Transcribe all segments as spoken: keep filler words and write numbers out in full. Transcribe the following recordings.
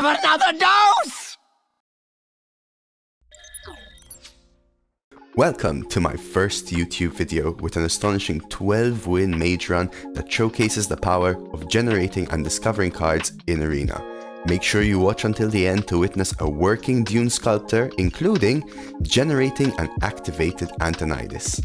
have another dose! Welcome to my first YouTube video with an astonishing twelve win mage run that showcases the power of generating and discovering cards in Arena. Make sure you watch until the end to witness a working Dune Sculptor, including generating an activated Antonidas.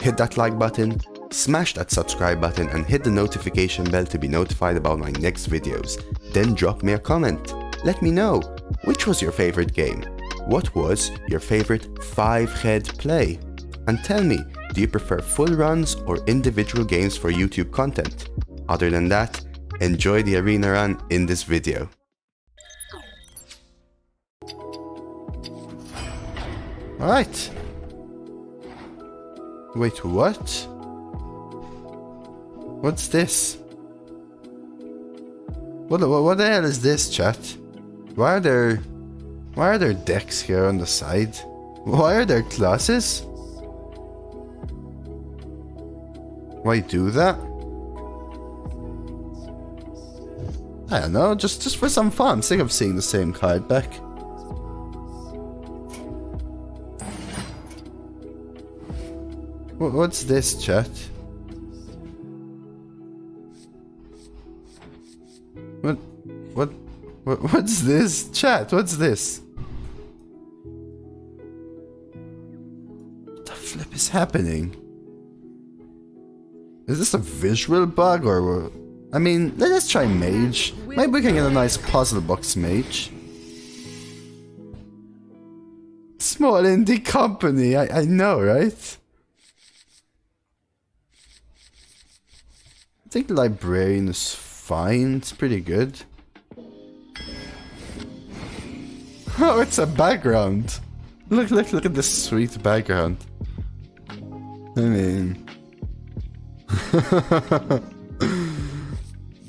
Hit that like button, smash that subscribe button and hit the notification bell to be notified about my next videos. Then drop me a comment. Let me know, which was your favorite game? What was your favorite five head play? And tell me, do you prefer full runs or individual games for YouTube content? Other than that, enjoy the arena run in this video. Alright. Wait, what? What's this? What, what, what the hell is this, chat? Why are there... Why are there decks here on the side? Why are there classes? Why do that? I don't know, just, just for some fun. I'm sick of seeing the same card back. What, what's this, chat? What, what, what, what's this, chat? What's this? What the flip is happening? Is this a visual bug or what? I mean, let us try mage. Maybe we can get a nice puzzle box mage. Small indie company, I, I know, right? I think librarian is fine, it's pretty good. Oh, it's a background. Look, look, look at this sweet background. I mean...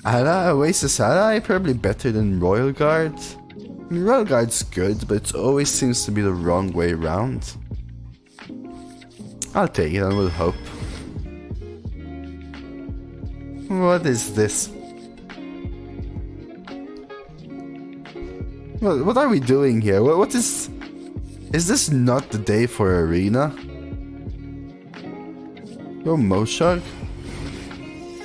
Ally, Oasis Ally, probably better than Royal Guard. I mean, Royal Guard's good, but it always seems to be the wrong way around. I'll take it and we'll hope. What is this? What, what are we doing here? What, what is... Is this not the day for Arena? Yo, Moshog.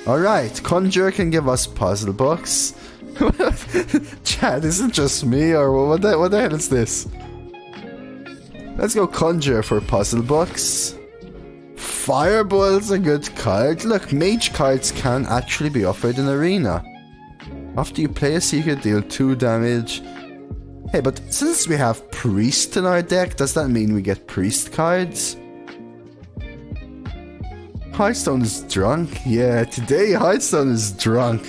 Alright, Conjure can give us Puzzle Box. Chat, is it just me or what the, what the hell is this? Let's go Conjure for Puzzle Box. Fireball's a good card. Look, mage cards can actually be offered in Arena. After you play a secret, deal two damage. Hey, but since we have Priest in our deck, does that mean we get Priest cards? Hearthstone is drunk? Yeah, today Hearthstone is drunk.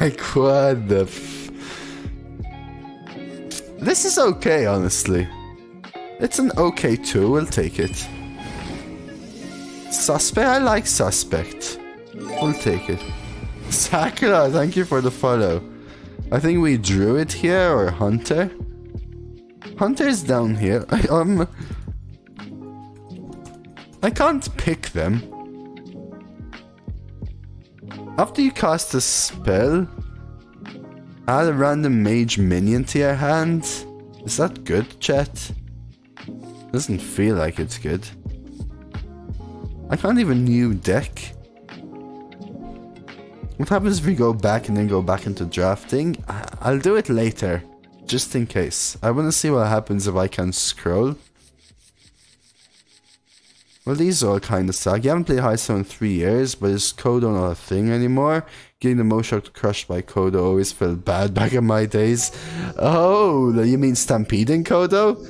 Like, what the f... This is okay, honestly. It's an okay two, we'll take it. Suspect? I like Suspect. We'll take it. Sakura, thank you for the follow. I think we drew it here, or Hunter? Hunter's down here. I, um... I can't pick them. After you cast a spell, add a random mage minion to your hand. Is that good, chat? Doesn't feel like it's good. I can't even new deck. What happens if we go back and then go back into drafting? I'll do it later, just in case. I want to see what happens if I can scroll. Well, these all kind of suck. You haven't played Hearthstone in three years, but is Kodo not a thing anymore? Getting the Moshok crushed by Kodo always felt bad back in my days. Oh, you mean stampeding Kodo?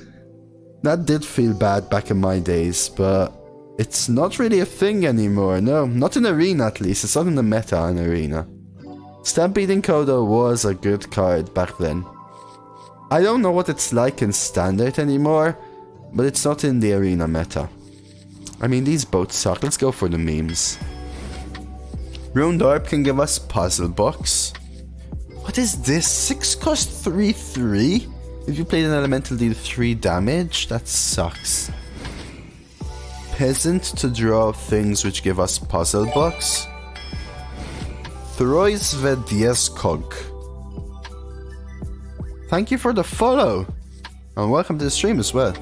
That did feel bad back in my days, but it's not really a thing anymore. No, not in Arena at least. It's not in the meta in Arena. Stampeding Kodo was a good card back then. I don't know what it's like in Standard anymore, but it's not in the Arena meta. I mean, these both suck. Let's go for the memes. Runed Orb can give us Puzzle Box. What is this? six cost three three? If you played an elemental, deal three damage? That sucks. Peasant to draw things which give us Puzzle Box. Throizve Dieskog. Thank you for the follow! And welcome to the stream as well.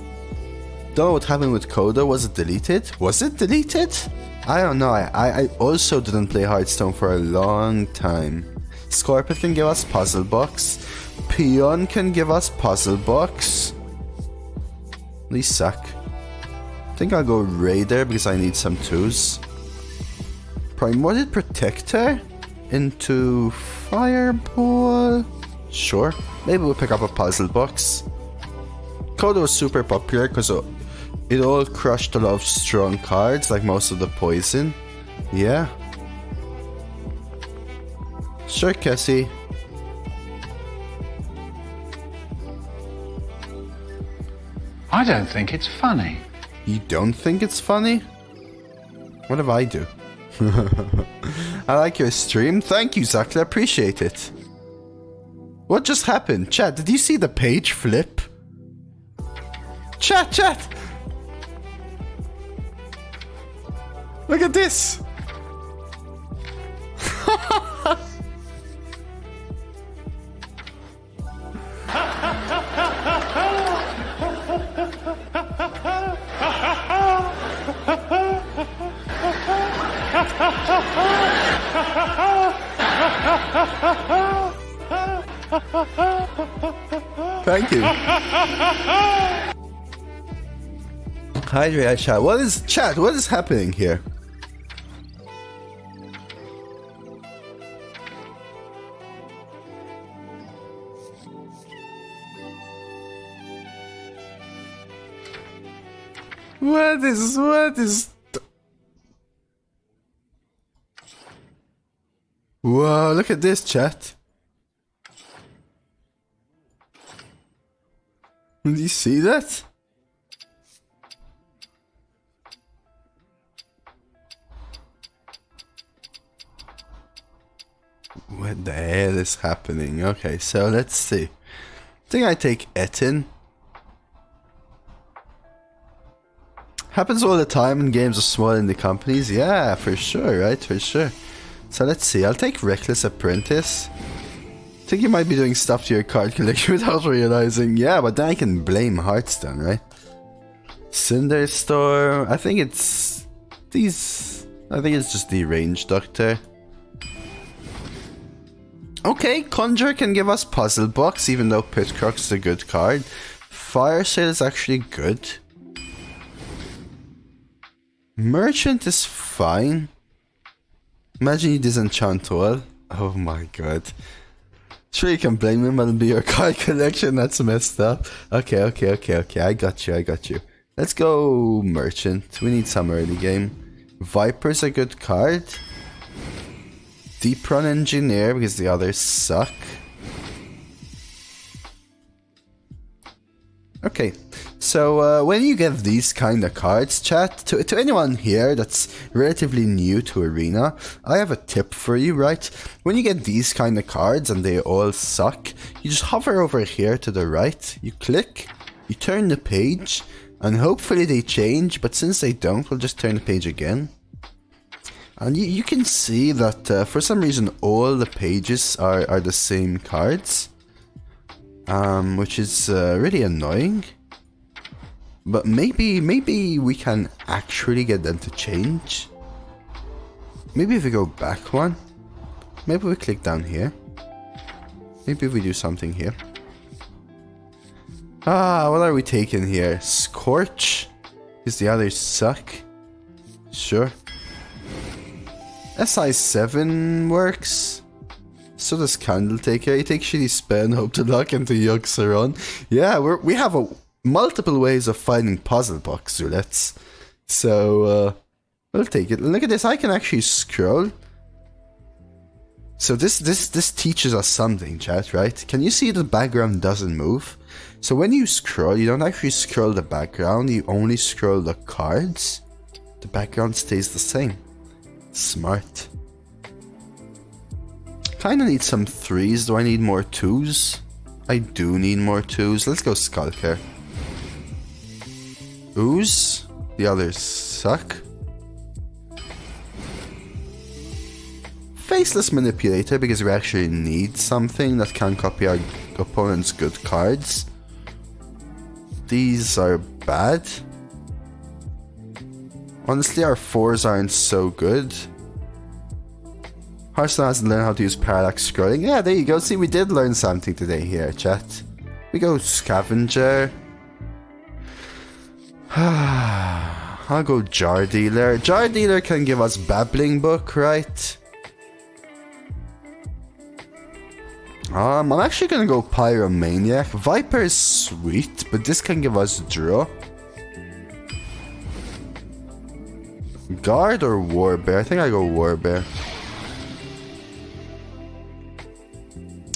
Don't know what happened with Coda, was it deleted? Was it deleted? I don't know, I, I also didn't play Hearthstone for a long time. Scorpid can give us Puzzle Box. Peon can give us Puzzle Box. They suck. I think I'll go Raider because I need some twos. Primordial Protector into Fireball? Sure. Maybe we'll pick up a Puzzle Box. Coda was super popular because it all crushed a lot of strong cards, like most of the poison. Yeah. Sure, Cassie. I don't think it's funny. You don't think it's funny? What if I do? I like your stream. Thank you, Zakla. Appreciate it. What just happened? Chat, did you see the page flip? Chat, chat! Look at this! Thank you. Hi, Ria Chat. What is chat? What is happening here? What is what is? Whoa! Look at this, chat. Do you see that? What the hell is happening? Okay, so let's see. I think I take Etin. Happens all the time in games of small indie companies. Yeah, for sure, right? For sure. So let's see. I'll take Reckless Apprentice. I think you might be doing stuff to your card collection without realizing. Yeah, but then I can blame Hearthstone, right? Cinderstorm. I think it's these. I think it's just the Range Doctor. Okay, Conjure can give us Puzzle Box, even though Pitcrock's a good card. Fire Sale is actually good. Merchant is fine. Imagine you disenchant all. Oh my god. Sure, you can blame him, but it'll be your card collection that's messed up. Okay, okay, okay, okay. I got you, I got you. Let's go Merchant. We need some early game. Viper's a good card. Deep Run Engineer, because the others suck. Okay, so uh, when you get these kind of cards, chat, to, to anyone here that's relatively new to Arena, I have a tip for you, right? When you get these kind of cards and they all suck, you just hover over here to the right, you click, you turn the page, and hopefully they change, but since they don't, we'll just turn the page again. And you, you can see that uh, for some reason all the pages are, are the same cards. Um, which is uh, really annoying. But maybe, maybe we can actually get them to change. Maybe if we go back one. Maybe we click down here. Maybe if we do something here. Ah, what are we taking here? Scorch? Because the others suck. Sure. S I seven works. So does Candletaker. You take Shitty Spell and hope to lock into Yogg-Saron. Yeah, we're, we have a, multiple ways of finding Puzzle Box roulettes. So, uh, we'll take it. Look at this, I can actually scroll. So this, this, this teaches us something, chat, right? Can you see the background doesn't move? So when you scroll, you don't actually scroll the background, you only scroll the cards. The background stays the same. Smart. Kinda need some threes. Do I need more twos? I do need more twos. Let's go Skulker. Ooze. The others suck. Faceless Manipulator because we actually need something that can copy our opponent's good cards. These are bad. Honestly, our fours aren't so good. Hearthstone hasn't learned how to use parallax scrolling. Yeah, there you go. See, we did learn something today here, chat. We go Scavenger. I'll go Jar Dealer. Jar Dealer can give us Babbling Book, right? Um, I'm actually gonna go Pyromaniac. Viper is sweet, but this can give us draw. Guard or Warbear? I think I go Warbear.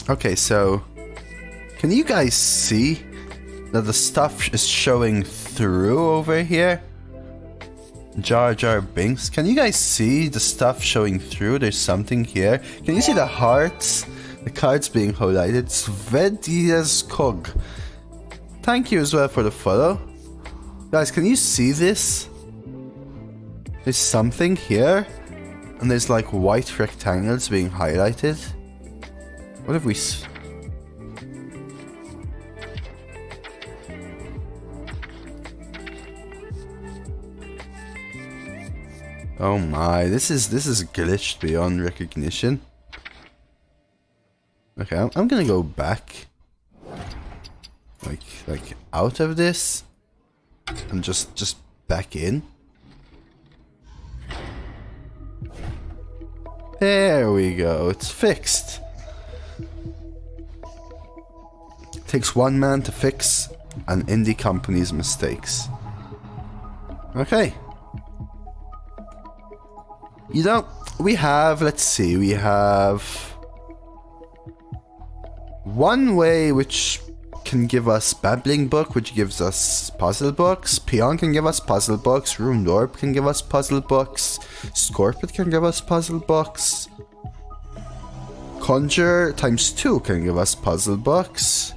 Okay, so can you guys see that the stuff is showing through over here? Jar Jar Binks. Can you guys see the stuff showing through? There's something here. Can you see the hearts? The cards being highlighted. Svedia's Cog. Thank you as well for the follow. Guys, can you see this? There's something here, and there's like white rectangles being highlighted. What have we s- Oh my, this is this is glitched beyond recognition. Okay, I'm, I'm gonna go back. Like like out of this and just just back in. There we go, it's fixed. It takes one man to fix an indie company's mistakes. Okay. You know, we have, let's see, we have one way which can give us Babbling Book, which gives us Puzzle Box. Peon can give us Puzzle Box. Runed Orb can give us Puzzle Box. Scorpid can give us Puzzle Box. Conjure times two can give us Puzzle Box.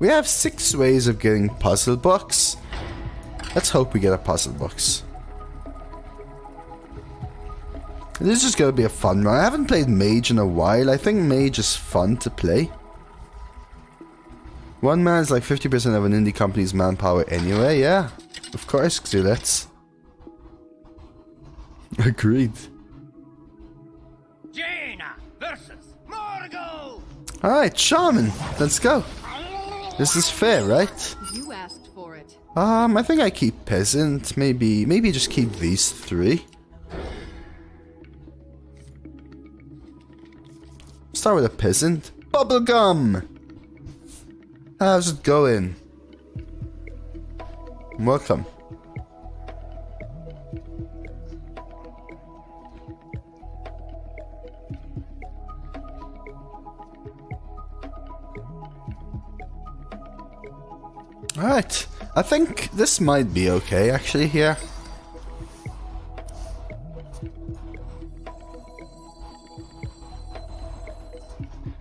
We have six ways of getting Puzzle Box. Let's hope we get a Puzzle Box. This is going to be a fun run. I haven't played Mage in a while. I think Mage is fun to play. One man is like fifty percent of an indie company's manpower anyway, yeah. Of course, Xulets. Agreed. Jaina versus Morgul! Alright, Shaman, let's go. This is fair, right? You asked for it. Um, I think I keep Peasant. Maybe, maybe just keep these three. Start with a Peasant. Bubblegum! How's it going? Welcome. Alright, I think this might be okay actually here.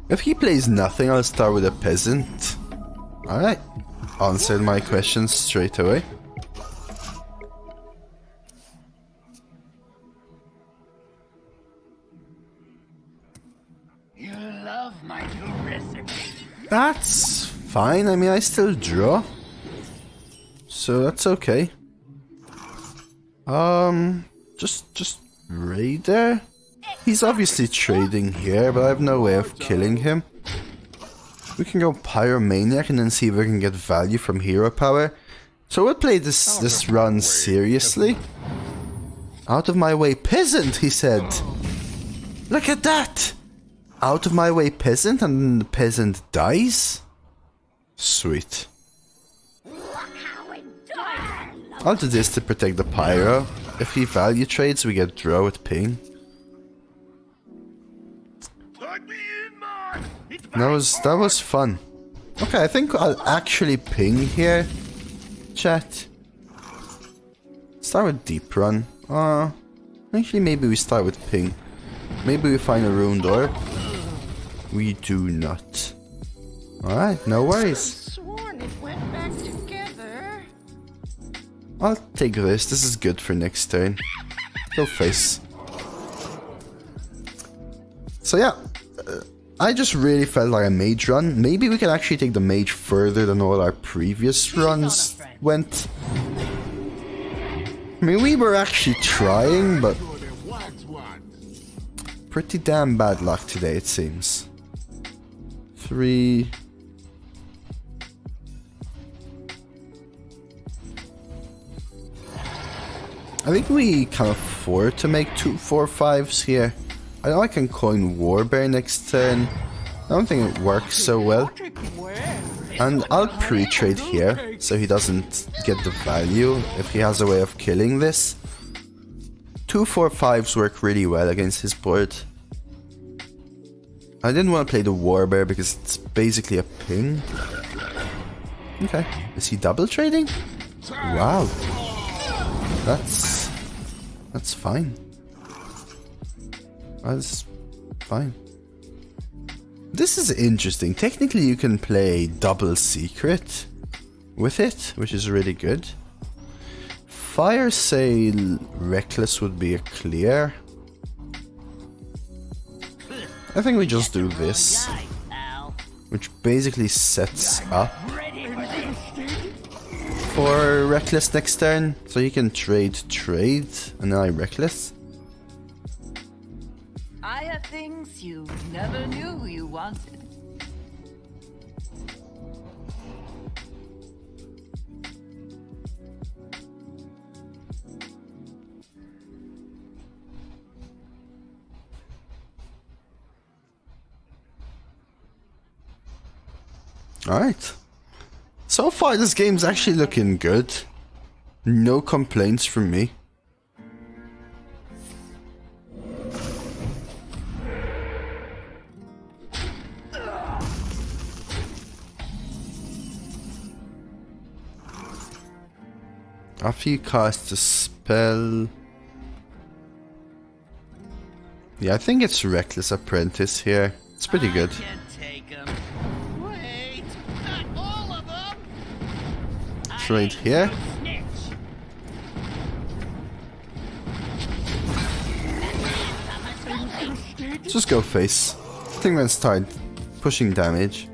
If he plays nothing, I'll start with a Peasant. Alright, answered my questions straight away. You love my new recipe. That's fine, I mean I still draw. So that's okay. Um just just Raider? He's obviously trading here, but I have no way of killing him. We can go Pyromaniac and then see if we can get value from hero power. So we'll play this this run seriously. Out of my way, Peasant, he said. Look at that! Out of my way, Peasant, and then the Peasant dies? Sweet. I'll do this to protect the Pyro. If he value trades, we get draw with ping. That was, that was fun. Okay, I think I'll actually ping here, chat. Start with deep run. Uh, actually, maybe we start with ping. Maybe we find a Runed Orb. We do not. Alright, no worries. I'll take this. This is good for next turn. Go face. So yeah, uh, I just really felt like a mage run. Maybe we can actually take the mage further than all our previous runs went. I mean, we were actually trying, but pretty damn bad luck today, it seems. Three... I think we can afford to make two four fives here. I know I can coin Warbear next turn. I don't think it works so well. And I'll pre-trade here, so he doesn't get the value if he has a way of killing this. Two four fives work really well against his board. I didn't want to play the Warbear because it's basically a ping. Okay, is he double trading? Wow. That's... that's fine. That's fine. This is interesting. Technically you can play double secret with it, which is really good. Fire Sail Reckless would be a clear. I think we just do this, which basically sets up for Reckless next turn, so you can trade, trade, and then I Reckless. I have things you never knew you wanted. All right. So far, this game's actually looking good. No complaints from me. After you cast a spell... yeah, I think it's Reckless Apprentice here. It's pretty good. Right here. Just go face. I think we're gonna start pushing damage.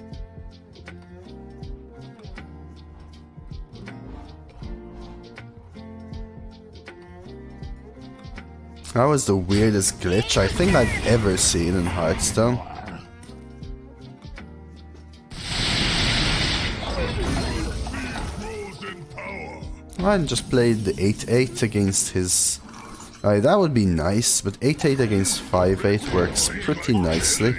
That was the weirdest glitch I think I've ever seen in Hearthstone. I just played the eight eight against his... Uh, that would be nice, but eight eight against five eight works pretty nicely.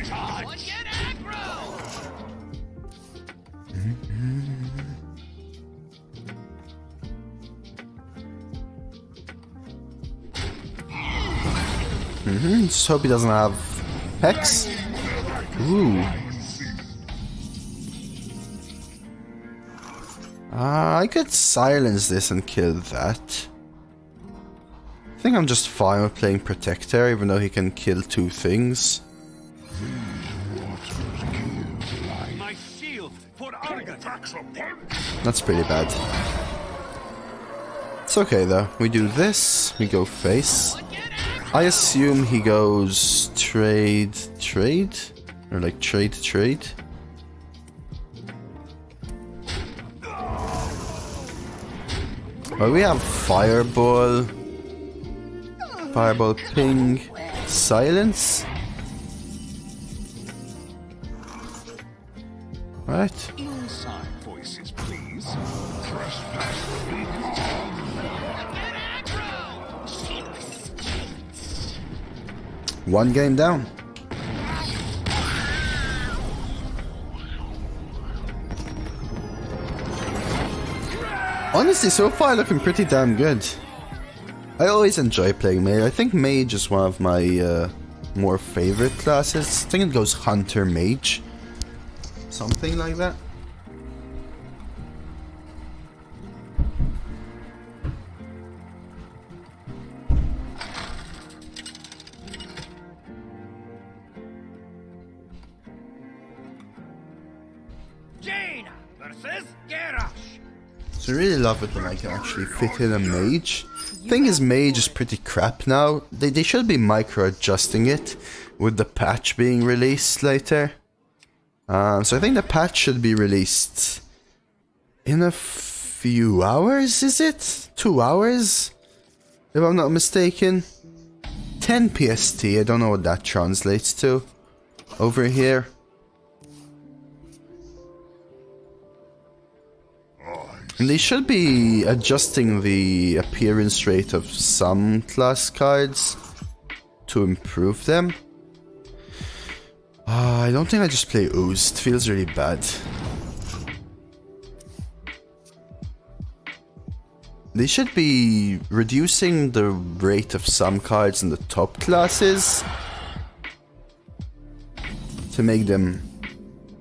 Mm-hmm. Just hope he doesn't have Hex. Ooh. Uh, I could silence this and kill that. I think I'm just fine with playing Protector, even though he can kill two things. That's pretty bad. It's okay though. We do this, we go face. I assume he goes trade, trade? Or like trade, trade? Well, we have Fireball, Fireball, Ping, Silence. Right. One game down. Honestly, so far looking pretty damn good. I always enjoy playing Mage. I think Mage is one of my uh, more favorite classes. I think it goes Hunter Mage. Something like that. So I really love it when I can actually fit in a mage. Thing is, mage is pretty crap now. They, they should be micro adjusting it with the patch being released later. Um, so I think the patch should be released in a few hours, is it? Two hours? If I'm not mistaken. ten P S T, I don't know what that translates to over here. And they should be adjusting the appearance rate of some class cards to improve them. Uh, I don't think I just play Ooze, it feels really bad. They should be reducing the rate of some cards in the top classes to make them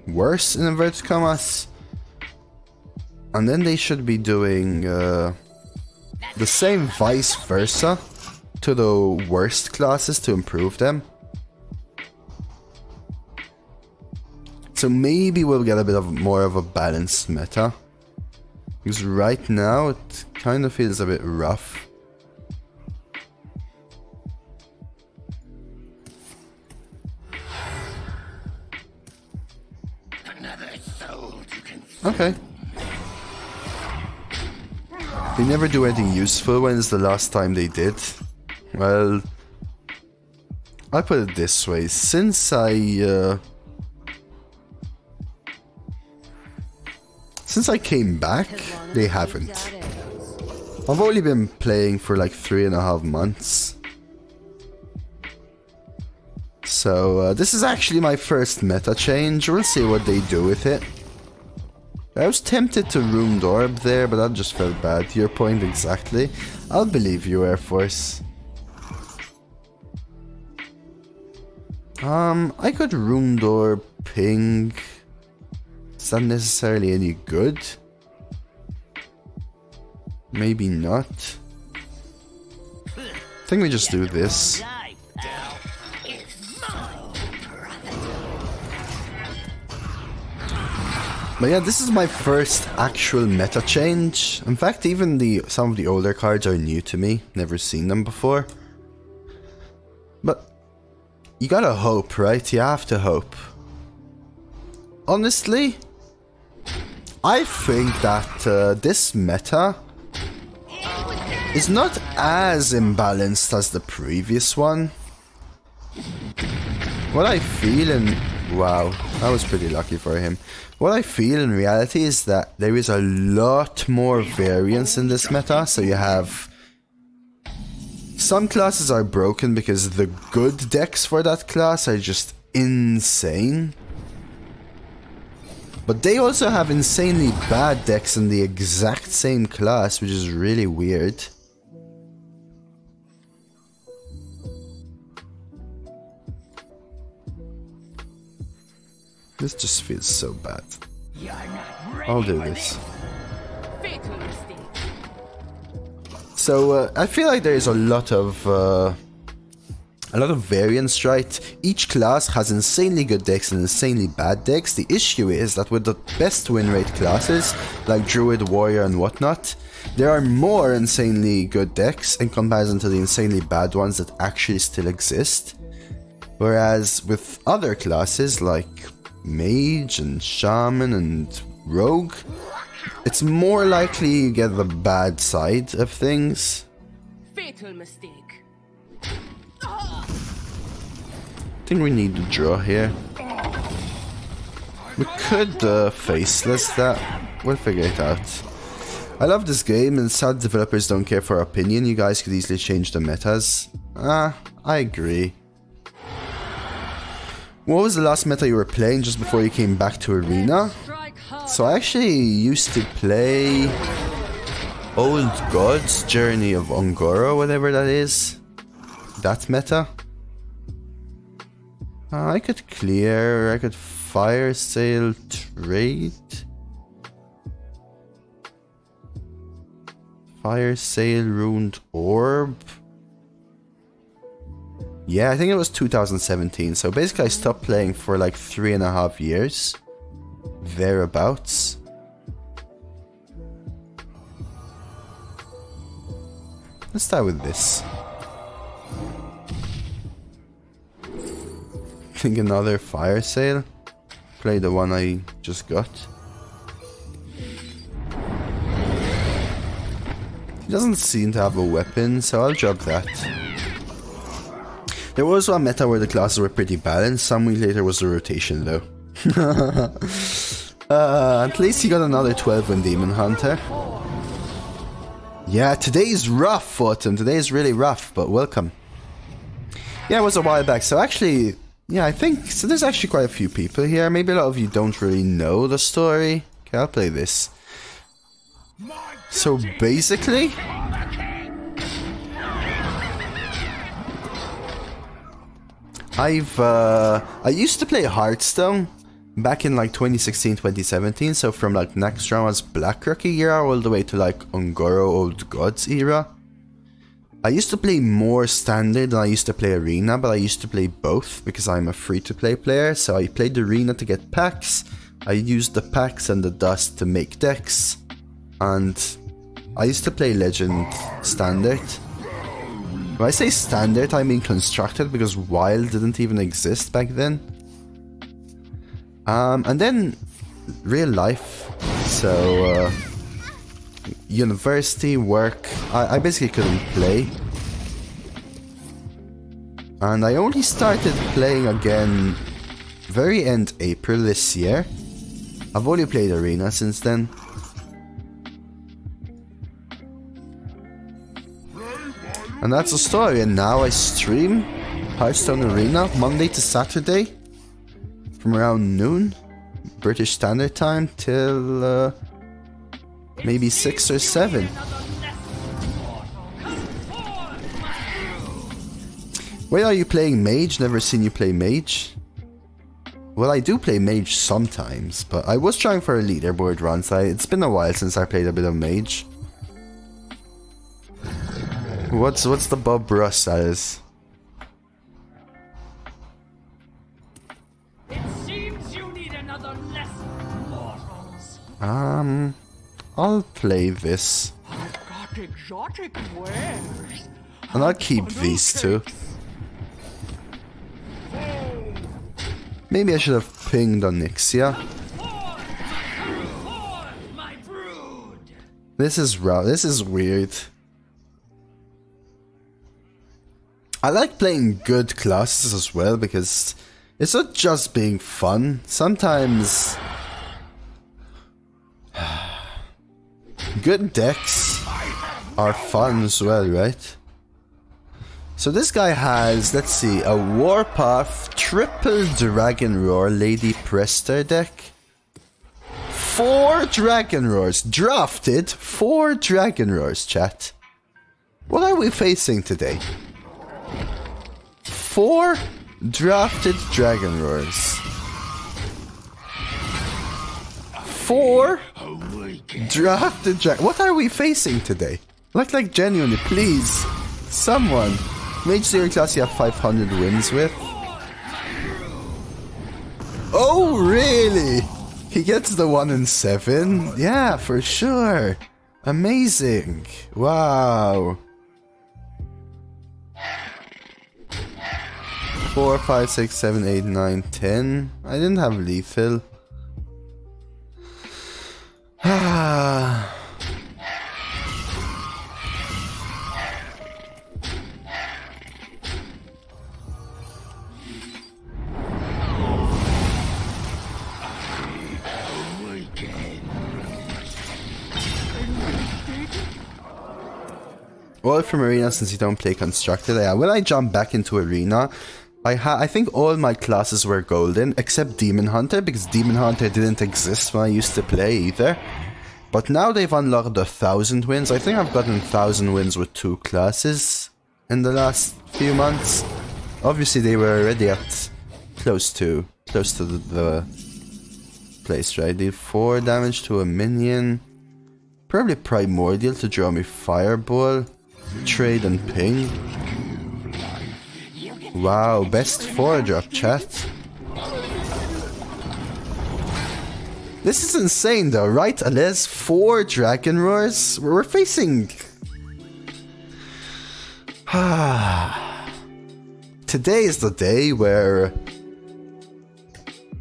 worse in inverted commas. And then they should be doing uh, the same vice versa to the worst classes to improve them. So maybe we'll get a bit of more of a balanced meta. Because right now it kind of feels a bit rough. Another soul to consume. Okay. They never do anything useful. When is the last time they did? Well, I put it this way. Since I... Uh, Since I came back, they haven't. I've only been playing for like three and a half months. So uh, this is actually my first meta change. We'll see what they do with it. I was tempted to Runed Orb there, but that just felt bad. Your point exactly. I'll believe you, Air Force. Um, I could Runed Orb ping. It's not necessarily any good. Maybe not. I think we just do this. But yeah, this is my first actual meta change. In fact, even the some of the older cards are new to me. Never seen them before. But you gotta hope, right? You have to hope. Honestly, I think that uh, this meta is not as imbalanced as the previous one. What I feel in... Wow, that was pretty lucky for him. What I feel in reality is that there is a lot more variance in this meta. So you have... Some classes are broken because the good decks for that class are just insane. But they also have insanely bad decks in the exact same class, which is really weird. This just feels so bad. I'll do this. So uh, I feel like there is a lot of uh, a lot of variance, right? Each class has insanely good decks and insanely bad decks. The issue is that with the best win rate classes, like Druid, Warrior and whatnot, there are more insanely good decks in comparison to the insanely bad ones that actually still exist. Whereas with other classes like Mage and Shaman and Rogue, it's more likely you get the bad side of things. Fatal mistake. I think we need to draw here. We could uh, faceless that. We'll figure it out. I love this game and sad developers don't care for our opinion. You guys could easily change the metas. Ah, I agree. What was the last meta you were playing just before you came back to Arena? So I actually used to play Old Gods, Journey of Ongoro, whatever that is. That meta. Uh, I could clear, I could fire sale trade. Fire sale Runed Orb. Yeah, I think it was two thousand seventeen. So basically I stopped playing for like three and a half years. Thereabouts. Let's start with this. Think another fire sale. Play the one I just got. He doesn't seem to have a weapon, so I'll drop that. There was one meta where the classes were pretty balanced. Some week later was the rotation though. uh, at least he got another twelve on Demon Hunter. Yeah, today's rough, Autumn. Today's really rough, but welcome. Yeah, it was a while back, so actually, yeah, I think, so there's actually quite a few people here. Maybe a lot of you don't really know the story. Okay, I'll play this. So basically, I've, uh, I used to play Hearthstone back in like twenty sixteen, twenty seventeen, so from like Naxxramas Black Rookie era all the way to like Ungoro Old Gods era. I used to play more Standard than I used to play Arena, but I used to play both because I'm a free-to-play player. So I played Arena to get packs, I used the packs and the dust to make decks, and I used to play Legend Standard. When I say Standard, I mean Constructed, because Wild didn't even exist back then. Um, and then real life, so... Uh, university, work, I, I basically couldn't play. And I only started playing again very end April this year. I've only played Arena since then. And that's the story, and now I stream Hearthstone Arena Monday to Saturday from around noon British Standard Time till... Uh, maybe six or seven. Wait, are you playing Mage? Never seen you play Mage. Well, I do play Mage sometimes, but I was trying for a leaderboard run, so it's been a while since I played a bit of Mage. What's what's the Bob Ross status? It seems you need another lesson, mortals. Um. I'll play this. I've got exotic wares. And I'll keep these two. Maybe I should have pinged Onyxia. This is rough. This is weird. I like playing good classes as well, because it's not just being fun. Sometimes... good decks are fun as well, right? So this guy has, let's see, a Warpath triple Dragon Roar Lady Prestor deck. Four Dragon Roars. Drafted four Dragon Roars, chat. What are we facing today? Four drafted Dragon Roars. Four drafted dragon. What are we facing today? Like, like genuinely, please, someone. Mage zero class you have five hundred wins with. Oh really? He gets the one in seven. Yeah, for sure. Amazing. Wow. Four, five, six, seven, eight, nine, ten. I didn't have lethal. Ah. All from Arena since you don't play Constructed. Yeah, when I jump back into Arena, I ha I think all my classes were golden, except Demon Hunter, because Demon Hunter didn't exist when I used to play either. But now they've unlocked a thousand wins. I think I've gotten thousand wins with two classes in the last few months. Obviously they were already at close to close to the, the place, right? Deal four damage to a minion. Probably Primordial to draw me Fireball. Trade and ping. Wow, best four drop, chat. This is insane though, right? Alez, four Dragon Roars? We're facing... Today is the day where...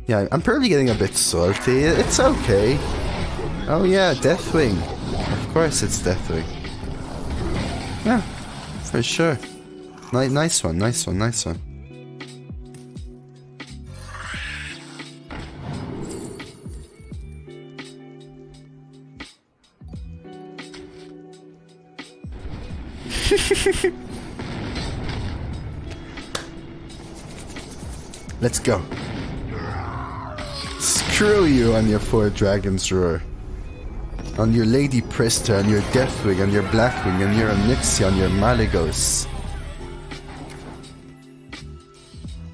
Yeah, I'm probably getting a bit salty. It's okay. Oh yeah, Deathwing. Of course it's Deathwing. Yeah, for sure. N nice one, nice one, nice one. Let's go. Screw you on your four Dragon's Roar. On your Lady Prestor, on your Deathwing, on your Blackwing, on your Onyxia, on your Malagos.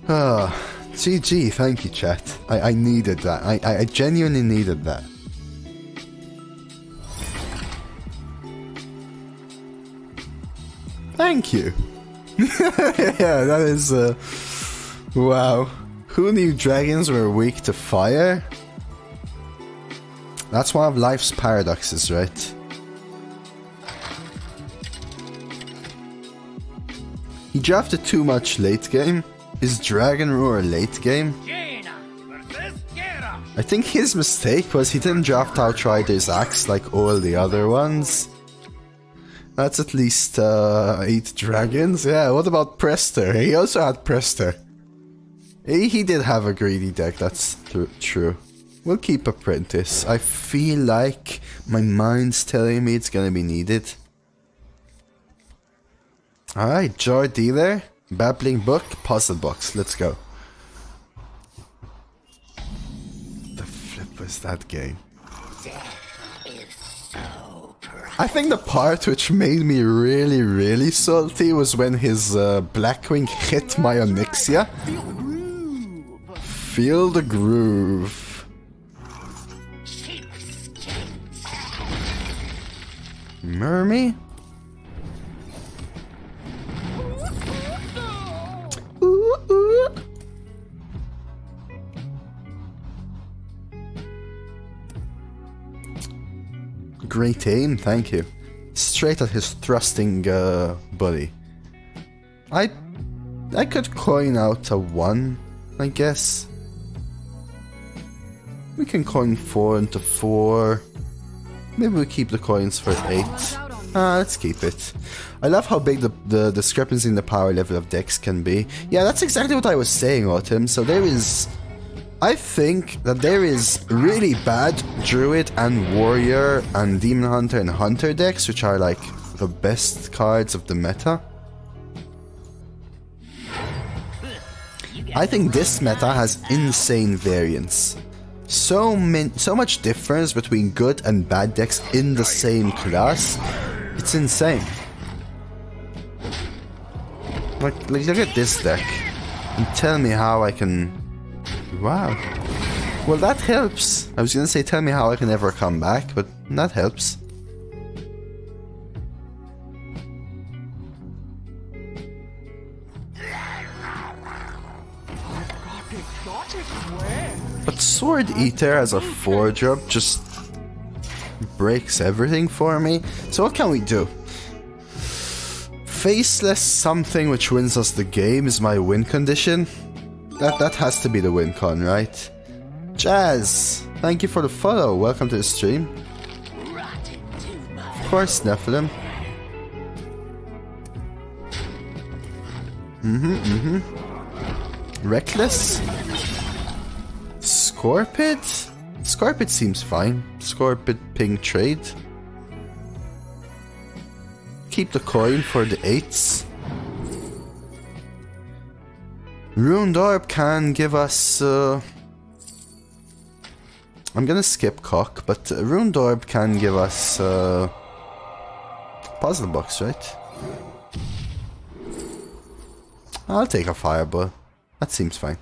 Ah, oh, G G, thank you, chat. I, I needed that. I, I genuinely needed that. Thank you. Yeah, that is... Uh, wow. Who knew dragons were weak to fire? That's one of life's paradoxes, right? He drafted too much late game. Is Dragon Roar late game? I think his mistake was he didn't draft Outrider's Axe like all the other ones. That's at least uh, eight dragons. Yeah, what about Prestor? He also had Prestor. He, he did have a greedy deck, that's true. We'll keep Apprentice. I feel like my mind's telling me it's gonna be needed. Alright, Jar Dealer, Babbling Book, Puzzle Box. Let's go. The flip was that game. I think the part which made me really, really salty was when his uh, Blackwing hit my Onyxia. Feel the groove. Mermy? Ooh, ooh. Great aim, thank you. Straight at his thrusting uh, body. I I could coin out a one, I guess. We can coin four into four. Maybe we keep the coins for eight. Ah, let's keep it. I love how big the, the discrepancy in the power level of decks can be. Yeah, that's exactly what I was saying, Autumn. So there is... I think that there is really bad Druid and Warrior and Demon Hunter and Hunter decks, which are like the best cards of the meta. I think this meta has insane variance. So min so much difference between good and bad decks in the same class. It's insane. Like, like look at this deck. And tell me how I can... Wow. Well, that helps. I was gonna say tell me how I can ever come back, but that helps. But Sword Eater as a four drop just breaks everything for me. So what can we do? Faceless something which wins us the game is my win condition. That, that has to be the win con, right? Jazz, thank you for the follow. Welcome to the stream. Of course, Nephilim. Mm-hmm, mm-hmm. Reckless? Scorpid? Scorpid seems fine. Scorpid ping trade. Keep the coin for the eights. Runed Orb can give us... Uh, I'm gonna skip Cock, but Runed Orb can give us... Uh, Puzzle Box, right? I'll take a Fireball. That seems fine.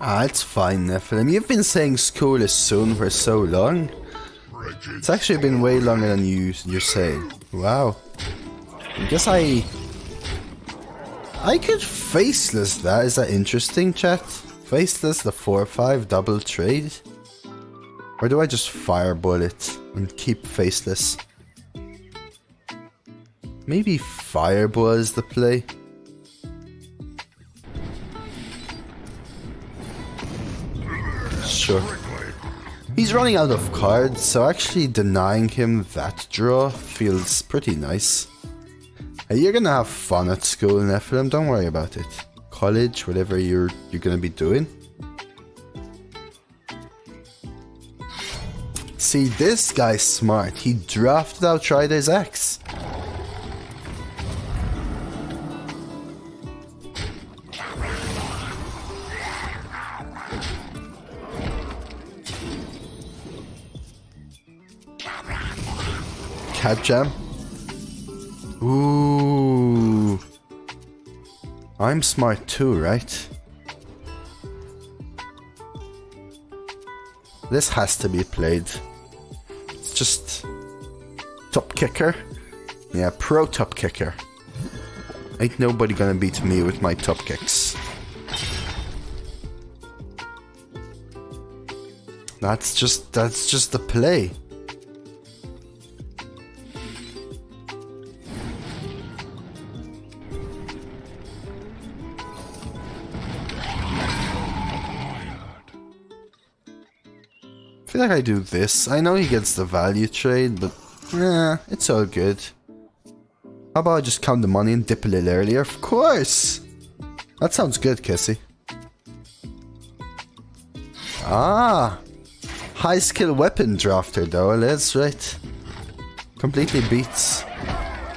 Ah, it's fine, Nephilim. You've been saying school is soon for so long. It's actually been way longer than you, you're saying. Wow. I guess I... I could faceless that. Is that interesting, chat? Faceless the four five double trade. Or do I just fire bullet and keep faceless? Maybe fireball is the play. Sure. He's running out of cards, so actually denying him that draw feels pretty nice. Hey, you're gonna have fun at school, Nephilim, don't worry about it. College, whatever you're you're gonna be doing. See, this guy's smart. He drafted out Trider's Axe. Cat Jam. Ooh. I'm smart too, right? This has to be played. It's just... top kicker? Yeah, pro top kicker. Ain't nobody gonna beat me with my top kicks. That's just... that's just the play. Like I do this. I know he gets the value trade, but yeah, it's all good. How about I just count the money and dip a little earlier? Of course! That sounds good, Kissy. Ah! High skill weapon drafter though, it is, right? Completely beats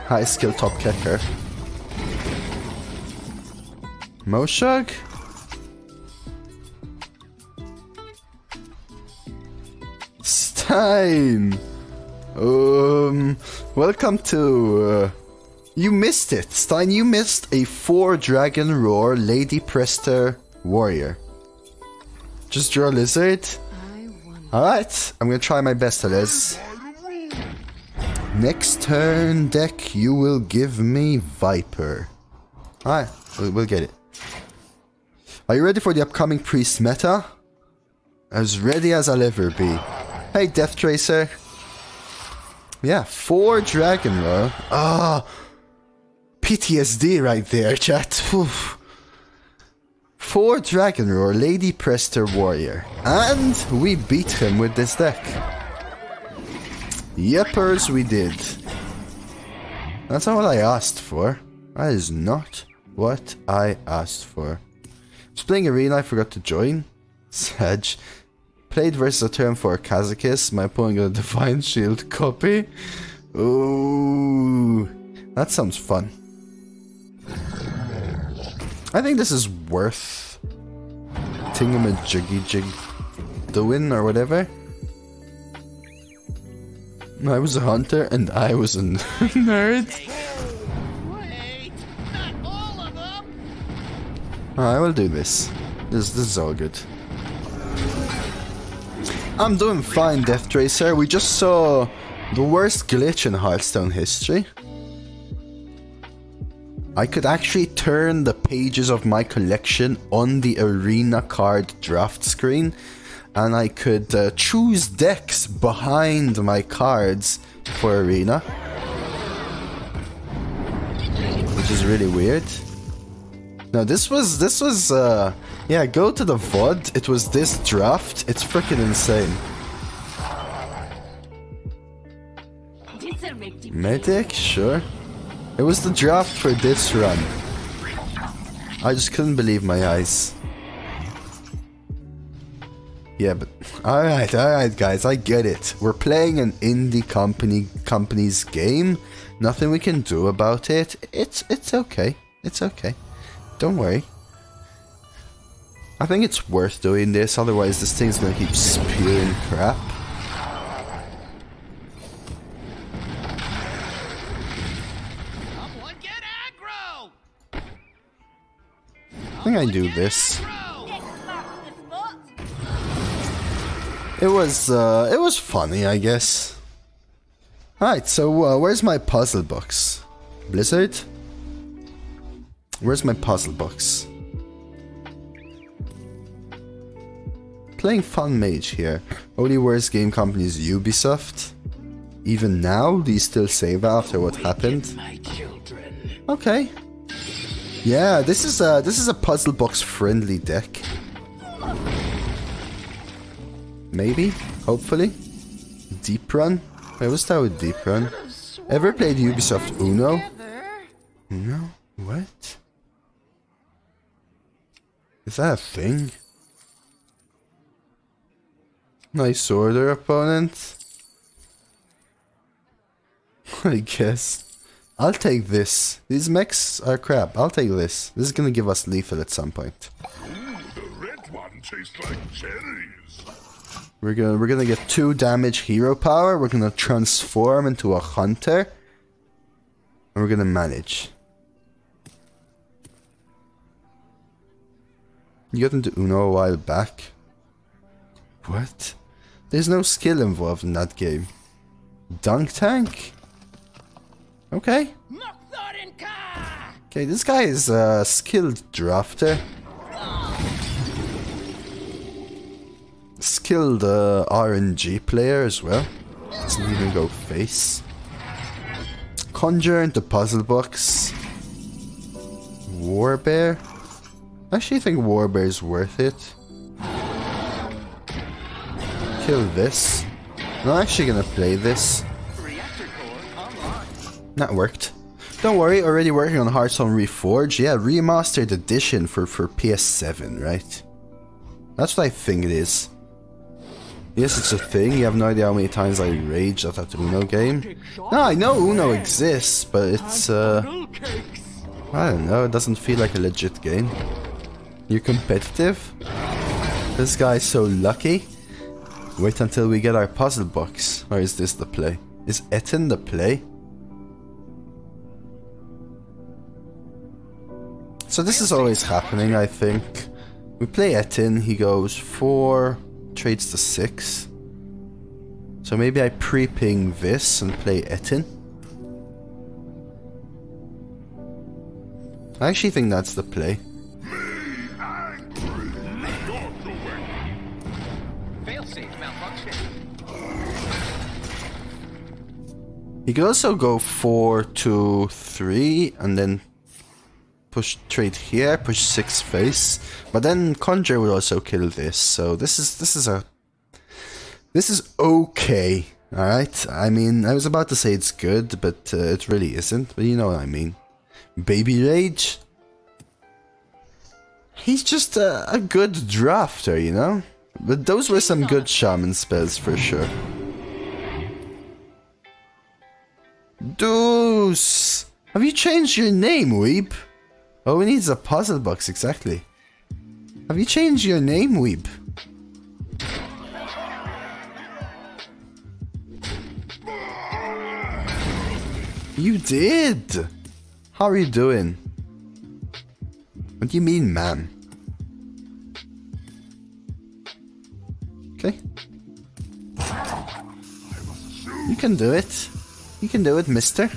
high skill top kicker. Moshug? Time. Um, welcome to... Uh, you missed it, Stein. You missed a four Dragon Roar Lady Prestor Warrior. Just draw Lizard. Alright, I'm gonna try my best at this. Next turn, deck, you will give me Viper. Alright, we'll, we'll get it. Are you ready for the upcoming Priest meta? As ready as I'll ever be. Hey, Death Tracer. Yeah, four Dragon Roar. Ah, oh, P T S D right there, chat. Oof. Four Dragon Roar, Lady Prestor Warrior. And we beat him with this deck. Yepers, we did. That's not what I asked for. That is not what I asked for. I was playing Arena, I forgot to join. Sedge. Played versus a turn for Kazakis. My opponent got a Divine Shield copy. Ooh. That sounds fun. I think this is worth Tingam and Jiggy Jig doing or whatever. I was a hunter and I was a nerd. Wait, not all of them. I will do this. This, this is all good. I'm doing fine, Death Tracer. We just saw the worst glitch in Hearthstone history. I could actually turn the pages of my collection on the Arena card draft screen, and I could uh, choose decks behind my cards for Arena, which is really weird. No, this was, this was, uh, yeah, go to the V O D, it was this draft, it's freaking insane. Medic? Sure. It was the draft for this run. I just couldn't believe my eyes. Yeah, but, alright, alright guys, I get it. We're playing an indie company, company's game, nothing we can do about it, it's, it's okay, it's okay. Don't worry. I think it's worth doing this, otherwise this thing's gonna keep spewing crap. Someone get aggro! I think I do this. It was, uh, it was funny, I guess. Alright, so uh, where's my puzzle box? Blizzard? Where's my puzzle box? playing Fun Mage here. Only worst game company is Ubisoft. Even now, do you still save after what happened? Okay. Yeah, this is a this is a puzzle box friendly deck. Maybe, hopefully. Deep Run? Wait, what's that with Deep Run? Ever played Ubisoft Uno? No? What? Is that a thing? Nice order, opponent. I guess. I'll take this. These mechs are crap. I'll take this. This is gonna give us lethal at some point. Ooh, the red one tastes like cherries. We're gonna we're gonna get two damage hero power. We're gonna transform into a hunter. And we're gonna manage. You got into Uno a while back. What? There's no skill involved in that game. Dunk Tank? Okay. Okay, this guy is a skilled drafter. Skilled uh, R N G player as well. Doesn't even go face. Conjure into Puzzle Box. Warbear. I actually think Warbear is worth it. Kill this. I'm actually gonna play this. That worked. Don't worry, already working on Hearthstone Reforged. Yeah, remastered edition for, for P S seven, right? That's what I think it is. Yes, it's a thing. You have no idea how many times I raged at that Uno game. No, I know Uno exists, but it's uh I don't know, it doesn't feel like a legit game. You're competitive? This guy's so lucky. Wait until we get our puzzle box. Or is this the play? Is Etten the play? So this is always happening, I think. We play Etten, he goes four, trades to six. So maybe I pre-ping this and play Etten. I actually think that's the play. You could also go four, two, three, and then push trade here, push six face, but then Conjure would also kill this. So this is this is a this is okay. All right. I mean, I was about to say it's good, but uh, it really isn't. But you know what I mean. Baby Rage. He's just a, a good drafter, you know. But those were some good shaman spells for sure. Deuce! Have you changed your name, Weeb? Oh, we need a puzzle box, exactly. Have you changed your name, Weeb? You did! How are you doing? What do you mean, man? Okay. You can do it. You can do it, mister.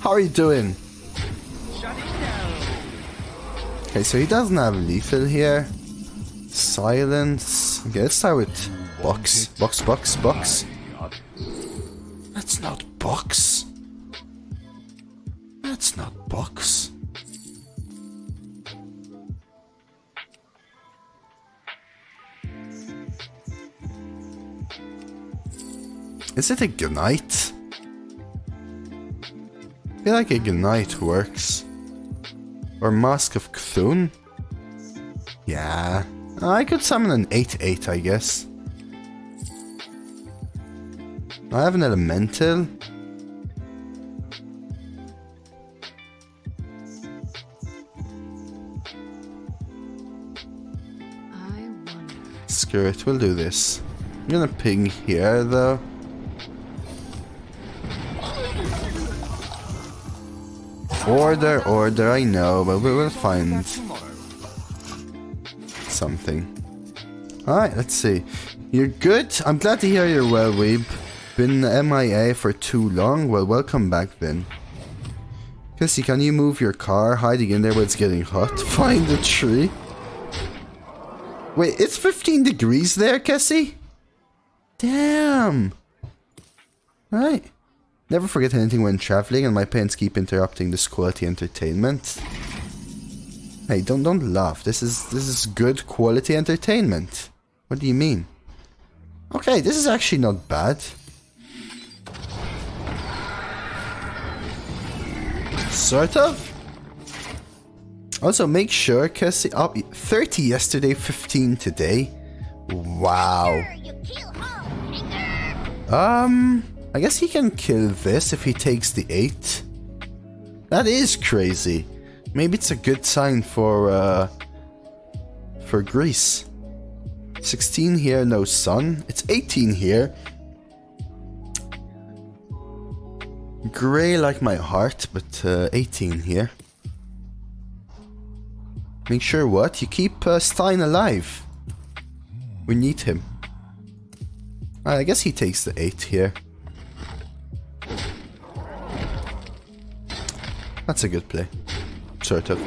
How are you doing? Okay, so he doesn't have lethal here. Silence. Okay, let's start with box. Box, box, box. That's not box. That's not box. Is it Ignite? I feel like Ignite works. Or Mask of C'Thun? Yeah. I could summon an eight eight, I guess. I have an Elemental. I wonder. Screw it, we'll do this. I'm gonna ping here, though. Order, order, I know, but we will find something. Alright, let's see. You're good? I'm glad to hear you're well, Weeb. Been M I A for too long? Well, welcome back then. Kissy, can you move your car? Hiding in there where it's getting hot. Find a tree. Wait, it's fifteen degrees there, Kessie? Damn. Alright. Never forget anything when traveling, and my parents keep interrupting this quality entertainment. Hey, don't don't laugh. This is this is good quality entertainment. What do you mean? Okay, this is actually not bad. Sort of. Also, make sure, Kessie, up thirty yesterday, fifteen today. Wow. Um, I guess he can kill this if he takes the eight. That is crazy. Maybe it's a good sign for uh, for Greece. sixteen here, no sun. It's eighteen here. Gray like my heart, but uh, eighteen here. Make sure what? You keep uh, Stein alive. We need him. Right, I guess he takes the eight here. That's a good play. Sort of.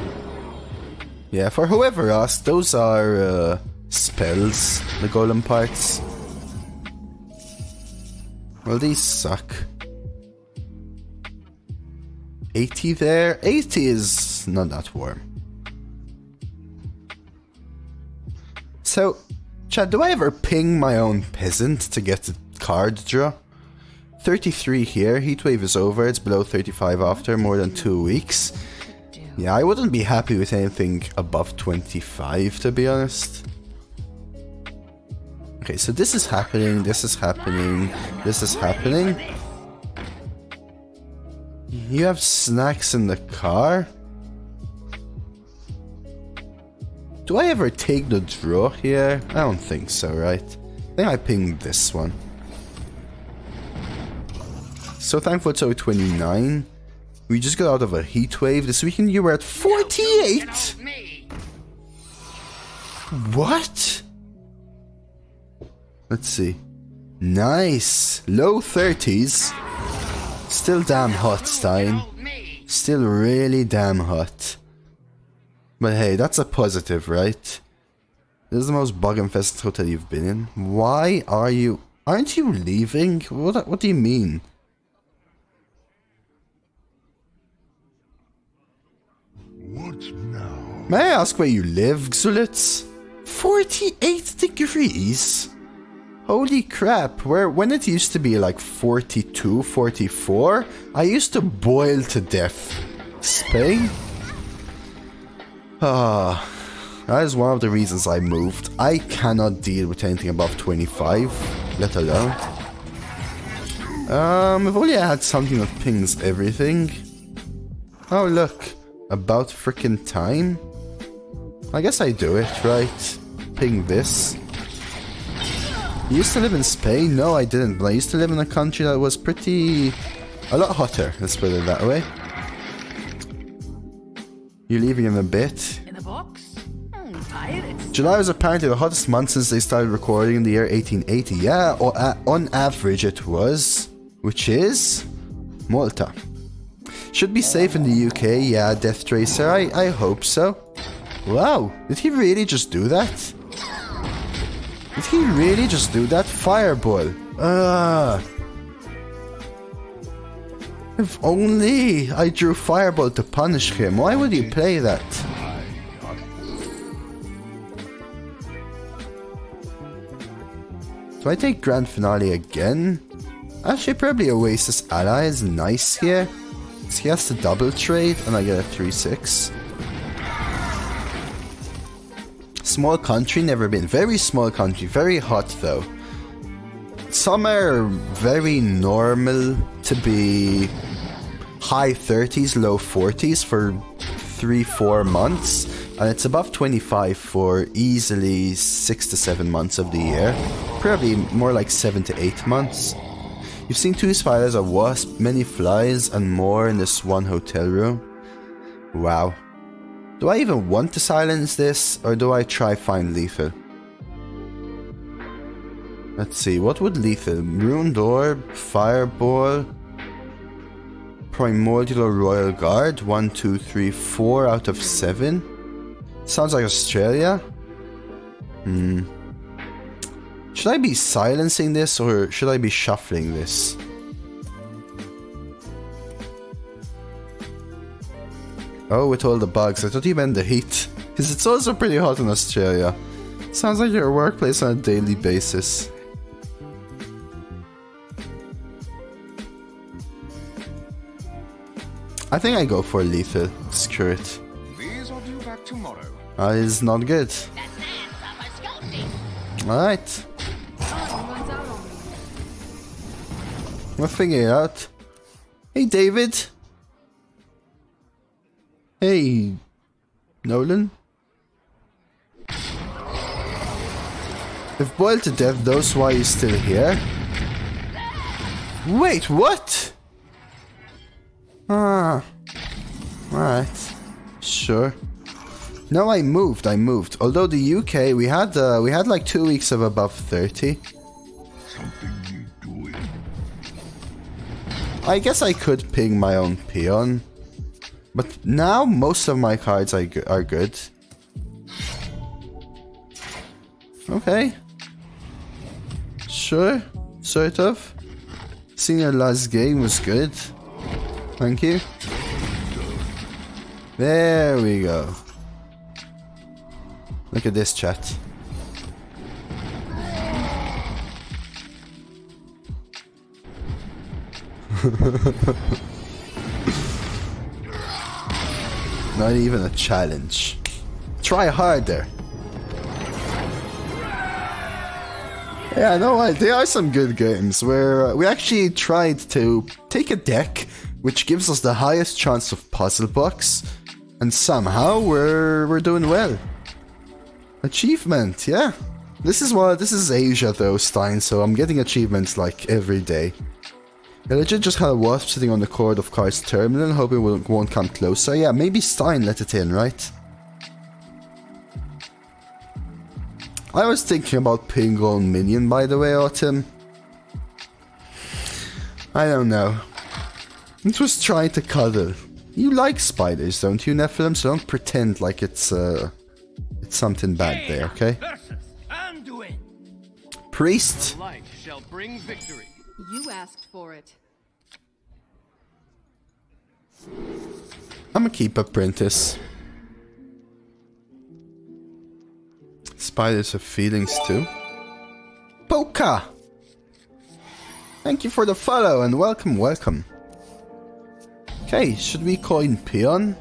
Yeah, for whoever asked, those are uh, spells, the golem parts. Well, these suck. eighty there. eighty is not that warm. So, Chad, do I ever ping my own peasant to get a card draw? thirty-three here, heatwave is over, it's below thirty-five after more than two weeks. Yeah, I wouldn't be happy with anything above twenty-five, to be honest. Okay, so this is happening, this is happening, this is happening. You have snacks in the car? Do I ever take the draw here? I don't think so, right? I think I pinged this one. So thankful it's twenty-nine. We just got out of a heat wave. This weekend you were at forty-eight! What? Let's see. Nice! Low thirties. Still damn hot, Stein. Still really damn hot. But hey, that's a positive, right? This is the most bug-infested hotel you've been in. Why are you... Aren't you leaving? What, what do you mean? What now? May I ask where you live, Xulitz? forty-eight degrees? Holy crap, where, when it used to be like forty-two, forty-four, I used to boil to death. Spain? Ah, that is one of the reasons I moved. I cannot deal with anything above twenty-five, let alone. Um, if only I had something that pings everything. Oh look, about frickin' time. I guess I do it, right? Ping this. You used to live in Spain? No, I didn't, but I used to live in a country that was pretty... a lot hotter, let's put it that way. You're leaving in a bit. In the box? Mm, July was apparently the hottest month since they started recording in the year eighteen eighty. Yeah, or, uh, on average it was. Which is... Malta. Should be safe in the U K, yeah, Death Tracer, I, I hope so. Wow, did he really just do that? Did he really just do that? Fireball. Ugh. If only I drew Fireball to punish him. Why would you play that? Do I take Grand Finale again? Actually, probably Oasis Ally is nice here. So he has to double trade and I get a three six. Small country, never been. Very small country, very hot though. Summer, very normal to be high thirties, low forties for three to four months, and it's above twenty-five for easily six to seven months of the year, probably more like seven to eight months. You've seen two spiders, a wasp, many flies and more in this one hotel room. Wow. Do I even want to silence this, or do I try find lethal? Let's see, what would lethal? Runed Orb, Fireball, Primordial Royal Guard, one, two, three, four out of seven. Sounds like Australia. Hmm. Should I be silencing this or should I be shuffling this? Oh, with all the bugs, I thought you meant the heat. Because it's also pretty hot in Australia. Sounds like your workplace on a daily basis. I think I go for lethal. Screw it. These are due back tomorrow. That is not good. Alright. We'll figure it out. Hey, David. Hey, Nolan. If boiled to death, those why you're still here. Wait, what? Ah, alright, sure. No, I moved, I moved. Although the U K, we had uh, we had like two weeks of above thirty. Something doing. I guess I could ping my own peon. But now most of my cards are, are good. Okay. Sure, sort of. Seeing your last game was good. Thank you. There we go. Look at this chat. Not even a challenge. Try harder. Yeah, I know what, there are some good games where we actually tried to take a deck which gives us the highest chance of Puzzle Box, and somehow we're we're doing well. Achievement, yeah. This is what this is Asia though, Stein. So I'm getting achievements like every day. I legit just had a wasp sitting on the cord of Kar's terminal, hoping it won't come closer. Yeah, maybe Stein let it in, right? I was thinking about ping on minion, by the way, Autumn. I don't know. It was trying to cuddle. You like spiders, don't you, Nephilim? So don't pretend like it's uh, it's something bad there, okay? Priest. Light shall bring victory. You asked for it. I'm a keep apprentice. Spiders have feelings too. Poka. Thank you for the follow and welcome, welcome. Okay, should we coin Peon?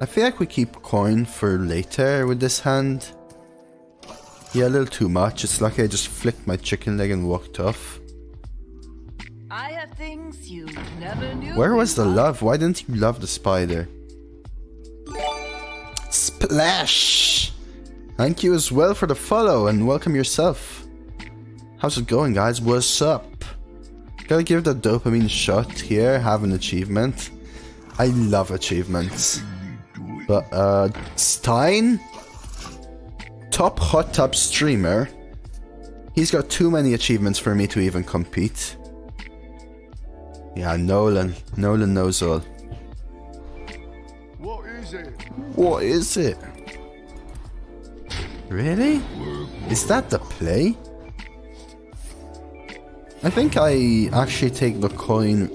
I feel like we keep coin for later with this hand. Yeah, a little too much. It's like I just flicked my chicken leg and walked off. I have things you never knew. Where was the love? Why didn't you love the spider? Splash! Thank you as well for the follow and welcome yourself. How's it going, guys? What's up? Gotta give the dopamine shot here, have an achievement. I love achievements. But, uh, Stein? Top hot tub streamer? He's got too many achievements for me to even compete. Yeah, Nolan. Nolan knows all. What is it? What is it? Really? Is that the play? I think I actually take the coin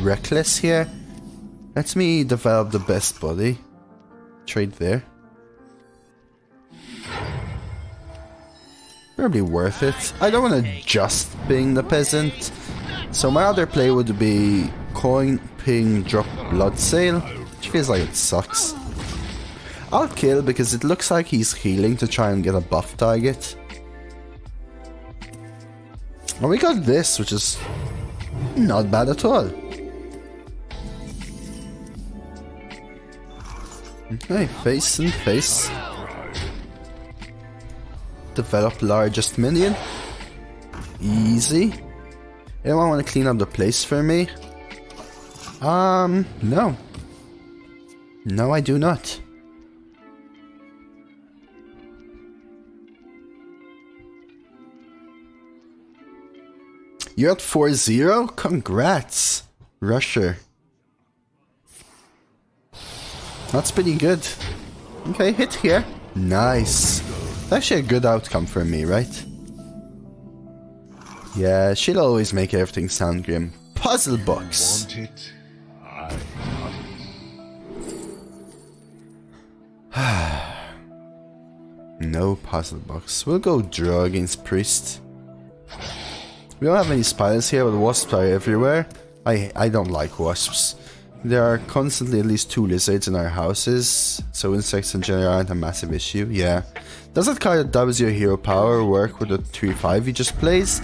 Reckless here. Let me develop the best body. Trade there. Probably worth it. I don't want to just ping the peasant. So my other play would be coin, ping, drop, blood sale. Which feels like it sucks. I'll kill because it looks like he's healing to try and get a buff target. And we got this, which is not bad at all. Okay, face and face. Develop largest minion. Easy. Anyone want to clean up the place for me? Um, no. No, I do not. You're at four zero? Congrats, Rusher. That's pretty good. Okay, hit here. Nice. It's actually a good outcome for me, right? Yeah, she'll always make everything sound grim. Puzzle Box. You want it? I got it. No Puzzle Box. We'll go draw against Priest. We don't have any spiders here, but wasps are everywhere. I I don't like wasps. There are constantly at least two lizards in our houses, so insects in general aren't a massive issue. Yeah. Does that card that doubles your hero power work with the three five he just plays?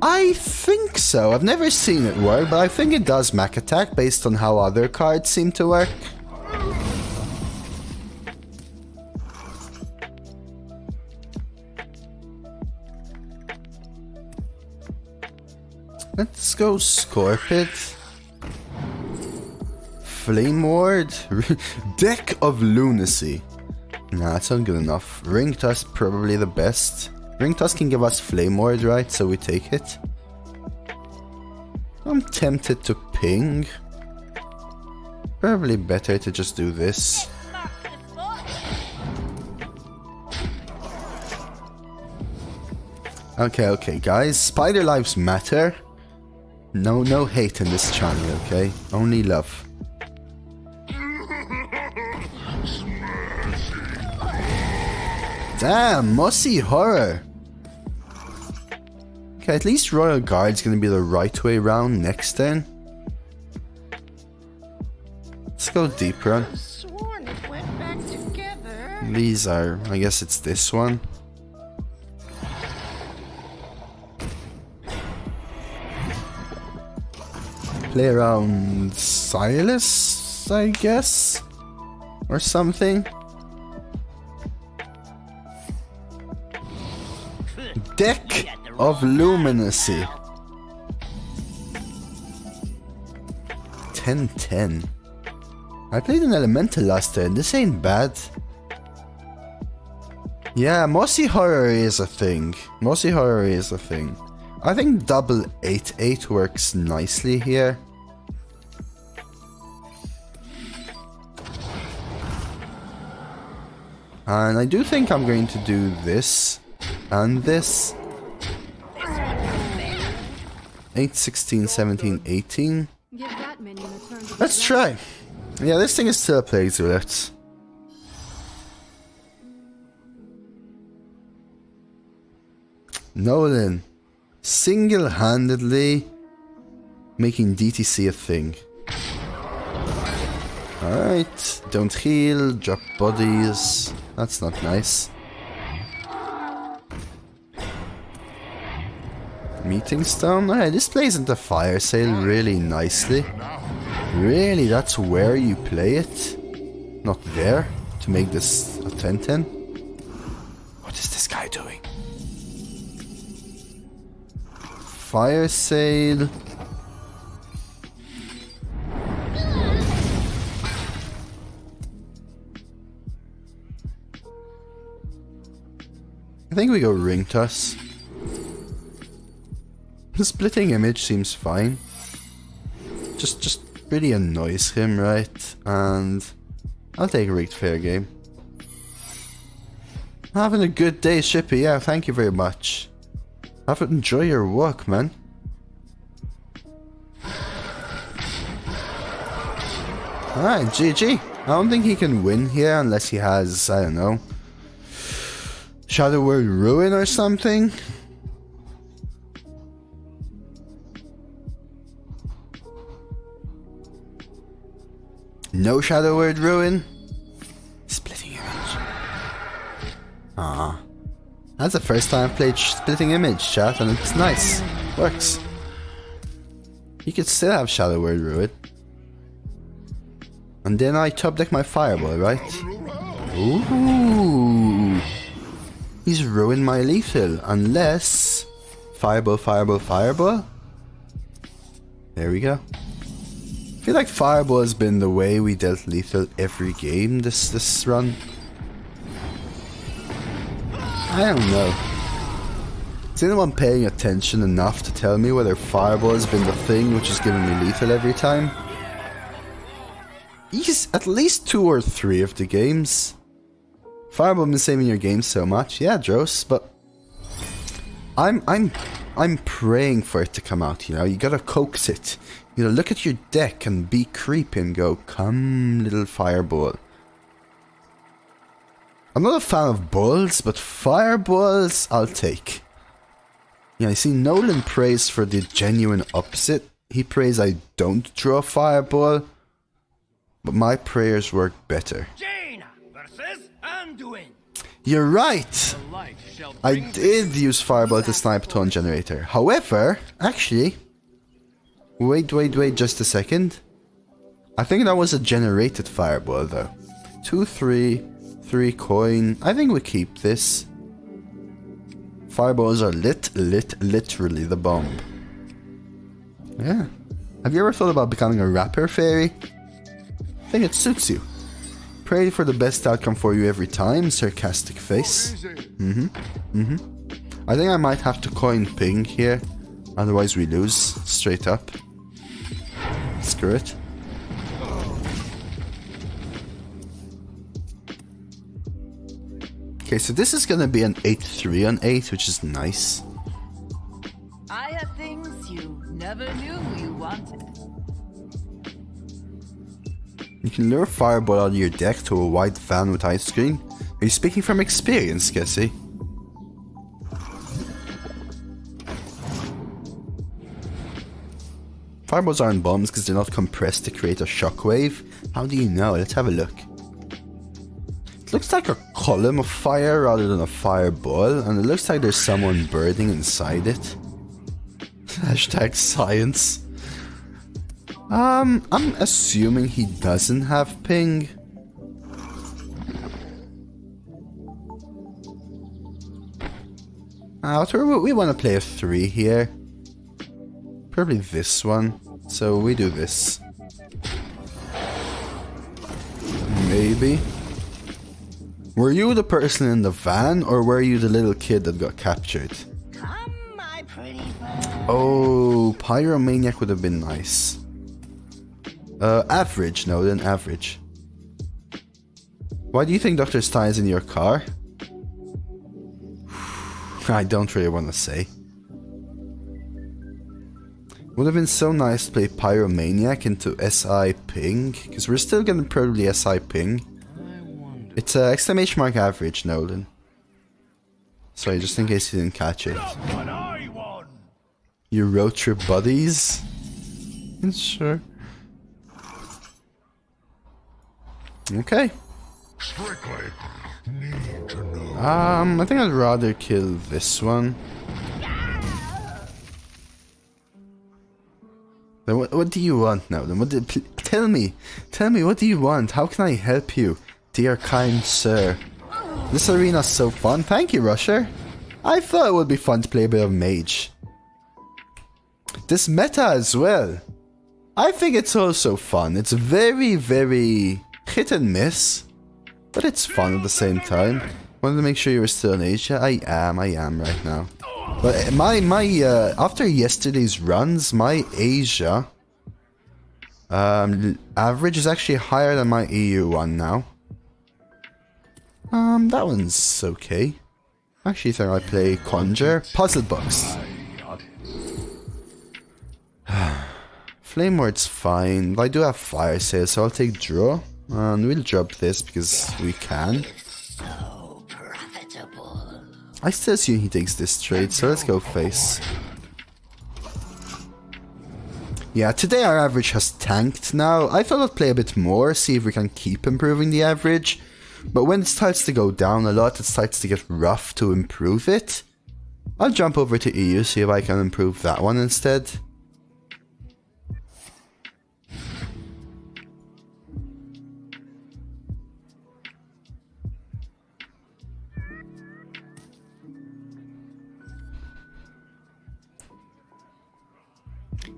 I think so. I've never seen it work, but I think it does mech attack based on how other cards seem to work. Let's go Scorpid. Flame Ward. Deck of Lunacy. Nah, that's not good enough. Ring Toss probably the best. Ring Toss can give us Flame Ward, right? So we take it. I'm tempted to ping. Probably better to just do this. Okay, okay, guys. Spider lives matter. No, no hate in this channel, okay? Only love. Damn, Mossy Horror! Okay, at least Royal Guard's gonna be the right way round next turn. Let's go deep run. These are, I guess it's this one. Play around Silas, I guess? Or something? Deck of Luminacy. ten ten. I played an Elemental last turn. This ain't bad. Yeah, Mossy Horror is a thing. Mossy Horror is a thing. I think double eight eight works nicely here. And I do think I'm going to do this. And this. eight, sixteen, seventeen, eighteen. Let's try. Yeah, this thing is still a plague zealot. Nolan. Single-handedly making D T C a thing. Alright. Don't heal. Drop bodies. That's not nice. Meeting Stone. Alright, this plays into Fire Sale really nicely. Really, that's where you play it. Not there, to make this a ten ten. What is this guy doing? Fire Sale. I think we go Ring Toss. The Splitting Image seems fine. Just just really annoys him, right? And I'll take a rigged fair game. Having a good day, Shippy. Yeah, thank you very much. Have it, enjoy your walk, man. Alright, G G. I don't think he can win here unless he has, I don't know, Shadow World Ruin or something. No Shadow Word Ruin. Splitting Image. Ah, that's the first time I've played Splitting Image, chat, and it's nice. Works. You could still have Shadow Word Ruin. And then I top deck my Fireball, right? Ooh. He's ruined my lethal, unless... Fireball, Fireball, Fireball. There we go. I feel like Fireball has been the way we dealt lethal every game this this run. I don't know. Is anyone paying attention enough to tell me whether Fireball has been the thing which is giving me lethal every time? He's at least two or three of the games. Fire Emblem is saving your game so much. Yeah, Dross, but I'm I'm I'm praying for it to come out, you know. You gotta coax it. You know, look at your deck and be creepy and go, come little fireball. I'm not a fan of balls, but fireballs I'll take. Yeah, you see, Nolan prays for the genuine opposite. He prays I don't draw a fireball, but my prayers work better. Jaina versus Anduin. You're right! I did use fireball to snipe Taunt Generator. However, actually... Wait, wait, wait, just a second. I think that was a generated fireball, though. Two, three, three coin. I think we keep this. Fireballs are lit, lit, literally the bomb. Yeah. Have you ever thought about becoming a rapper fairy? I think it suits you. Pray for the best outcome for you every time, sarcastic face. Mm-hmm. Mm-hmm. I think I might have to coin ping here. Otherwise we lose. Straight up. Screw it. Okay, so this is gonna be an eight three on eight, which is nice. I have things you never knew you wanted. You can lure Fireball out of your deck to a white van with ice cream. Are you speaking from experience, Kessie? Fireballs aren't bombs because they're not compressed to create a shockwave. How do you know? Let's have a look. It looks like a column of fire rather than a fireball, and it looks like there's someone burning inside it. Hashtag science. Um, I'm assuming he doesn't have ping. Uh, we want to play a three here. Probably this one. So we do this. Maybe. Were you the person in the van, or were you the little kid that got captured? Come, my pretty bird. Oh, Pyromaniac would have been nice. Uh, average, no, then average. Why do you think Doctor Stein is in your car? I don't really want to say. Would have been so nice to play Pyromaniac into S I Ping, because we're still going to probably S I Ping. It's uh, exclamation mark average, Nolan. Sorry, just in case you didn't catch it. You road trip buddies? Sure. Okay. Um, I think I'd rather kill this one. Then what, what do you want now? Then what? Did, tell me, tell me, what do you want? How can I help you, dear kind sir? This arena's so fun. Thank you, Rusher. I thought it would be fun to play a bit of mage. This meta as well. I think it's also fun. It's very, very. Hit and miss, but it's fun at the same time. Wanted to make sure you were still in Asia. I am, I am right now. But my, my, uh, after yesterday's runs, my Asia um, average is actually higher than my E U one now. Um, that one's okay. Actually, then I play Conjure, Puzzle Box. Flame Ward's fine, but I do have Fire Sale, so I'll take Draw. And we'll drop this because we can. So profitable. I still assume he takes this trade, so let's go face. Yeah, today our average has tanked now. I thought I'd play a bit more, see if we can keep improving the average. But when it starts to go down a lot, it starts to get rough to improve it. I'll jump over to E U, see if I can improve that one instead.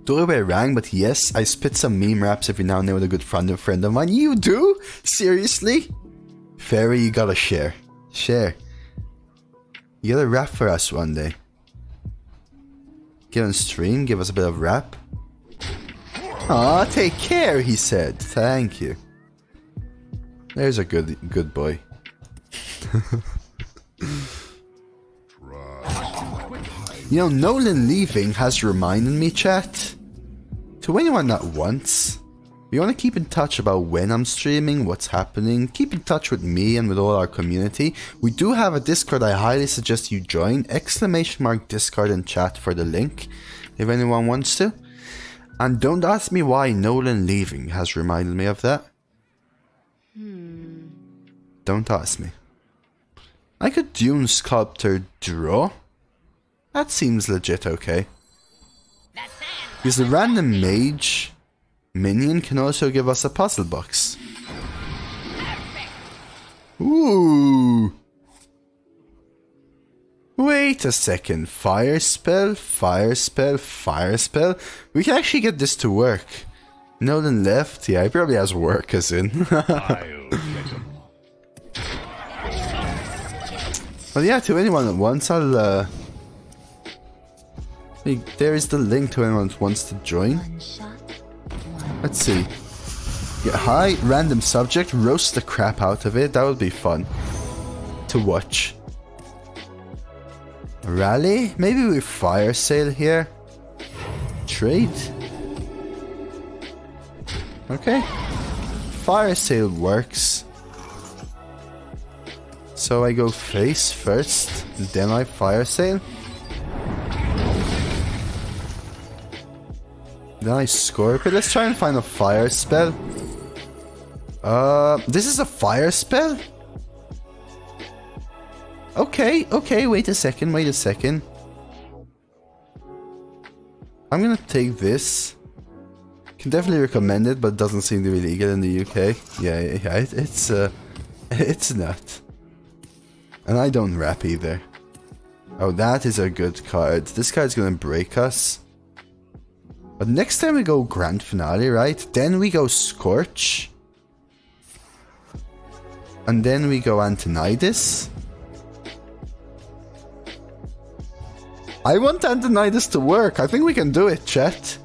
Doorway rang, but yes, I spit some meme raps every now and then with a good friend of friend of mine. You do? Seriously? Fairy, you gotta share. Share. You gotta rap for us one day. Get on stream, give us a bit of rap. Aw, take care, he said. Thank you. There's a good good boy. You know, Nolan leaving has reminded me, chat, to anyone that wants, if you want to keep in touch about when I'm streaming, what's happening, keep in touch with me and with all our community. We do have a Discord I highly suggest you join, exclamation mark Discord and chat for the link, if anyone wants to. And don't ask me why Nolan leaving has reminded me of that. Hmm. Don't ask me. I could Dune Sculptor draw. That seems legit okay. Because the random mage minion can also give us a puzzle box. Ooh. Wait a second, fire spell, fire spell, fire spell. We can actually get this to work. Nolan left, yeah, he probably has workers in. Well, yeah, to anyone that wants, I'll, uh... there is the link to anyone that wants to join. Let's see. Get high, random subject, roast the crap out of it, that would be fun to watch. Rally? Maybe we fire sale here. Trade? Okay. Fire sale works. So I go face first, then I fire sale. Then I Scorpid. Let's try and find a fire spell. Uh, this is a fire spell? Okay, okay, wait a second, wait a second. I'm gonna take this. Can definitely recommend it, but it doesn't seem to be legal in the U K. Yeah, yeah, it, it's, uh, it's not. And I don't rap either. Oh, that is a good card. This card's gonna break us. But next time we go Grand Finale, right? Then we go Scorch. And then we go Antonidas. I want Antonidas to work. I think we can do it, chat.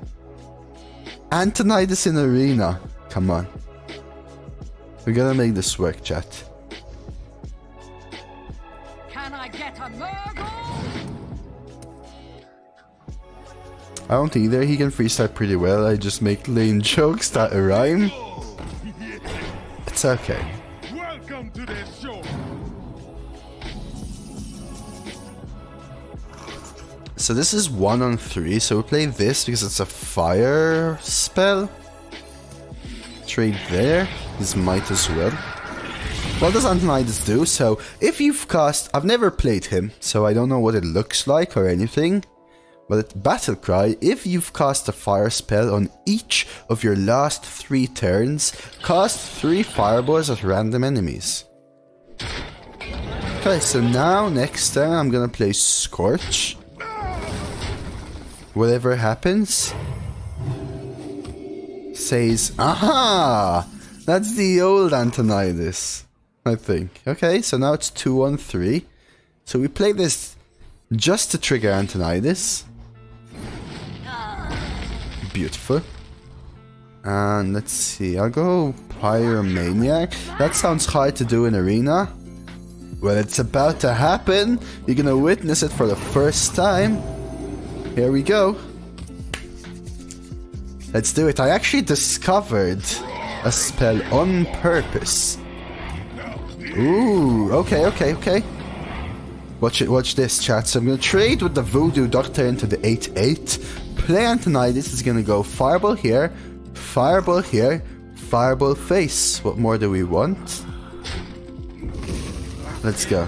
Antonidas in Arena. Come on. We gotta make this work, chat. Can I get a I don't either. He can freestyle pretty well. I just make lame jokes that rhyme. It's okay. Welcome to the show. So this is one on three, so we play this because it's a fire spell. Trade there. This might as well. What does Antonidas do? So if you've cast... I've never played him, so I don't know what it looks like or anything. But at Battlecry, if you've cast a fire spell on each of your last three turns, cast three fireballs at random enemies. Okay, so now next turn I'm gonna play Scorch. Whatever happens, says, aha! That's the old Antonidas, I think. Okay, so now it's two one three. So we play this just to trigger Antonidas. Beautiful. And let's see, I'll go Pyromaniac. That sounds hard to do in Arena. Well, it's about to happen. You're gonna witness it for the first time. Here we go. Let's do it. I actually discovered a spell on purpose. Ooh, okay, okay, okay. Watch it, watch this, chat. So I'm gonna trade with the Voodoo Doctor into the eight eight. Play Antonidas is gonna go fireball here, fireball here, fireball face. What more do we want? Let's go.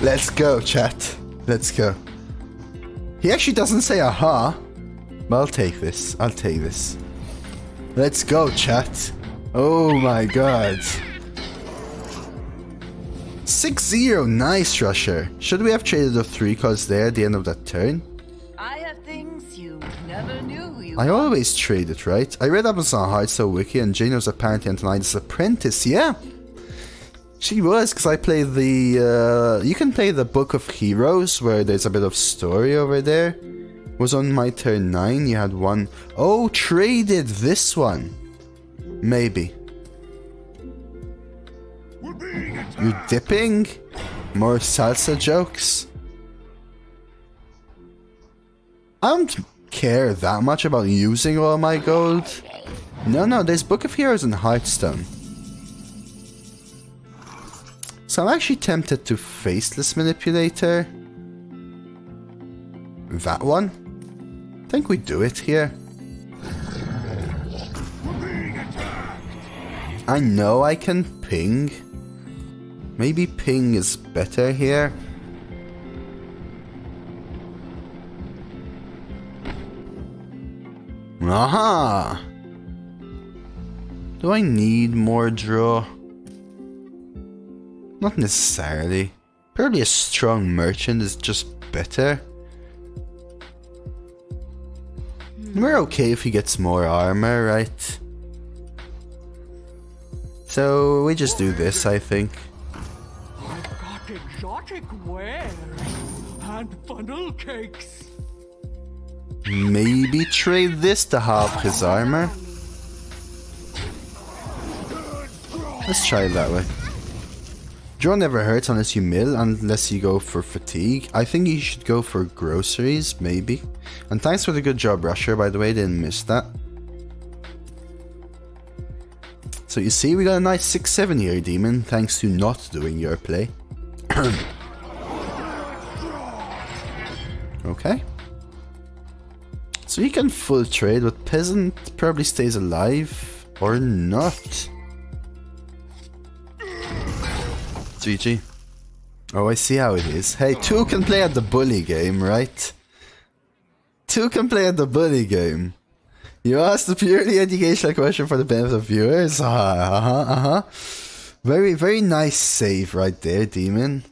Let's go, chat. Let's go. He actually doesn't say aha, but I'll take this. I'll take this. Let's go, chat. Oh my god. six zero, nice, Rusher. Should we have traded the three cards there at the end of that turn? I have things you never knew you I always trade it, right? I read up on some Hearthstone Wiki and Jaina was apparently Antonidas' apprentice, yeah. She was, because I played the... Uh, you can play the Book of Heroes, where there's a bit of story over there. was on my turn nine. You had one. Oh, traded this one. Maybe. You dipping? More salsa jokes? I don't care that much about using all my gold. No, no, there's Book of Heroes and Hearthstone. So I'm actually tempted to Faceless Manipulator. That one? I think we do it here. I know I can ping. Maybe ping is better here. Aha! Do I need more draw? Not necessarily. Probably a strong merchant is just better. We're okay if he gets more armor, right? So we just do this, I think. Exotic wares and funnel cakes. Maybe trade this to half his armor. Let's try it that way. Draw never hurts unless you mill, unless you go for fatigue. I think you should go for groceries, maybe. And thanks for the good job, Rusher, by the way, didn't miss that. So you see, we got a nice six seven here, Demon, thanks to not doing your play. Okay. So he can full trade, but Peasant probably stays alive or not. G G. Oh, I see how it is. Hey, two can play at the bully game, right? Two can play at the bully game. You asked a purely educational question for the benefit of viewers. Uh huh, uh huh. Very, very nice save right there, Demon.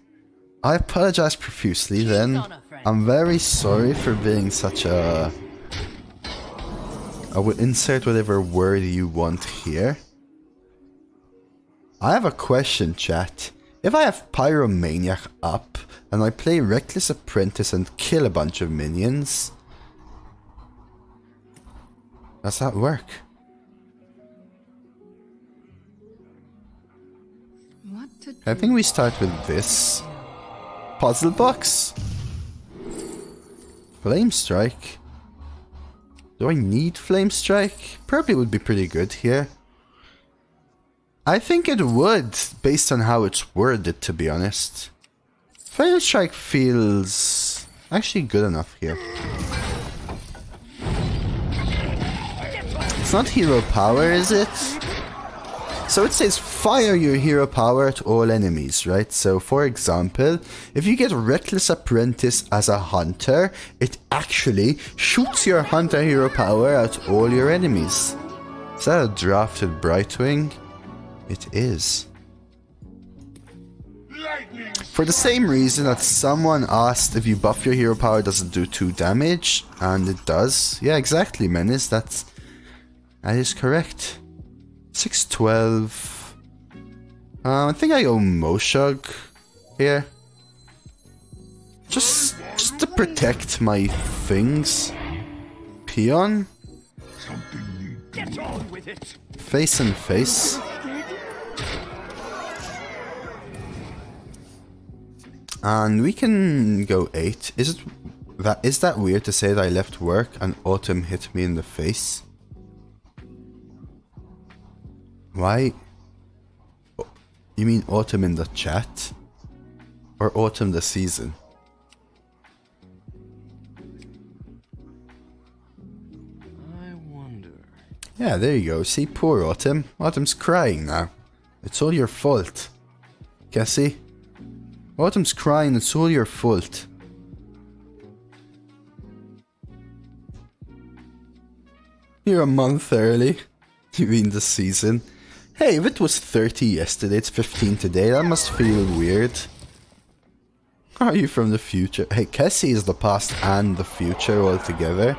I apologize profusely then. I'm very sorry for being such a... I will insert whatever word you want here. I have a question, chat. If I have Pyromaniac up and I play Reckless Apprentice and kill a bunch of minions, does that work? I think we start with this. Puzzle Box. Flamestrike. Do I need Flamestrike? Probably would be pretty good here. I think it would, based on how it's worded, to be honest. Flamestrike feels actually good enough here. It's not hero power, is it? So it says fire your hero power at all enemies, right? So for example, if you get Reckless Apprentice as a hunter, it actually shoots your hunter hero power at all your enemies. Is that a drafted Brightwing? It is. For the same reason that someone asked if you buff your hero power, does it do two damage? And it does. Yeah, exactly, Menace. That's, that is correct. six twelve. Uh, I think I go Moshug here. Just, just to protect my things. Peon. Face and face. And we can go eight. Is it that? Is that weird to say that I left work and Autumn hit me in the face? Why? Oh, you mean Autumn in the chat? Or Autumn the season? I wonder. Yeah, there you go. See, poor Autumn. Autumn's crying now. It's all your fault. Cassie? Autumn's crying. It's all your fault. You're a month early. You mean the season? Hey, if it was thirty yesterday, it's fifteen today, that must feel weird. Are you from the future? Hey, Cassie is the past and the future altogether.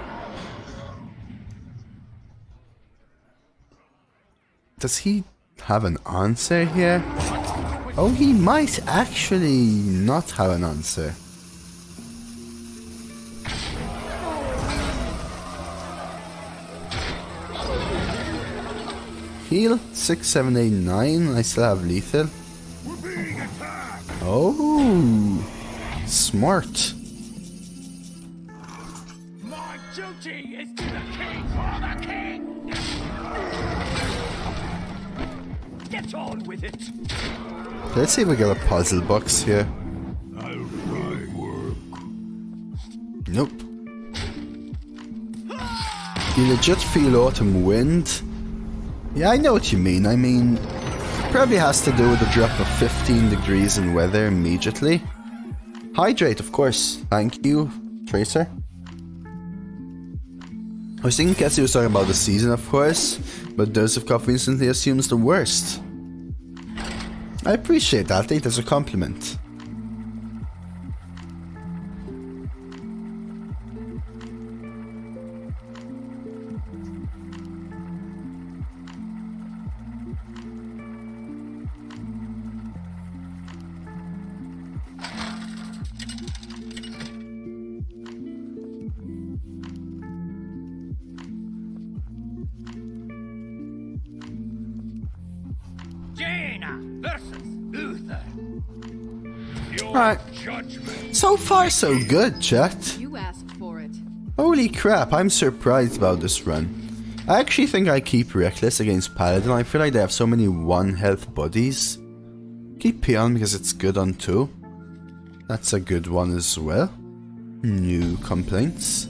Does he have an answer here? Oh, he might actually not have an answer. Heal. six, seven, eight, nine. I still have lethal. Oh, smart. My duty is to the king for the king. Get on with it. Let's see if we get a puzzle box here. I'll try work. Nope. You legit feel autumn wind? Yeah, I know what you mean. I mean, probably has to do with a drop of fifteen degrees in weather immediately. Hydrate, of course. Thank you, Tracer. I was thinking Cassie was talking about the season, of course, but dose of coffee instantly assumes the worst. I appreciate that. I think that's a compliment. So far, so good, chat. You asked for it. Holy crap, I'm surprised about this run. I actually think I keep Reckless against Paladin. I feel like they have so many one-health bodies. Keep Peon because it's good on two. That's a good one as well. New complaints.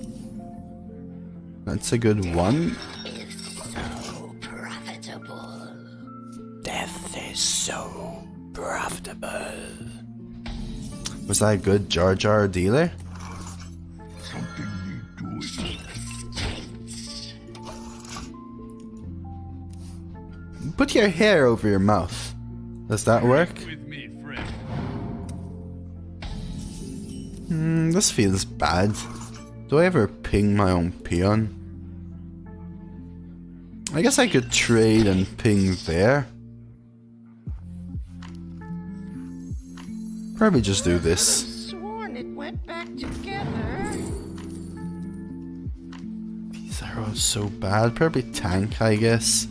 That's a good one. Death is so profitable. Death is so profitable. Was that a good Jar Jar dealer? Put your hair over your mouth. Does that work? Hmm, this feels bad. Do I ever ping my own peon? I guess I could trade and ping there. Probably just do this. Sworn it went back together. These are all so bad. Probably tank, I guess.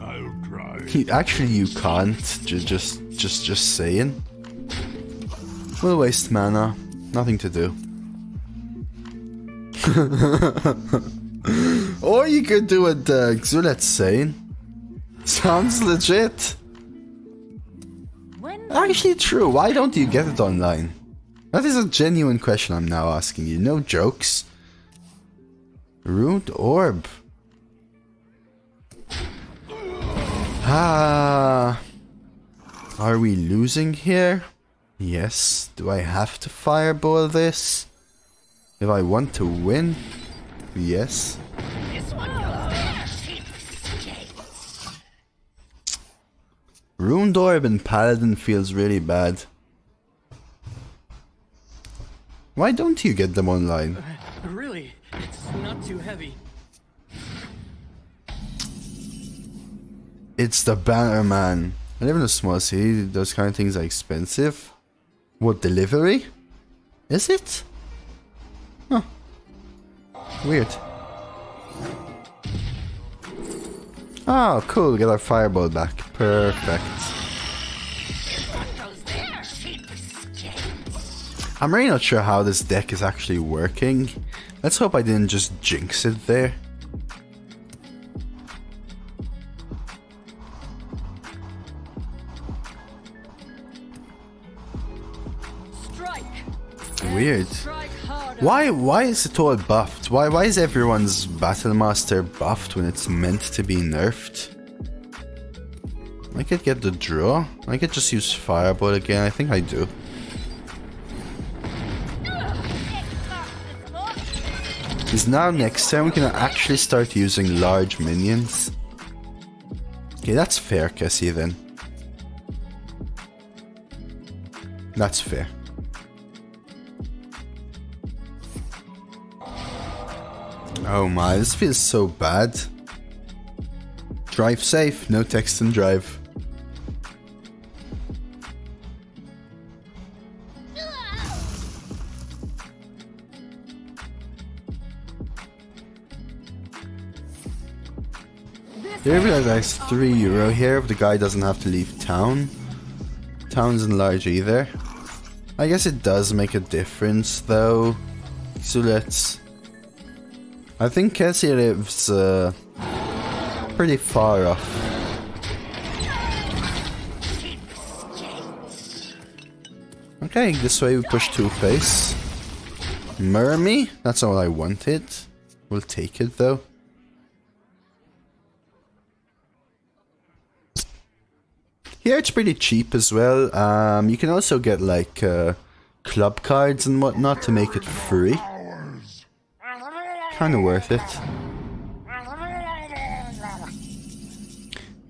I'll try. Actually, you can't. Just, just, just, just saying. We'll waste mana. Nothing to do. Or you could do what uh, Xulet's saying. Sounds legit. Actually true, why don't you get it online? That is a genuine question I'm now asking you, no jokes. Runed Orb. Ah, are we losing here? Yes, do I have to fireball this? If I want to win? Yes. Runed Orb and Paladin feels really bad. Why don't you get them online? Uh, really, it's not too heavy. It's the banner, man. I live in a small city. Those kind of things are expensive. What, delivery? Is it? Huh. Weird. Oh, cool, get our fireball back. Perfect. I'm really not sure how this deck is actually working. Let's hope I didn't just jinx it there. Weird. Why why is it all buffed? Why why is everyone's Battlemaster buffed when it's meant to be nerfed? I could get the draw. I could just use Fireball again. I think I do. Because now next turn we can actually start using large minions. Okay, that's fair, Cassie, then. That's fair. Oh my, this feels so bad. Drive safe, no text and drive. Do you realize I have three euro here if the guy doesn't have to leave town? Town isn't large either. I guess it does make a difference though. So let's... I think Cassie lives uh, pretty far off. Okay, this way we push Two-Face. Mermy? That's all I wanted. We'll take it though. Here it's pretty cheap as well. Um, you can also get like uh, club cards and whatnot to make it free. Kinda worth it.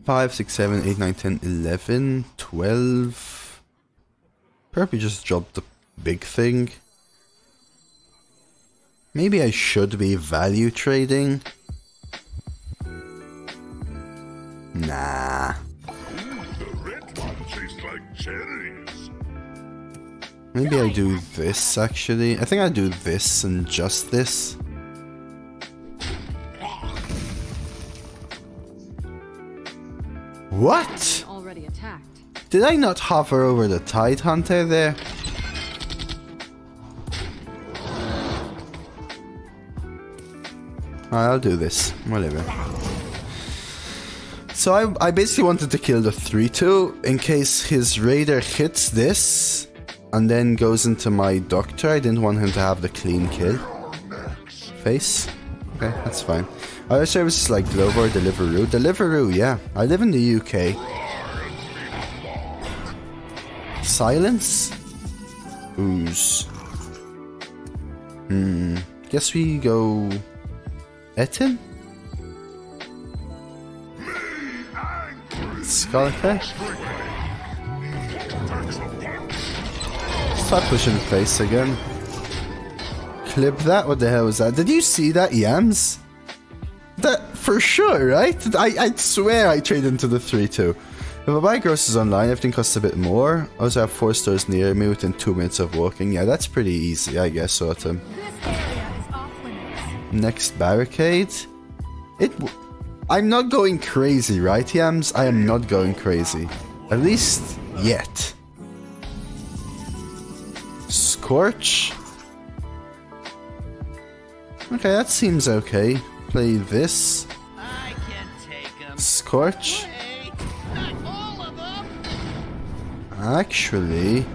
five, six, seven, eight, nine, ten, eleven, twelve. Probably just dropped the big thing. Maybe I should be value trading. Nah. Maybe I do this actually. I think I do this and just this. What? Already attacked. Did I not hover over the Tide Hunter there? I'll do this. Whatever. So I, I basically wanted to kill the three two in case his raider hits this and then goes into my doctor. I didn't want him to have the clean kill. Face. Okay, that's fine. Other services like Glovo or Deliveroo. Deliveroo, yeah. I live in the U K. Silence? Ooze. Hmm. Guess we go... Etin? Skulker? Start pushing face again. Clip that? What the hell was that? Did you see that, Yams? That for sure, right? I, I swear I trade into the three two. If I buy groceries online, everything costs a bit more. I also have four stores near me within two minutes of walking. Yeah, that's pretty easy, I guess, Autumn. Next barricade. It. W I'm not going crazy, right, Yams? I am not going crazy. At least yet. Scorch. Okay, that seems okay. Play this. I can take 'em. Scorch. Actually,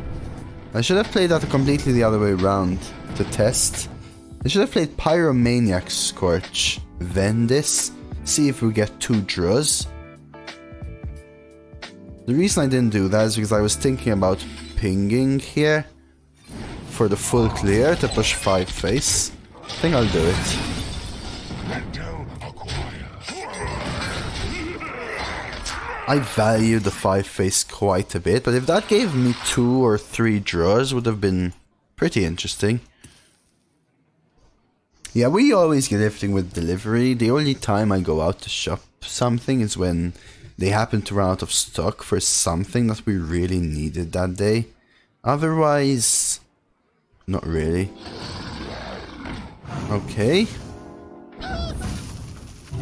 I should have played that completely the other way around to test. I should have played Pyromaniac Scorch, then this. See if we get two draws. The reason I didn't do that is because I was thinking about pinging here for the full clear to push five face. I think I'll do it. I value the five face quite a bit, but if that gave me two or three draws, would have been pretty interesting. Yeah, we always get everything with delivery. The only time I go out to shop something is when they happen to run out of stock for something that we really needed that day. Otherwise, not really. Okay.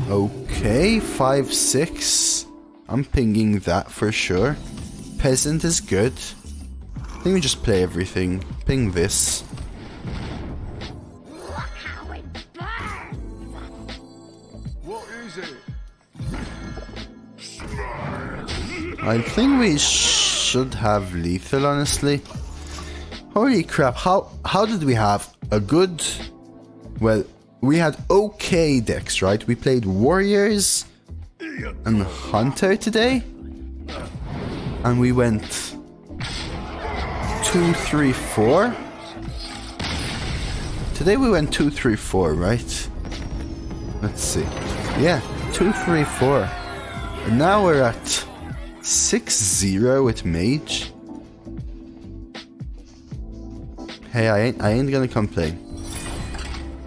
Okay, five, six. I'm pinging that for sure. Peasant is good. I think we just play everything. Ping this. I think we should have lethal, honestly. Holy crap, how how did we have a good... Well, we had okay decks, right? We played Warriors and Hunter today. And we went... two, three, four. Today we went two, three, four, right? Let's see. Yeah, two, three, four. And now we're at... six zero with Mage. Hey, I ain't, I ain't gonna complain.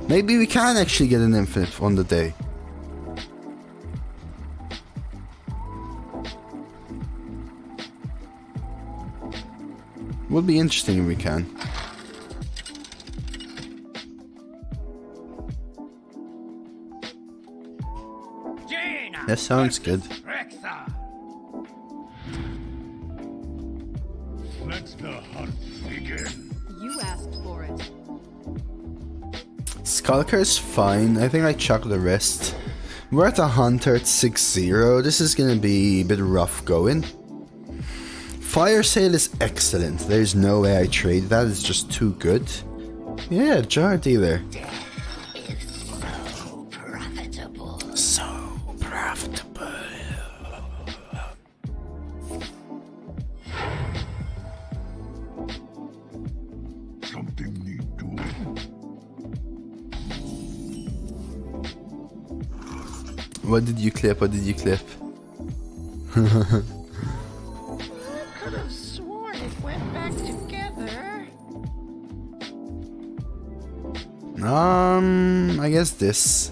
Maybe we can actually get an infinite on the day. Would be interesting if we can. Jaina. That sounds good. Let the hunt begin. You asked for it. Skulker is fine. I think I chuck the rest. We're at a hunter at six zero. This is gonna be a bit rough going. Fire Sale is excellent. There's no way I trade that. It's just too good. Yeah, Jar Dealer. So profitable. So profitable. Something need doing. What did you clip? What did you clip? Um, I guess this.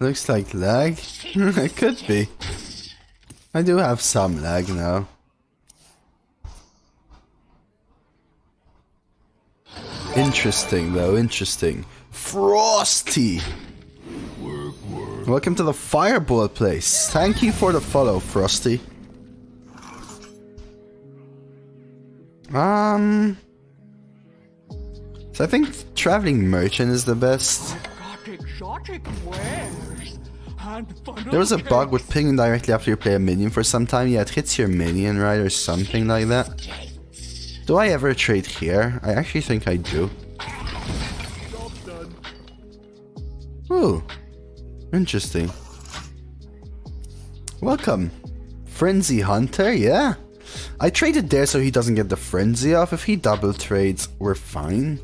Looks like lag. It could be. I do have some lag now. Interesting though, interesting. Frosty! Welcome to the fireball place. Thank you for the follow, Frosty. Um, so I think Traveling Merchant is the best. There was a bug with pinging directly after you play a minion for some time. Yeah, it hits your minion, right, or something like that. Do I ever trade here? I actually think I do. Ooh, interesting. Welcome, Frenzy Hunter. Yeah. I traded there so he doesn't get the frenzy off. If he double trades, we're fine.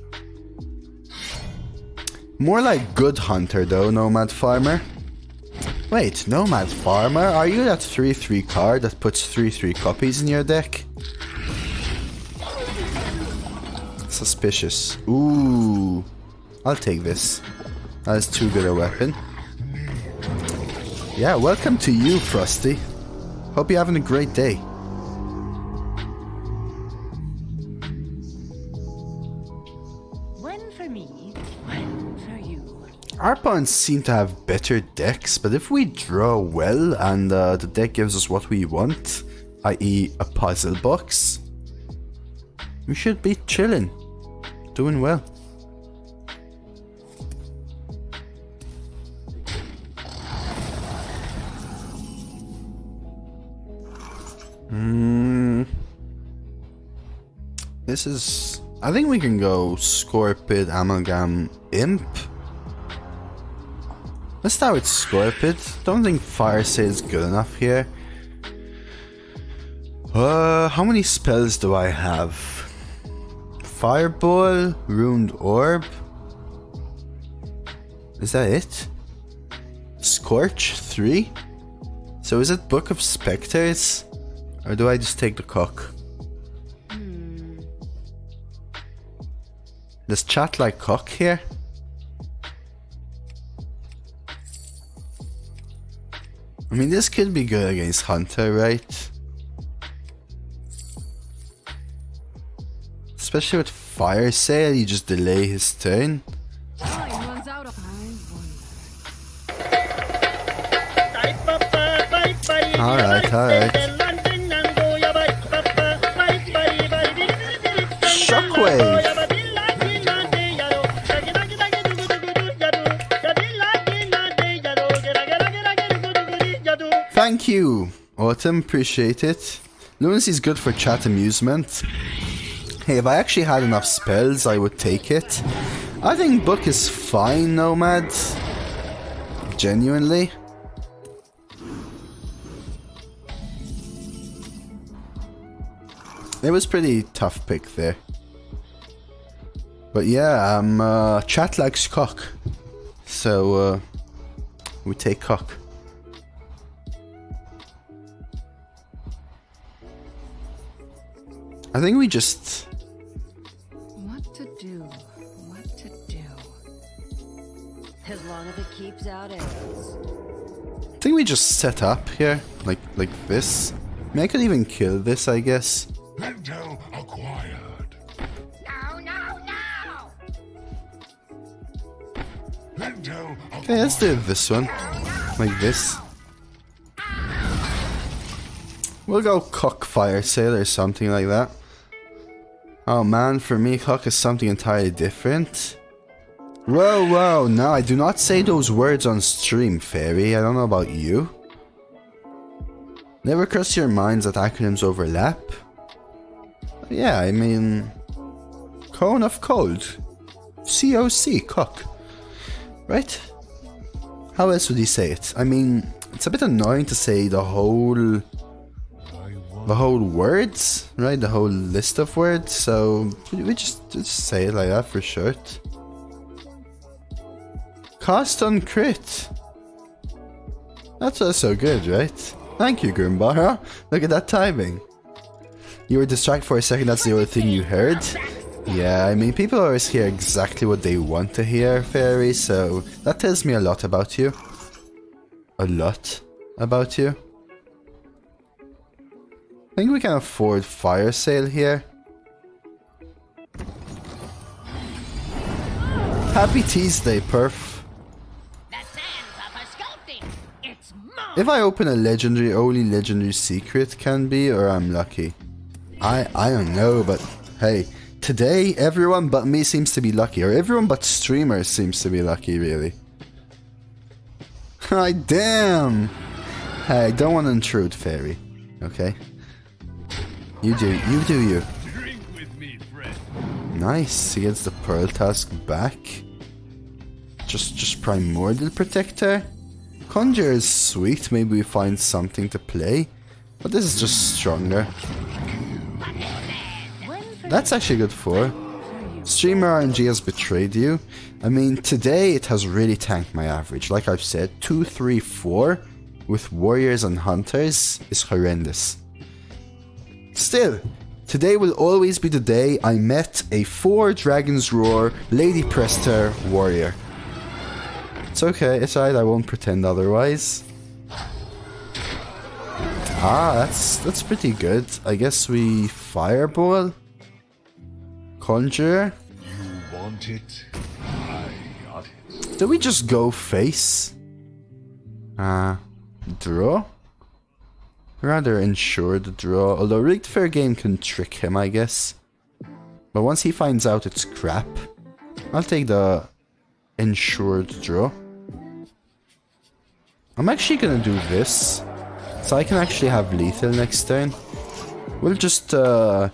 More like good hunter though, Nomad Farmer. Wait, Nomad Farmer? Are you that three three card that puts three three copies in your deck? Suspicious. Ooh. I'll take this. That is too good a weapon. Yeah, welcome to you, Frosty. Hope you're having a great day. Our opponents seem to have better decks, but if we draw well and uh, the deck gives us what we want, that is a puzzle box, we should be chilling, doing well. Mm. This is... I think we can go Scorpid, Amalgam, Imp. Let's start with Scorpid. Don't think Fire Sale is good enough here. Uh, how many spells do I have? Fireball, Runed Orb. Is that it? Scorch three. So is it Book of Spectres, or do I just take the cock? Hmm. Does chat like cock here? I mean, this could be good against Hunter, right? Especially with Fire Sale, you just delay his turn. Alright, alright. Shockwave! Thank you, Autumn, appreciate it. Lunacy is good for chat amusement. Hey, if I actually had enough spells, I would take it. I think Book is fine, Nomad. Genuinely. It was pretty tough pick there. But yeah, um, uh, chat likes cock. So, uh, we take cock. I think we just... What to do? What to do? As long as it keeps out arrows. I think we just set up here, like like this. I mean, I could even kill this, I guess. Mental acquired. No, no, no! Okay, let's do this one. Like this. We'll go Cockfire Sailor or something like that. Oh man, for me, Cock is something entirely different. Whoa, whoa, no, I do not say those words on stream, Fairy. I don't know about you. Never cross your minds that acronyms overlap. Yeah, I mean... Cone of Cold. C O C, Cock. Right? How else would he say it? I mean, it's a bit annoying to say the whole... The whole words, right? The whole list of words, so... We just, just say it like that for short. Cast on crit. That's uh, so good, right? Thank you, Grimbara. Look at that timing. You were distracted for a second, that's the only thing you heard. Yeah, I mean, people always hear exactly what they want to hear, Fairy, so that tells me a lot about you. A lot about you. I think we can afford Fire Sail here. Happy Tuesday, Perf. If I open a legendary, only legendary secret can be, or I'm lucky. I I don't know, but hey, today everyone but me seems to be lucky, or everyone but streamers seems to be lucky, really. I damn! Hey, don't want to intrude, Fairy. Okay. You do, you do you. Drink with me, friend. Nice. He gets the Pearl Tusk back. Just, just Primordial Protector. Conjure is sweet, maybe we find something to play, but this is just stronger. That's actually good for. Streamer R N G has betrayed you. I mean, today it has really tanked my average. Like I've said, two, three, four with warriors and hunters is horrendous. Still, today will always be the day I met a four Dragon's Roar, Lady Prestor warrior. It's okay, it's alright, I won't pretend otherwise. Ah, that's that's pretty good. I guess we fireball. Conjure. You want it. I got it. Do we just go face? Uh draw? Rather ensure the draw, although Rigged Fair Game can trick him, I guess. But once he finds out it's crap, I'll take the ensured draw. I'm actually gonna do this, so I can actually have lethal next turn. We'll just, uh...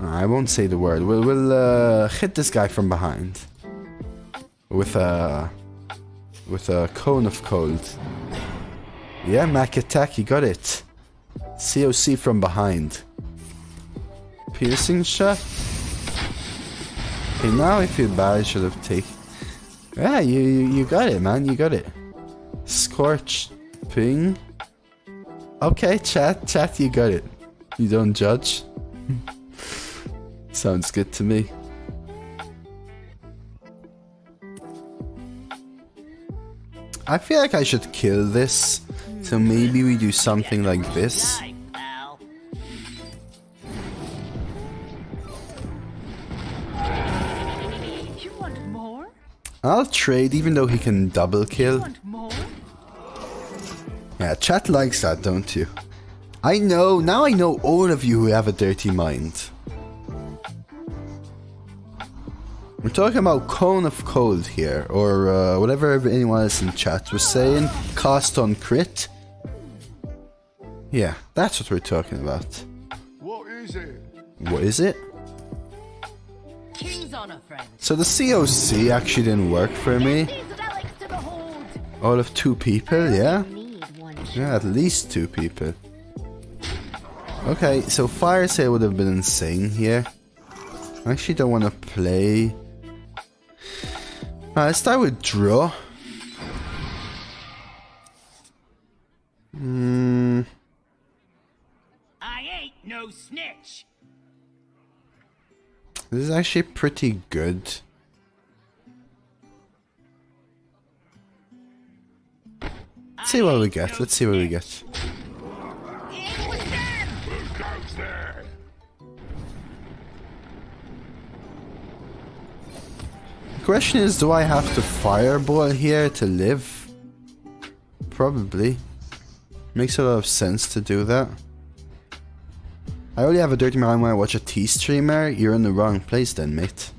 I won't say the word. We'll, we'll uh, hit this guy from behind. With a... With a Cone of Cold. Yeah, Mac attack, you got it. C O C from behind. Piercing shot. Okay, now I feel bad, I should have taken... Yeah, you, you you got it, man, you got it. Scorch, ping. Okay, chat, chat, you got it. You don't judge. Sounds good to me. I feel like I should kill this, so maybe we do something like this. I'll trade, even though he can double kill. Yeah, chat likes that, don't you? I know, now I know all of you who have a dirty mind. We're talking about Cone of Cold here, or uh, whatever anyone else in chat was saying. Cast on crit. Yeah, that's what we're talking about. What is it? What is it? So the C O C actually didn't work for me. All of two people, yeah? Yeah, at least two people. Okay, so Fire Sail would have been insane here. I actually don't want to play. Alright, let's start with draw. Hmm. I ain't no snitch. This is actually pretty good. Let's see what we get. Let's see what we get. question is, do I have to fireball here to live? Probably. Makes a lot of sense to do that. I only have a dirty mind when I watch a tea streamer. You're in the wrong place then, mate.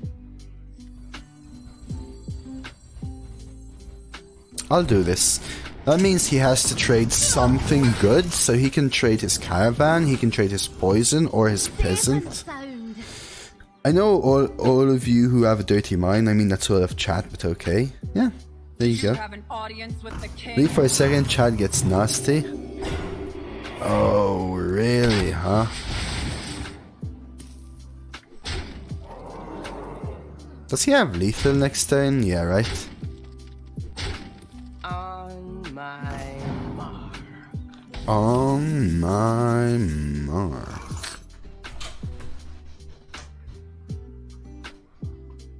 I'll do this. That means he has to trade something good, so he can trade his caravan, he can trade his poison, or his peasant. I know all, all of you who have a dirty mind, I mean that's all of chat, but okay. Yeah, there you go. Leave for a second, chat gets nasty. Oh, really, huh? Does he have lethal next turn? Yeah, right. On my mark. On my mark.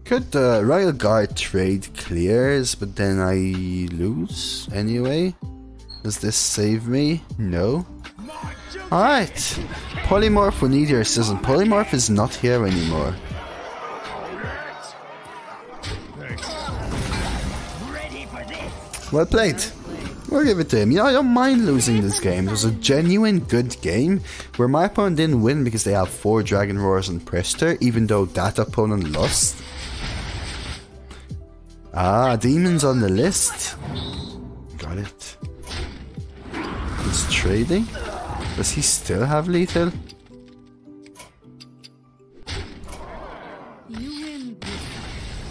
Could the uh, Royal Guard trade clears, but then I lose anyway? Does this save me? No. Alright! Polymorph will need your assistance. Polymorph is not here anymore. Well played. We'll give it to him. You know, I don't mind losing this game. It was a genuine good game where my opponent didn't win because they have four Dragon Roars and Prestor, even though that opponent lost. Ah, demons on the list. Got it. He's trading. Does he still have lethal?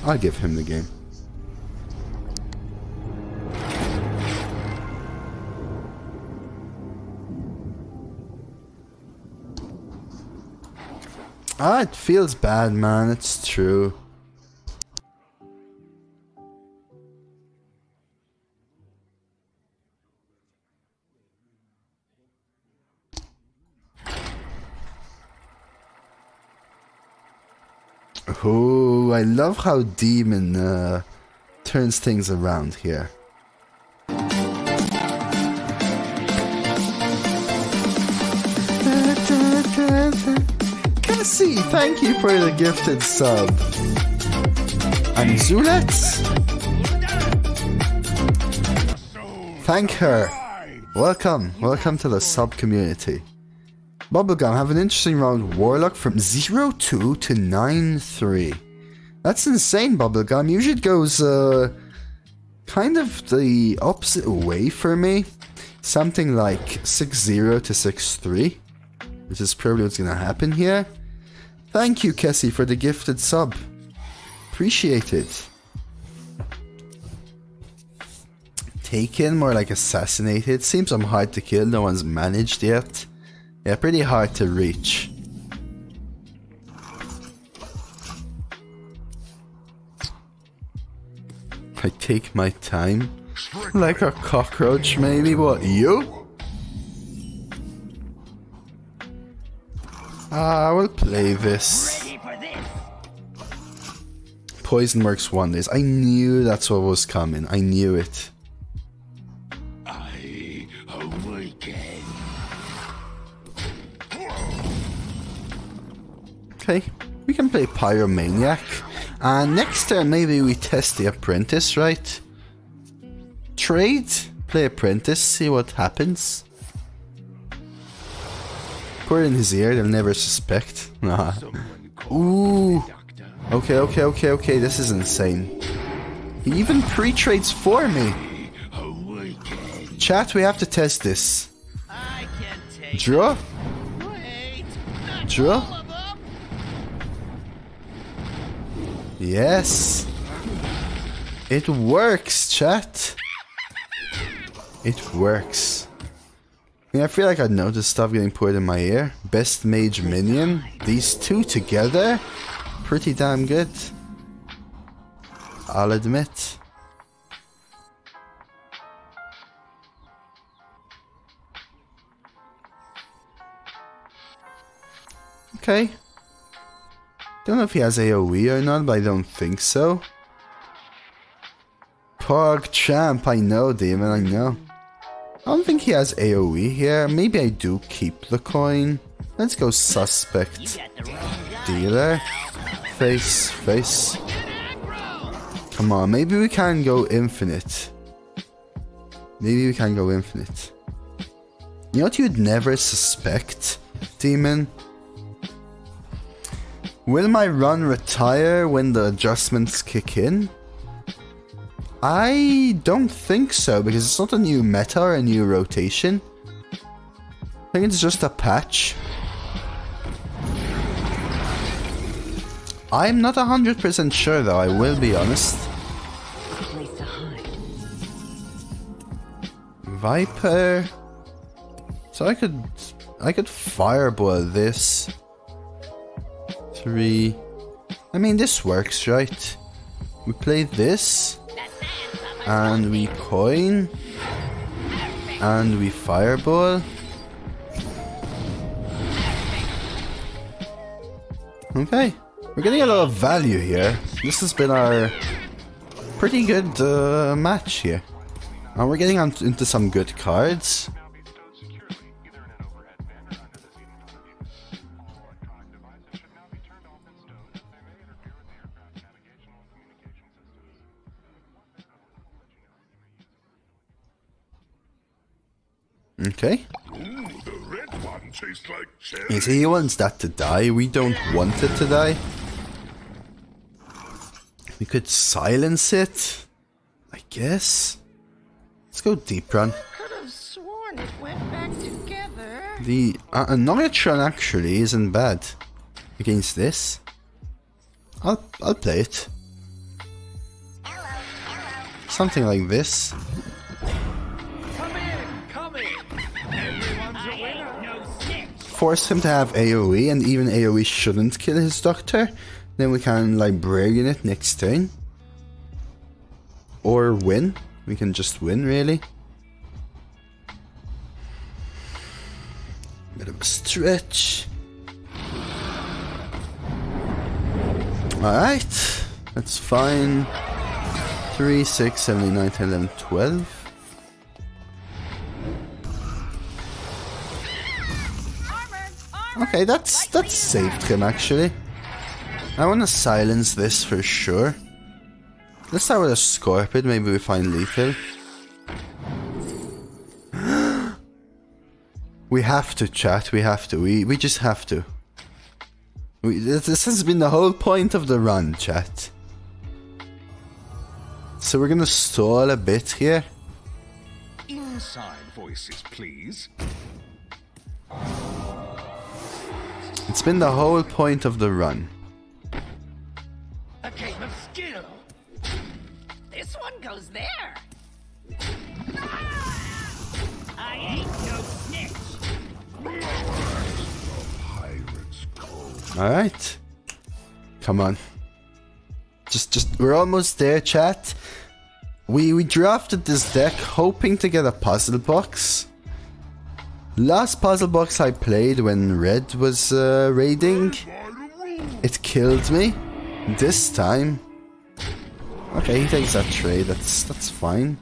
I'll give him the game. Ah, it feels bad, man. It's true. Oh, I love how Demon uh, turns things around here. Cassie, thank you for the gifted sub. And Zulet? Thank her. Welcome, welcome to the sub community. Bubblegum, have an interesting round. Warlock from zero two to nine three. That's insane, Bubblegum. Usually it goes uh, kind of the opposite way for me. Something like six zero to six three, which is probably what's going to happen here. Thank you, Kessie, for the gifted sub. Appreciate it. Taken, more like assassinated. Seems I'm hard to kill. No one's managed yet. Yeah, pretty hard to reach. I take my time. Like a cockroach, maybe? What, you? Ah, I will play this. Poison works wonders. I knew that's what was coming. I knew it. Okay, we can play Pyromaniac, and uh, next turn maybe we test the Apprentice, right? Trade, play Apprentice, see what happens. Put it in his ear, they'll never suspect. Nah. Ooh. Okay, okay, okay, okay, this is insane. He even pre-trades for me. Chat, we have to test this. Draw? Draw? Yes! It works, chat! It works. I mean, I feel like I noticed stuff getting poured in my ear. Best mage minion. These two together? Pretty damn good. I'll admit. Okay. Don't know if he has AoE or not, but I don't think so. Pog Champ, I know, Demon, I know. I don't think he has AoE here. Maybe I do keep the coin. Let's go Suspect Dealer. Face, face. Come on, maybe we can go infinite. Maybe we can go infinite. You know what you'd never suspect, Demon? Will my run retire when the adjustments kick in? I don't think so, because it's not a new meta or a new rotation. I think it's just a patch. I'm not one hundred percent sure though, I will be honest. Viper. So I could I could fireball this. Three. I mean, this works, right? We play this. And we coin. And we fireball. Okay. We're getting a lot of value here. This has been our pretty good uh, match here. And we're getting on into some good cards. Okay. You see, he wants that to die. We don't want it to die. We could silence it, I guess. Let's go deep run. Could have sworn it went back together. The uh, a knowledge run actually isn't bad against this. I'll I'll play it. Hello, hello. Something like this. Come in, come in. Everyone's a winner. No snitch. Force him to have A O E, and even A O E shouldn't kill his doctor. Then we can librarian it next turn. Or win. We can just win, really. Bit of a stretch. Alright. That's fine. three, six, seven, eight, nine, ten, eleven, twelve. Okay, that's, that's saved him, actually. I want to silence this for sure. Let's start with a Scorpid, maybe we find lethal. We have to chat, we have to, we, we just have to. We, this has been the whole point of the run, chat. So we're going to stall a bit here. Inside voices, please. It's been the whole point of the run. Goes there. I ain't no snitch. All right, come on. Just, just, we're almost there, chat. We we drafted this deck hoping to get a puzzle box. Last puzzle box I played when Red was uh, raiding, it killed me. This time. Okay, he takes that trade, that's that's fine.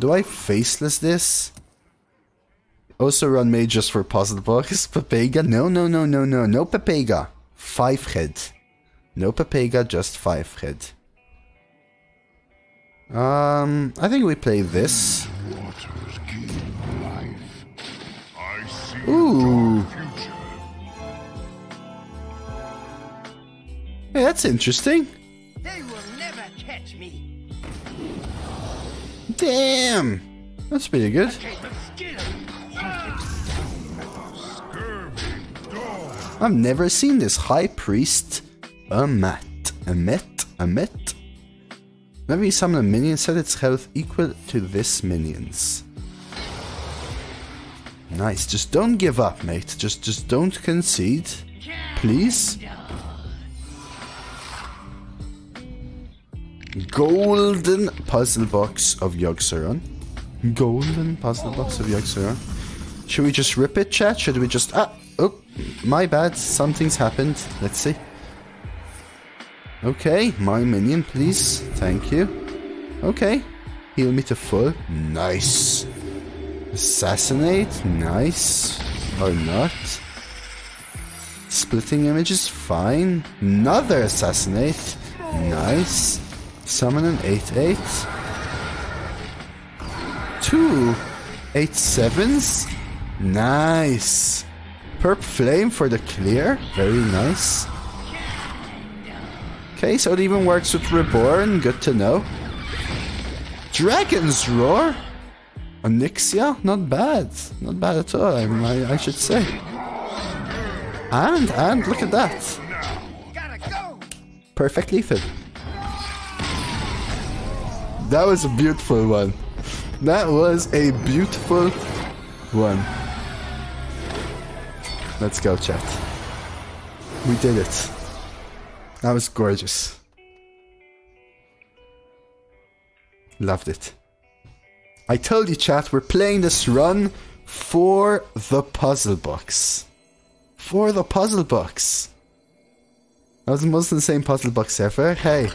Do I faceless this? Also run mage just for puzzle box. Pepega? No, no, no, no, no, no Pepega. Five head. No Pepega, just five head. Um, I think we play this. Ooh. Hey, that's interesting. Damn! That's pretty good. I've never seen this High Priest. A mat. A met. A met. Whenever you summon a minion, set its health equal to this minion's. Nice. Just don't give up, mate. Just, just don't concede. Please. Golden Puzzle Box of Yogg-Saron. Golden Puzzle Box of Yogg-Saron. Should we just rip it, chat? Should we just... Ah! Oh! My bad. Something's happened. Let's see. Okay. My minion, please. Thank you. Okay. Heal me to full. Nice. Assassinate. Nice. Or not. Splitting Image is fine. Another Assassinate. Nice. Summon an eight eight. Two eight sevens. Nice. Perp Flame for the clear. Very nice. Okay, so it even works with Reborn. Good to know. Dragon's Roar. Onyxia? Not bad. Not bad at all, I, I should say. And, and, look at that. Perfect lethal. That was a beautiful one. That was a beautiful one. Let's go, chat. We did it. That was gorgeous. Loved it. I told you, chat, we're playing this run for the puzzle box. For the puzzle box. That was the most insane puzzle box ever. Hey,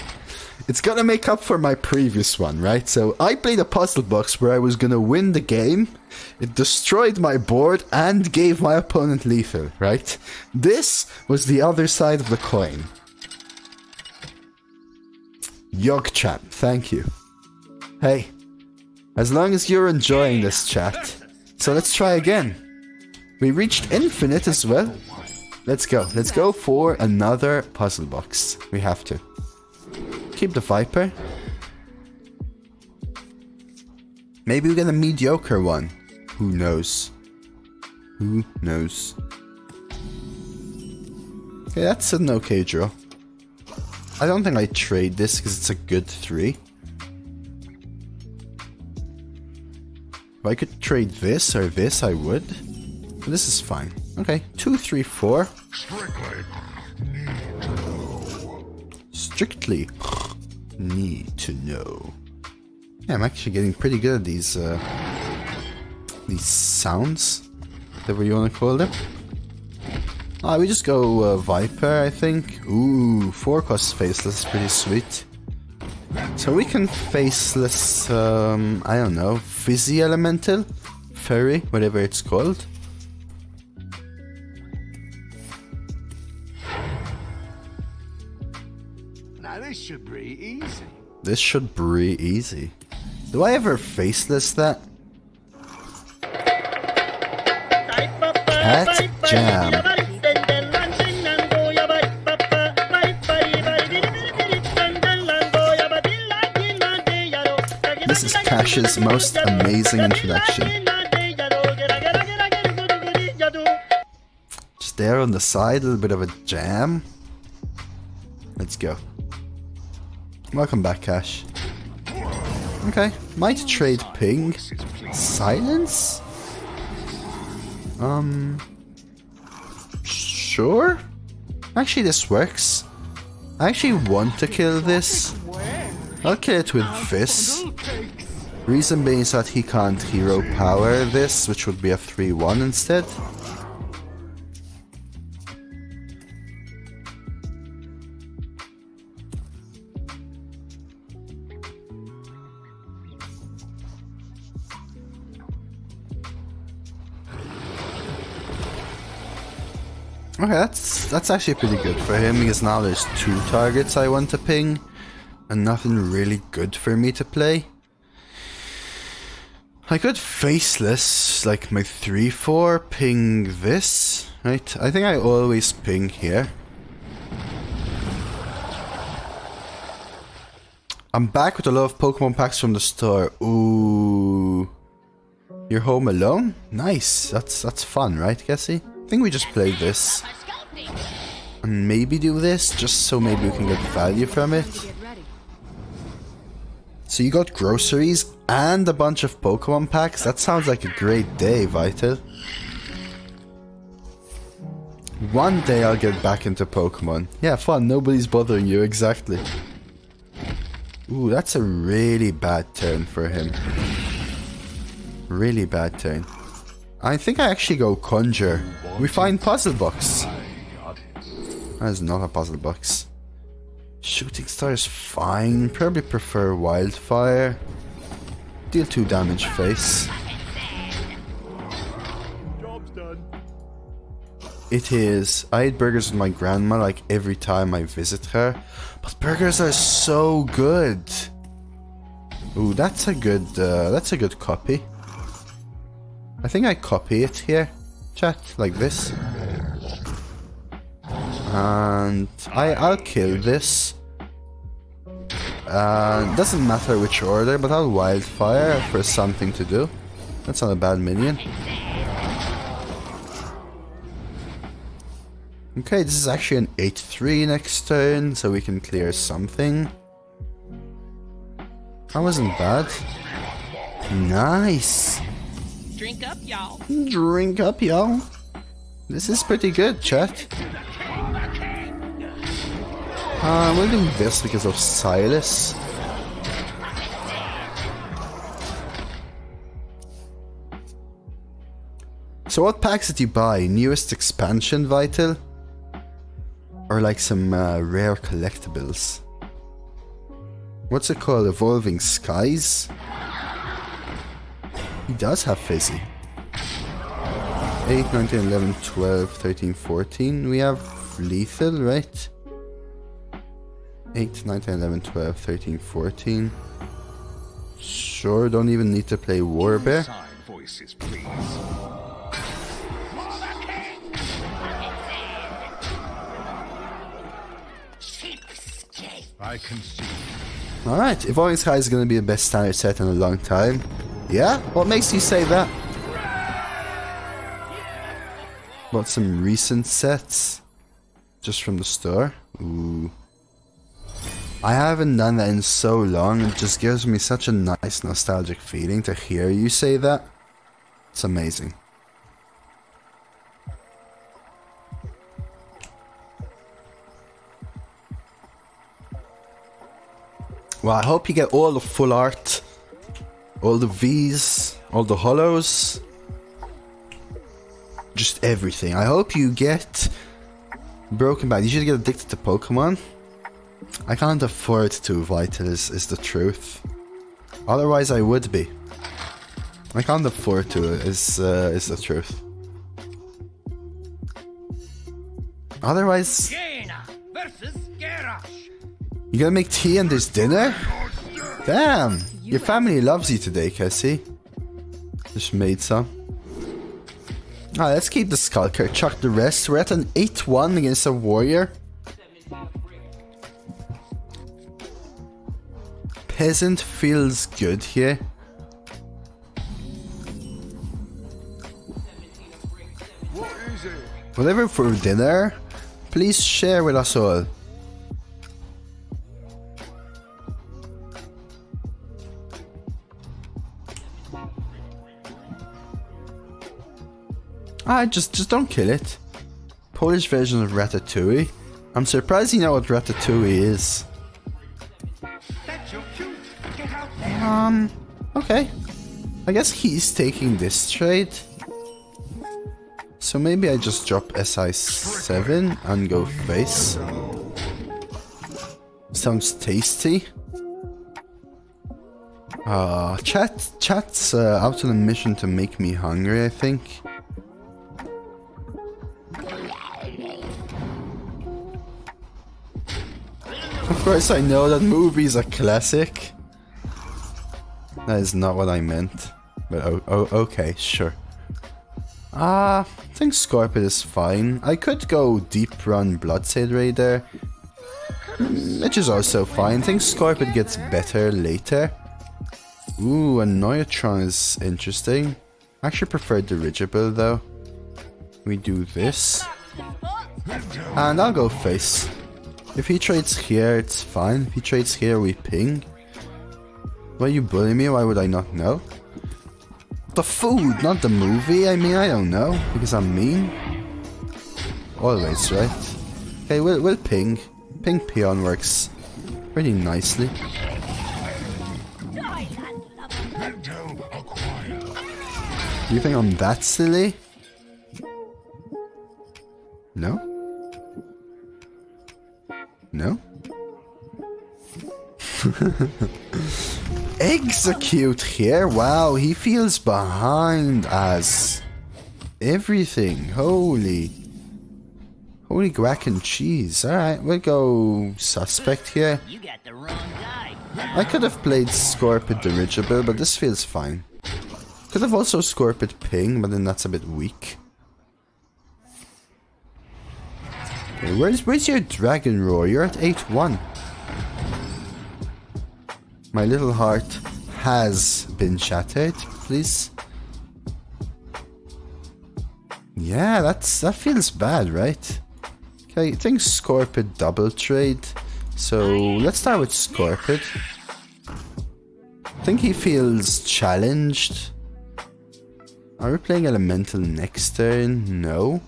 it's gonna make up for my previous one, right? So I played a puzzle box where I was gonna win the game. It destroyed my board and gave my opponent lethal, right? This was the other side of the coin. Yogg champ, thank you. Hey, as long as you're enjoying this, chat. So let's try again. We reached infinite as well. Let's go. Let's go for another puzzle box. We have to. Keep the Viper. Maybe we get a mediocre one. Who knows? Who knows? Okay, that's an okay draw. I don't think I trade this because it's a good three. If I could trade this or this, I would. But this is fine. Okay, two, three, four. Strictly need to know. Yeah, I'm actually getting pretty good at these, uh, these sounds. Whatever you want to call them. Ah, we just go uh, Viper, I think. Ooh, four cost Faceless, pretty sweet. So we can Faceless, um, I don't know, Fizzy Elemental? Fairy, whatever it's called. Now this should be easy. This should be easy. Do I ever Faceless that? That's jam. This is Cash's most amazing introduction. Just there on the side, a little bit of a jam. Let's go. Welcome back, Cash. Okay, might trade ping. Silence? Um... Sure? Actually, this works. I actually want to kill this. I'll kill it with this. Reason being is that he can't hero power this, which would be a three one instead. Okay, that's that's actually pretty good for him, because now there's two targets I want to ping, and nothing really good for me to play. I could Faceless, like my three four, ping this, right? I think I always ping here. I'm back with a lot of Pokemon packs from the store. Ooh. You're home alone? Nice. That's that's fun, right, Cassie? I think we just play this. And maybe do this, just so maybe we can get value from it. So you got groceries and a bunch of Pokemon packs? That sounds like a great day, Vital. One day I'll get back into Pokemon. Yeah, fun, nobody's bothering you, exactly. Ooh, that's a really bad turn for him. Really bad turn. I think I actually go Conjure. We find Puzzle Box. That is not a Puzzle Box. Shooting Star is fine. Probably prefer Wildfire. Deal two damage, face. Job's done. It is. I eat burgers with my grandma like every time I visit her. But burgers are so good. Ooh, that's a good, uh, that's a good copy. I think I copy it here, chat, like this. And I, I'll kill this. Uh, doesn't matter which order, but I'll wildfire for something to do. That's not a bad minion. Okay, this is actually an eight three next turn, so we can clear something. That wasn't bad. Nice! Drink up, y'all. Drink up, y'all. This is pretty good, chat. Uh, we'll do this because of Silas. So what packs did you buy? Newest expansion, Vital? Or like some uh, rare collectibles? What's it called? Evolving Skies? He does have Fizzy. eight, nine, ten, eleven, twelve, thirteen, fourteen. We have Lethal, right? eight, nine, ten, eleven, twelve, thirteen, fourteen. Sure, don't even need to play Warbear. Voices, please. I can see. Alright, Evolving Sky is going to be the best standard set in a long time. Yeah? What makes you say that? Bought some recent sets. Just from the store. Ooh. I haven't done that in so long. It just gives me such a nice nostalgic feeling to hear you say that. It's amazing. Well, I hope you get all the full art, all the V's, all the hollows, just everything. I hope you get broken back. You should get addicted to Pokemon. I can't afford to, Vital, is, is the truth. Otherwise, I would be. I can't afford to, is, uh, is the truth. Otherwise... Jaina versus Garrosh. You gonna make tea and there's dinner? Damn! Your family loves you today, Cassie. Just made some. Alright, let's keep the Skulker. Chuck the rest. We're at an eight one against a warrior. Peasant feels good here. Whatever for dinner, please share with us all. Ah, just, just don't kill it. Polish version of Ratatouille. I'm surprised you know what Ratatouille is. Um, okay. I guess he's taking this trade. So maybe I just drop S I seven and go face. Sounds tasty. Ah, uh, chat, chat's uh, out on a mission to make me hungry, I think. Of course I know that movie's a classic. That is not what I meant. But oh, oh okay, sure. Ah, uh, I think Scorpid is fine. I could go deep run Bloodsaid Raider, which is also fine. I think Scorpid gets better later. Ooh, a Noyatron is interesting. I actually prefer Dirigible though. We do this. And I'll go face. If he trades here, it's fine. If he trades here, we ping. Why you bully me? Why would I not know? The food, not the movie. I mean, I don't know. Because I'm mean. Always, right? Okay, we'll, we'll ping. Ping Peon works pretty nicely. Do you think I'm that silly? No? No? Execute here? Wow, he feels behind us. Everything. Holy. Holy guac and cheese. Alright, we'll go suspect here. You got the wrong guy. I could have played Scorpid Dirigible, but this feels fine. Could have also Scorpid Ping, but then that's a bit weak. Okay, where's, where's your Dragon Roar? You're at eight one. My little heart has been shattered, please. Yeah, that's that feels bad, right? Okay, I think Scorpid double trade. So let's start with Scorpid. I think he feels challenged. Are we playing Elemental next turn? No.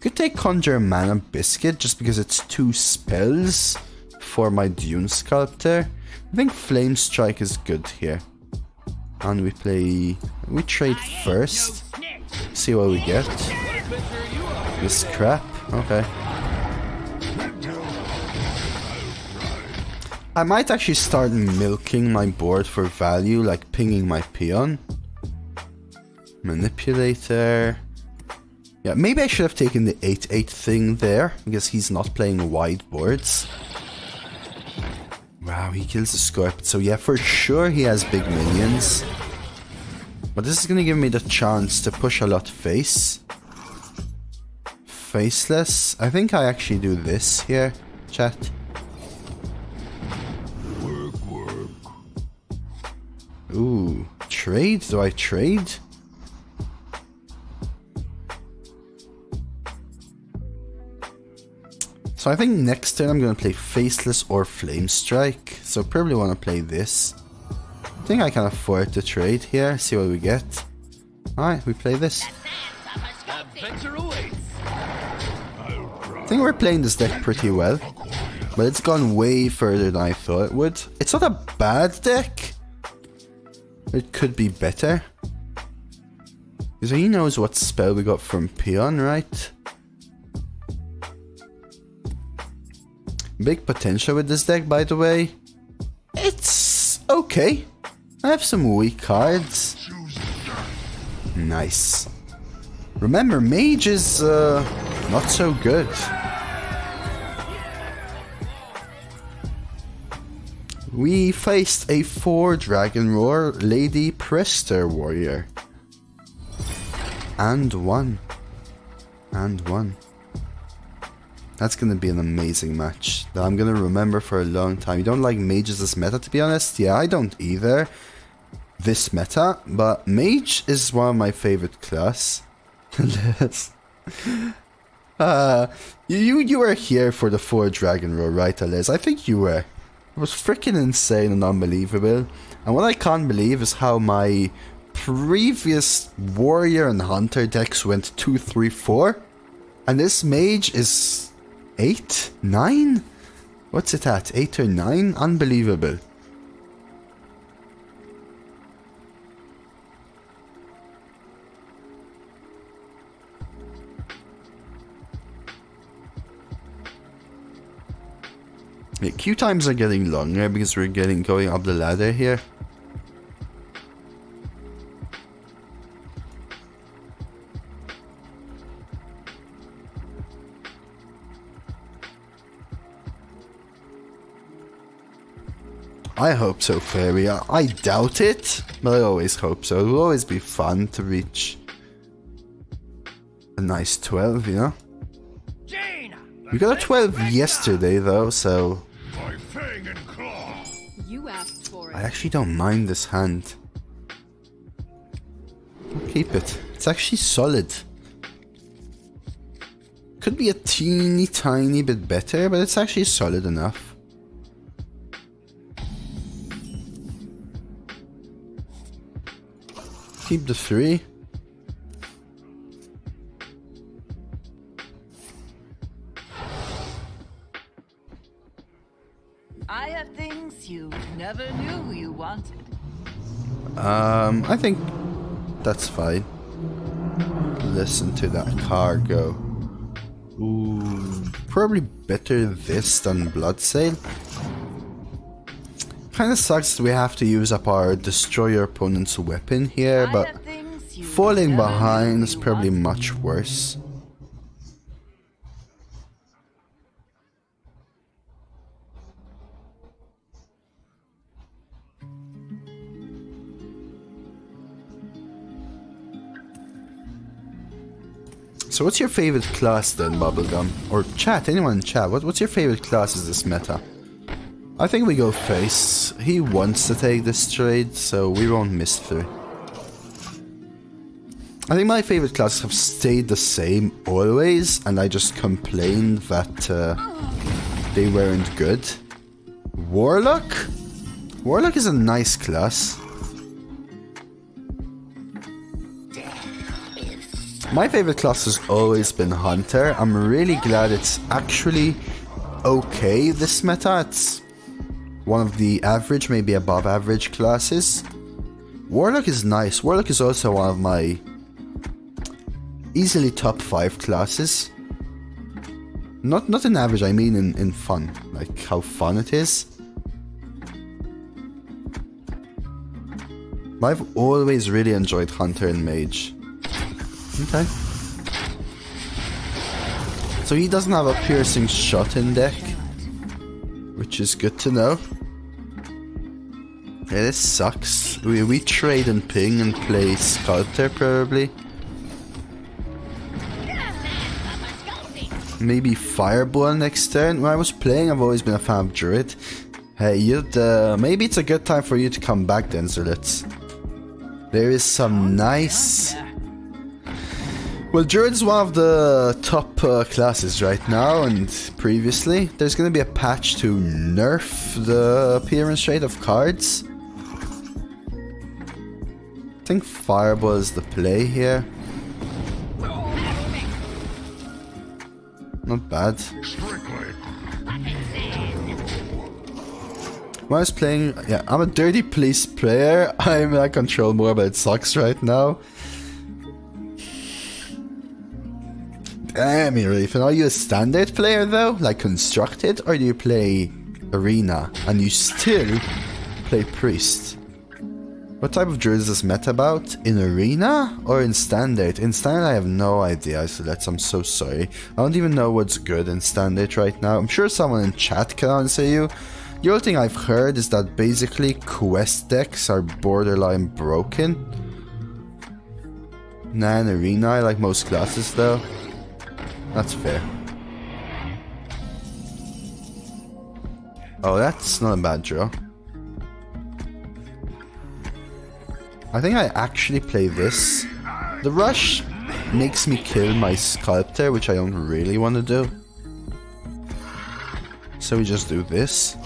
Could take Conjure Mana Biscuit just because it's two spells for my Dune Sculptor. I think Flamestrike is good here. And we play... we trade first. See what we get. This crap. Okay. I might actually start milking my board for value, like pinging my peon. Manipulator. Yeah, maybe I should have taken the eight eight thing there, because he's not playing wide boards. Wow, he kills the Scorpid, so yeah, for sure he has big minions. But this is gonna give me the chance to push a lot face. Faceless. I think I actually do this here, chat. Work, work. Ooh, trade? Do I trade? So I think next turn I'm gonna play Faceless or Flamestrike. So probably wanna play this. I think I can afford to trade here, see what we get. Alright, we play this. I think we're playing this deck pretty well. But it's gone way further than I thought it would. It's not a bad deck. It could be better. Because he knows what spell we got from Peon, right? Big potential with this deck, by the way. It's okay. I have some weak cards. Nice. Remember, mage is uh, not so good. We faced a four Dragon Roar Lady Prestor warrior. And one. And one. That's gonna be an amazing match that I'm gonna remember for a long time. You don't like mages as meta, to be honest? Yeah, I don't either. This meta, but mage is one of my favorite class. uh, you you were here for the four Dragon Roar, right, Alez? I think you were. It was freaking insane and unbelievable. And what I can't believe is how my previous warrior and hunter decks went two, three, four, and this mage is. Eight? Nine? What's it at? Eight or nine? Unbelievable. Yeah, queue times are getting longer because we're getting going up the ladder here. I hope so, Fairy. I, I doubt it, but I always hope so. It will always be fun to reach a nice twelve, you know? Jaina, we got a twelve yesterday, though, so... You asked for it. I actually don't mind this hand. I'll keep it. It's actually solid. Could be a teeny tiny bit better, but it's actually solid enough. Keep the three. I have things you never knew you wanted. Um, I think that's fine. Listen to that cargo. Ooh, probably better this than Bloodsail. Kind of sucks that we have to use up our destroy your opponent's weapon here, but falling behind is probably much worse. So what's your favorite class then, Bubblegum? Or chat, anyone in chat, what, what's your favorite class is this meta? I think we go face. He wants to take this trade, so we won't miss through. I think my favorite classes have stayed the same always, and I just complained that uh, they weren't good. Warlock? Warlock is a nice class. My favorite class has always been Hunter. I'm really glad it's actually okay this meta. It's one of the average, maybe above average classes. Warlock is nice. Warlock is also one of my easily top five classes. Not not in average, I mean in, in fun. Like how fun it is. I've always really enjoyed Hunter and Mage. Okay. So he doesn't have a piercing shot in deck, which is good to know. Yeah, this sucks. We, we trade and ping and play Sculptor probably. Maybe Fireball next turn. When I was playing, I've always been a fan of Druid. Hey, you'd, uh, maybe it's a good time for you to come back then, Zerlitz. There is some nice... Well, Druid is one of the top uh, classes right now, and previously. There's going to be a patch to nerf the appearance rate of cards. I think Fireball is the play here. Not bad. When I was playing, yeah, I'm a dirty police player. I'm I control more, but it sucks right now. Damn, Irefan, are you a standard player though? Like constructed, or do you play arena and you still play priest? What type of druid is this meta about? In arena or in standard? In standard I have no idea, so that's, I'm so sorry. I don't even know what's good in standard right now. I'm sure someone in chat can answer you. The only thing I've heard is that basically quest decks are borderline broken. Nah, in arena I like most classes though. That's fair. Oh, that's not a bad draw. I think I actually play this. The rush makes me kill my Sculptor, which I don't really want to do. So we just do this.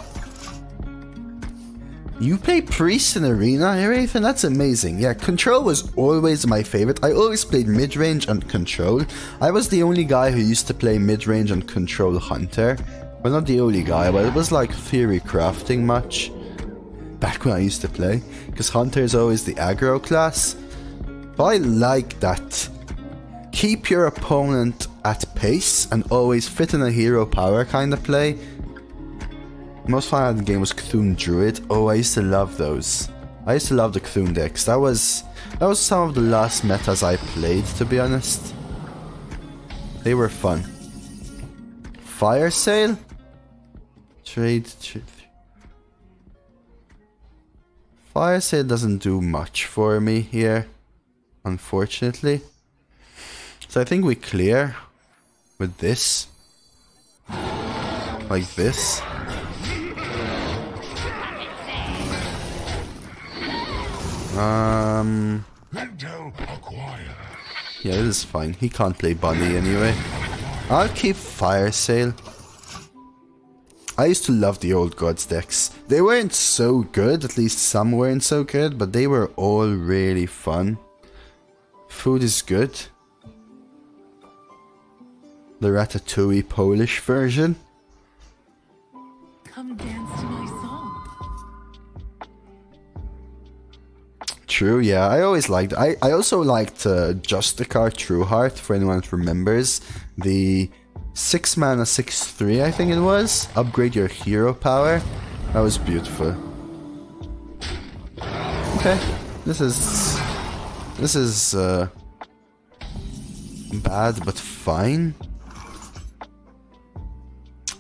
You play Priest in Arena, Nathan? That's amazing. Yeah, Control was always my favorite. I always played mid-range and Control. I was the only guy who used to play mid-range and Control Hunter. Well, not the only guy, but it was like theory crafting much back when I used to play. Because Hunter is always the aggro class. But I like that. Keep your opponent at pace and always fit in a hero power kind of play. Most fun I had in the game was C'thun Druid. Oh, I used to love those. I used to love the C'thun decks. That was that was some of the last metas I played, to be honest. They were fun. Fire Sail? Trade, trade. Fire Sail doesn't do much for me here, unfortunately. So I think we clear with this. Like this. Um. Yeah, this is fine. He can't play Bunny anyway. I'll keep Fire Sail. I used to love the Old Gods decks. They weren't so good, at least some weren't so good, but they were all really fun. Food is good. The Ratatouille Polish version. Come dance to my song. True, yeah, I always liked it. I, I also liked uh, Justicar Trueheart, for anyone that remembers. The six mana, six three, I think it was. Upgrade your hero power. That was beautiful. Okay, this is... This is... Uh, bad, but fine.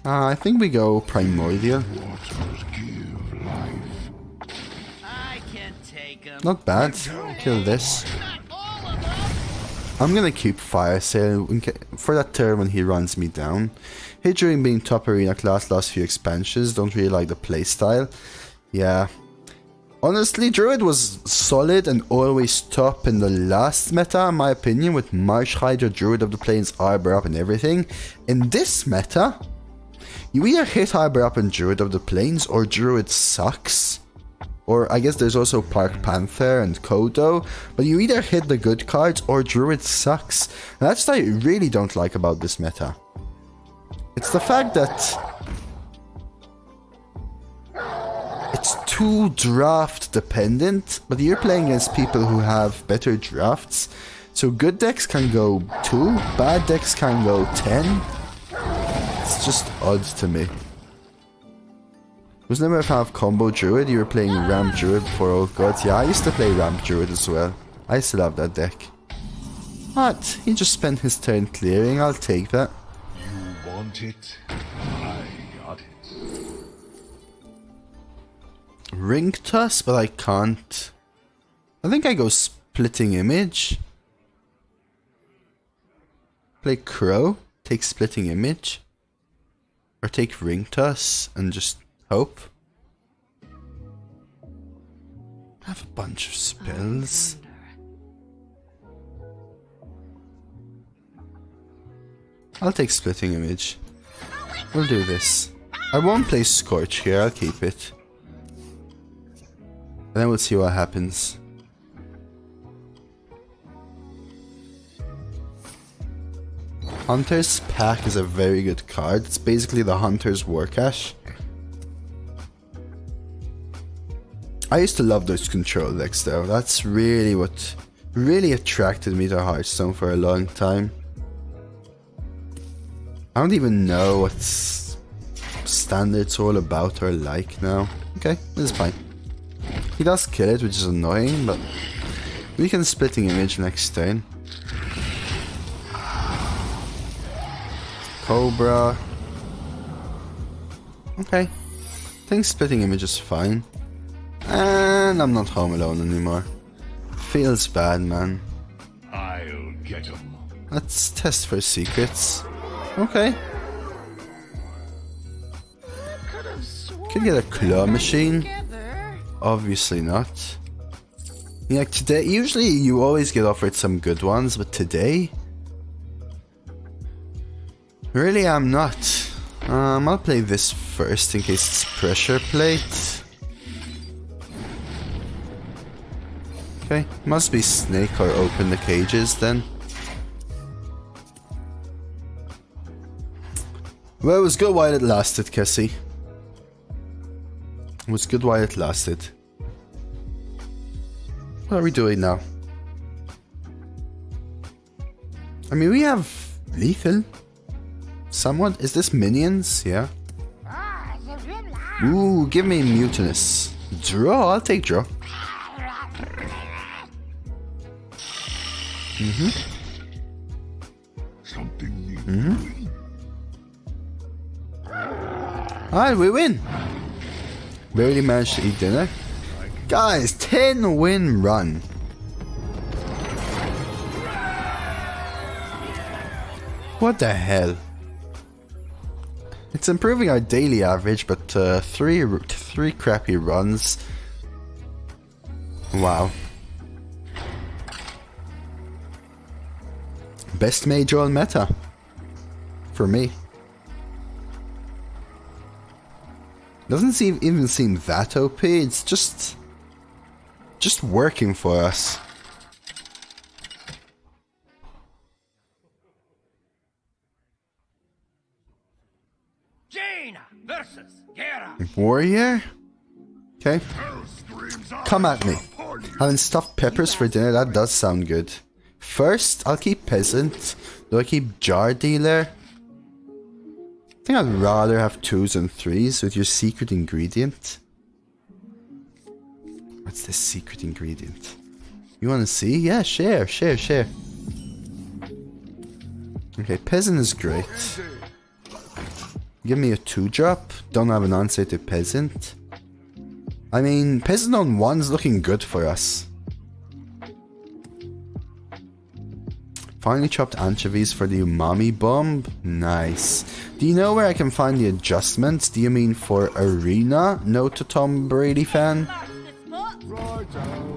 Uh, I think we go Primordial. Not bad. Kill this. I'm going to keep Fire Sail for that turn when he runs me down. Hydra being top arena class last few expansions, don't really like the playstyle. Yeah. Honestly, Druid was solid and always top in the last meta, in my opinion, with Marsh Hydra, Druid of the Plains, Arbor Up and everything. In this meta, you either hit Arbor Up and Druid of the Plains, or Druid sucks. Or I guess there's also Park Panther and Kodo, but you either hit the good cards or Druid sucks. And that's what I really don't like about this meta. It's the fact that it's too draft dependent, but you're playing against people who have better drafts. So good decks can go two, bad decks can go ten. It's just odd to me. I was never a fan of Combo Druid. You were playing Ramp Druid before Old Gods. Yeah, I used to play Ramp Druid as well. I still have that deck. But he just spent his turn clearing. I'll take that. You want it? I got it. Ring Toss, but I can't. I think I go Splitting Image. Play Crow. Take Splitting Image. Or take Ring Toss and just hope. I have a bunch of spells. I'll take Splitting Image. We'll do this. I won't play Scorch here, I'll keep it. And then we'll see what happens. Hunter's Pack is a very good card. It's basically the Hunter's War Cache. I used to love those control decks though. That's really what really attracted me to Hearthstone for a long time. I don't even know what Standard's all about or like now. Okay, this is fine. He does kill it, which is annoying, but we can Splitting Image next turn. Cobra. Okay. I think Splitting Image is fine. And I'm not home alone anymore. Feels bad, man. I'll get him. Let's test for secrets. Okay. Could get a claw machine. Together. Obviously not. Yeah, today. Usually you always get offered some good ones, but today, really, I'm not. Um, I'll play this first in case it's pressure plate. Okay, must be snake or open the cages then. Well, it was good while it lasted, Cassie. It was good while it lasted. What are we doing now? I mean, we have lethal. Someone? Is this minions? Yeah. Ooh, give me Mutinous. Draw? I'll take draw. Mm-hmm. Something new. Mm-hmm. Alright, we win! Barely managed to eat dinner. Guys, ten win run. What the hell? It's improving our daily average, but uh, three, three crappy runs. Wow. Best major on meta for me. Doesn't seem even seem that O P. It's just just working for us. Jaina versus Gera. Warrior. Okay. Come at me. Having stuffed peppers for dinner. That does sound good. First, I'll keep Peasant. Do I keep Jar Dealer? I think I'd rather have twos and threes with your secret ingredient. What's this secret ingredient? You wanna see? Yeah, share, share, share. Okay, Peasant is great. Give me a two drop. Don't have an answer to Peasant. I mean, Peasant on one's looking good for us. Finally chopped anchovies for the umami bomb. Nice. Do you know where I can find the adjustments? Do you mean for Arena? No to Tom Brady fan?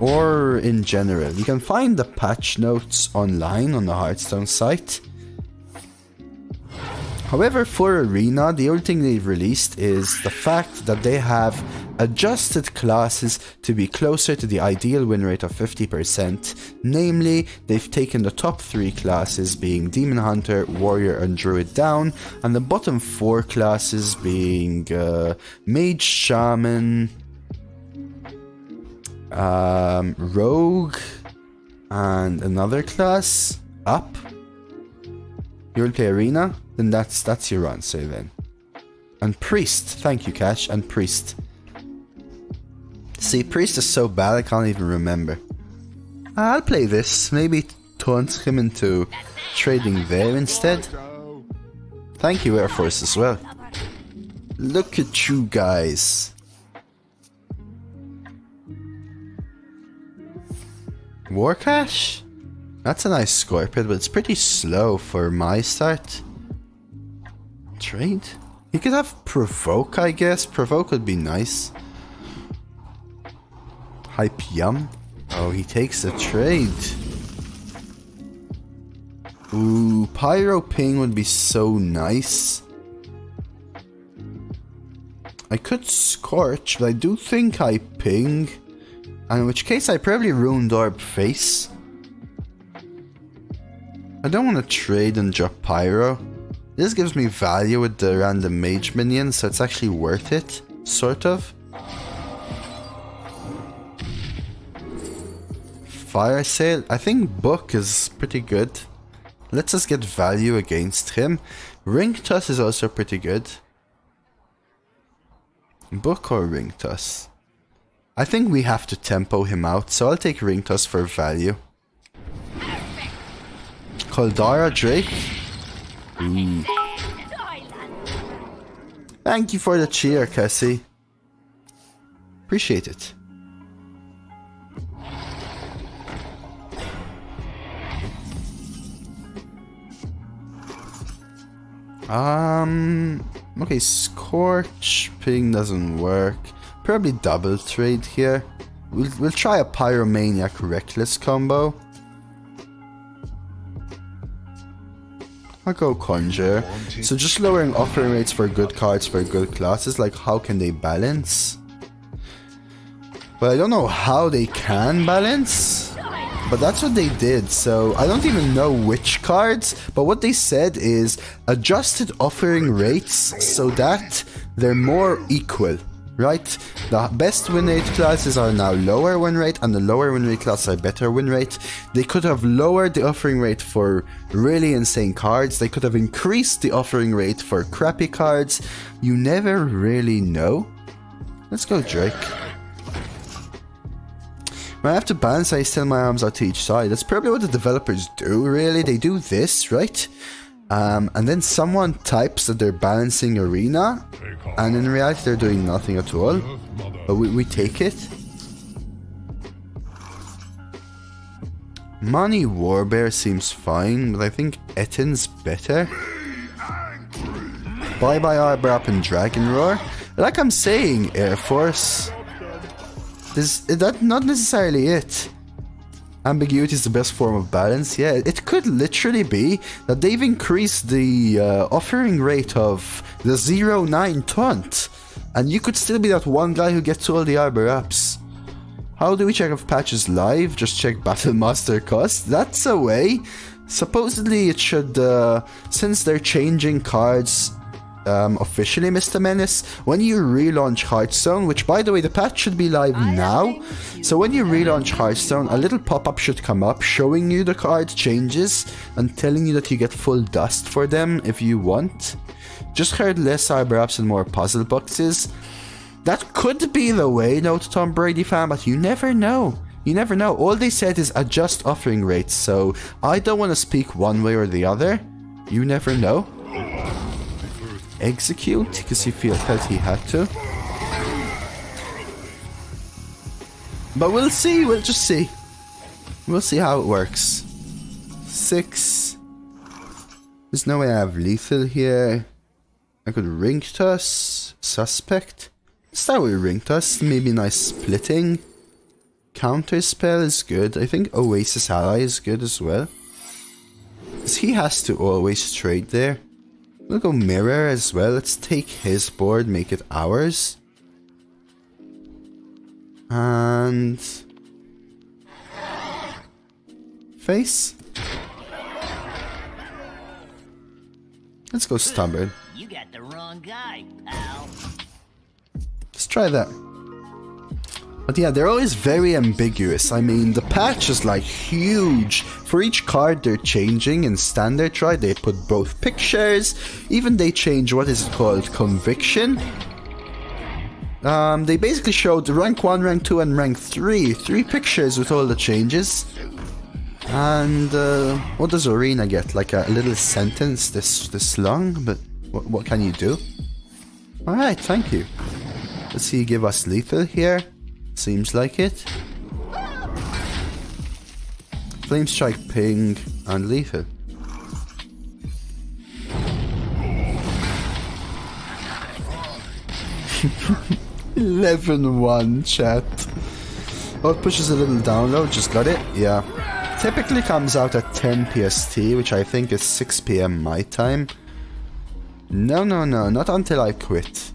Or in general? You can find the patch notes online on the Hearthstone site. However, for Arena, the only thing they've released is the fact that they have adjusted classes to be closer to the ideal win rate of fifty percent. Namely, they've taken the top three classes being Demon Hunter, Warrior and Druid down, and the bottom four classes being uh, Mage, Shaman, um, Rogue, and another class up. You'll play Arena? Then that's that's your answer then. And Priest. Thank you, Cash. And Priest. See, Priest is so bad I can't even remember. I'll play this. Maybe taunts him into trading there instead. Thank you, Air Force, as well. Look at you guys. War Cash? That's a nice Scorpid, but it's pretty slow for my start. Trade? You could have Provoke, I guess. Provoke would be nice. Hype Yum. Oh, he takes a trade. Ooh, Pyro Ping would be so nice. I could Scorch, but I do think I ping. And in which case I probably Runed Orb face. I don't want to trade and drop Pyro. This gives me value with the random mage minions, so it's actually worth it, sort of. Fire Sale, I think Book is pretty good. Let's us get value against him. Ring Toss is also pretty good. Book or Ring Toss? I think we have to tempo him out, so I'll take Ring Toss for value. Koldara Drake. Ooh. Thank you for the cheer, Cassie. Appreciate it. Um. Okay, Scorch Ping doesn't work. Probably double trade here. We'll we'll try a Pyromaniac Reckless combo. I'll go Conjure. So just lowering offering rates for good cards for good classes, like how can they balance? But I don't know how they can balance, but that's what they did. So I don't even know which cards, but what they said is adjusted offering rates so that they're more equal, right? The best win rate classes are now lower win rate, and the lower win rate classes are better win rate. They could have lowered the offering rate for really insane cards. They could have increased the offering rate for crappy cards. You never really know. Let's go Drake. When I have to balance, I extend my arms out to each side. That's probably what the developers do, really. They do this, right? Um, and then someone types that they're balancing Arena, and in reality they're doing nothing at all, but we, we take it. Money Warbear seems fine, but I think Ettin's better. Bye bye Arbor Up and Dragon Roar. Like I'm saying, Air Force, this, that's not necessarily it. Ambiguity is the best form of balance. Yeah, it could literally be that they've increased the uh, offering rate of the zero nine taunt, and you could still be that one guy who gets all the Arbor Ups. How do we check if patch is live? Just check Battle Master cost. That's a way. Supposedly it should, uh, since they're changing cards um, officially, Mister Menace, when you relaunch Hearthstone, which by the way, the patch should be live now. So when you relaunch Hearthstone, a little pop-up should come up showing you the card changes and telling you that you get full dust for them if you want. Just heard less Arbor Ups and more Puzzle Boxes. That could be the way, no to Tom Brady fan, but you never know. You never know. All they said is adjust offering rates, so I don't want to speak one way or the other. You never know. Execute, because he felt he had to. But we'll see, we'll just see. We'll see how it works. six. There's no way I have lethal here. I could Ring Toss, Suspect. Let's start with Ring Toss, maybe nice splitting. Counter spell is good. I think Oasis Ally is good as well, because he has to always trade there. We'll go Mirror as well. Let's take his board, make it ours. And... Face. Let's go Stubborn. You got the wrong guy, pal. Let's try that. But yeah, they're always very ambiguous. I mean, the patch is like huge. For each card they're changing. In standard try, they put both pictures. Even they change, what is it called? Conviction? Um, they basically showed rank one, rank two, and rank three. Three pictures with all the changes. And uh, what does Arena get? Like a little sentence this this long, but what, what can you do? Alright, thank you. Does he give us lethal here? Seems like it. Flamestrike, ping, and lethal. eleven one, chat. Oh, it pushes a little down low, just got it, yeah. Typically comes out at ten P S T, which I think is six P M my time. No, no, no, not until I quit.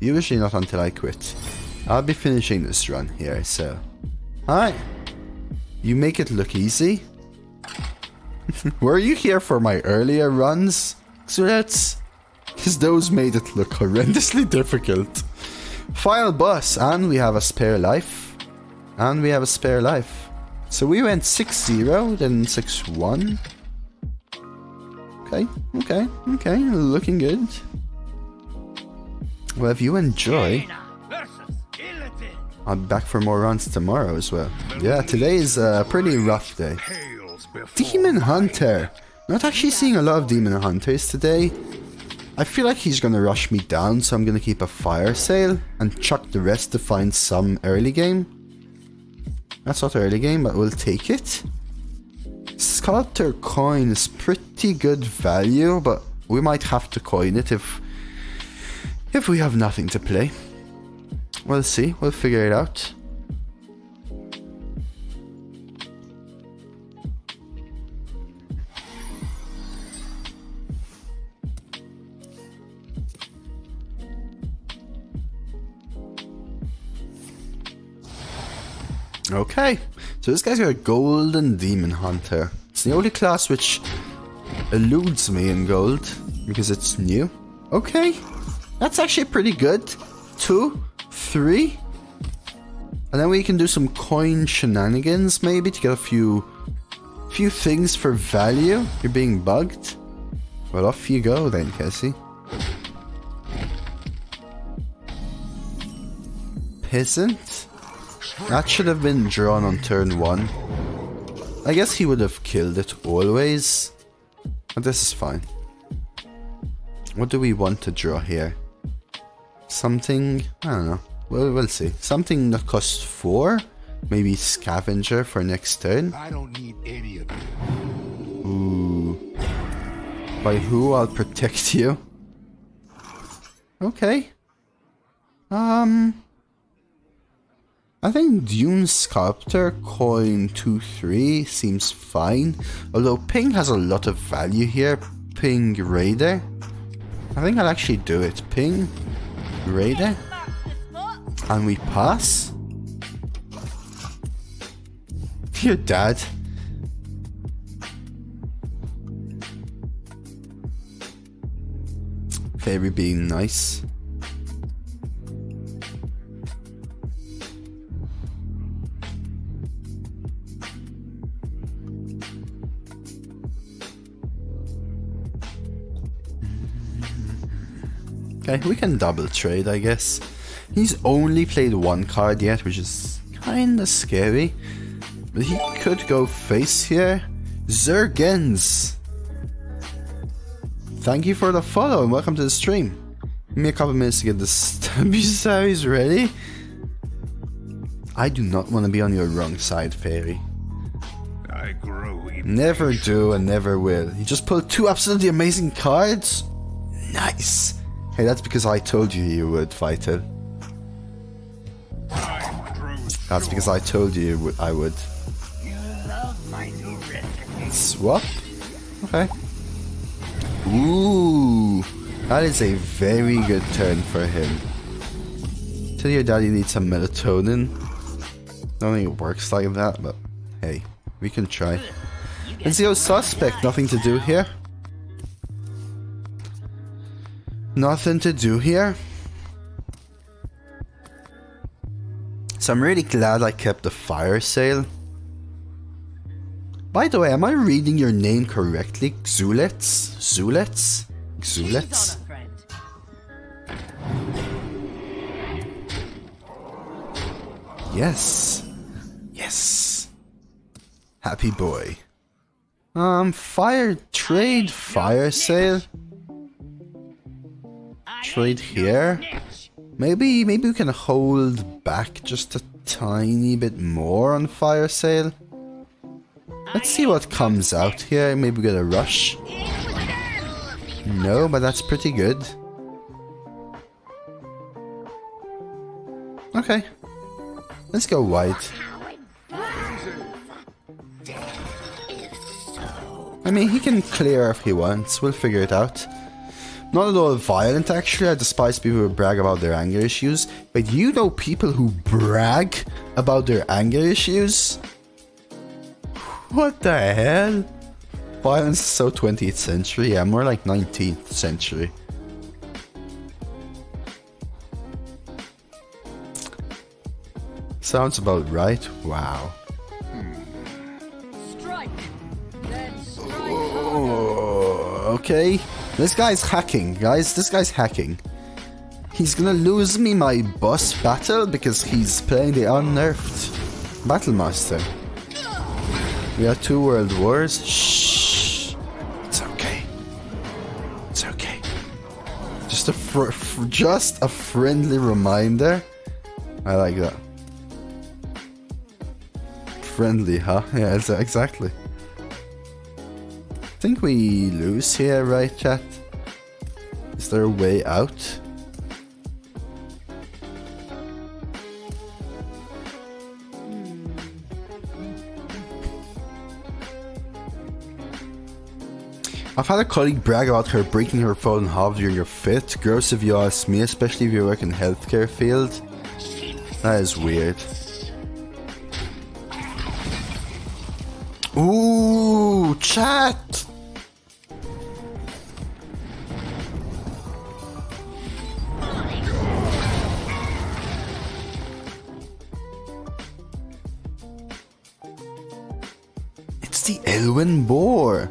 Usually not until I quit. I'll be finishing this run here, so... Alright. You make it look easy. Were you here for my earlier runs, Xuretz? Because those made it look horrendously difficult. Final boss, and we have a spare life. And we have a spare life. So we went six zero, then six one. Okay, okay, okay, looking good. Well, if you enjoy, I'm back for more runs tomorrow as well. Yeah, today is a pretty rough day. Demon Hunter! Not actually seeing a lot of Demon Hunters today. I feel like he's gonna rush me down, so I'm gonna keep a fire sale and chuck the rest to find some early game. That's not early game, but we'll take it. Sculptor coin is pretty good value, but we might have to coin it if if we have nothing to play. We'll see. We'll figure it out. Okay, so this guy's got a golden Demon Hunter. It's the only class which eludes me in gold, because it's new. Okay, that's actually pretty good. Two, three. And then we can do some coin shenanigans, maybe, to get a few, few things for value. You're being bugged. Well, off you go then, Cassie. Peasant. That should have been drawn on turn one. I guess he would have killed it always. But this is fine. What do we want to draw here? Something... I don't know. Well, we'll see. Something that costs four? Maybe Scavenger for next turn? I don't need any of you. Ooh. By who? I'll protect you. Okay. Um... I think Dune Sculptor, coin two three seems fine, although Ping has a lot of value here. Ping Raider. I think I'll actually do it. Ping Raider. And we pass. Dear Dad. Fairy being nice. Okay, we can double trade, I guess. He's only played one card yet, which is kinda scary. But he could go face here. Zergens! Thank you for the follow and welcome to the stream. Give me a couple minutes to get the stubby series ready. I do not want to be on your wrong side, Fairy. I grow never do and never will. You just pulled two absolutely amazing cards? Nice. Hey, that's because I told you you would, Vital. That's because I told you, you would, I would. You love my new recipe. Swap? Okay. Ooh. That is a very good turn for him. Tell your daddy needs some melatonin. I don't think it works like that, but hey, we can try. And zero suspect, nothing to do here. Nothing to do here. So I'm really glad I kept the fire sale. By the way, am I reading your name correctly? Xulets? Xulets? Xulets? Yes. Yes. Happy boy. Um, fire trade, fire sale. Trade here. Maybe, maybe we can hold back just a tiny bit more on fire sale. Let's see what comes out here. Maybe we get a rush. No, but that's pretty good. Okay. Let's go white. I mean, he can clear if he wants. We'll figure it out. Not at all violent, actually. I despise people who brag about their anger issues. But you know people who brag about their anger issues? What the hell? Violence is so twentieth century. Yeah, more like nineteenth century. Sounds about right. Wow. Strike. Then strike. Oh, okay. This guy's hacking, guys. This guy's hacking. He's gonna lose me my boss battle because he's playing the unnerfed Battlemaster. We have two world wars. Shh. It's okay. It's okay. Just a fr fr just a friendly reminder. I like that. Friendly, huh? Yeah, it's, uh, exactly. I think we lose here, right, chat? Is there a way out? I've had a colleague brag about her breaking her phone in half during her fit. Gross if you ask me, especially if you work in the healthcare field. That is weird. Ooh, chat! It's the Elwyn Boar.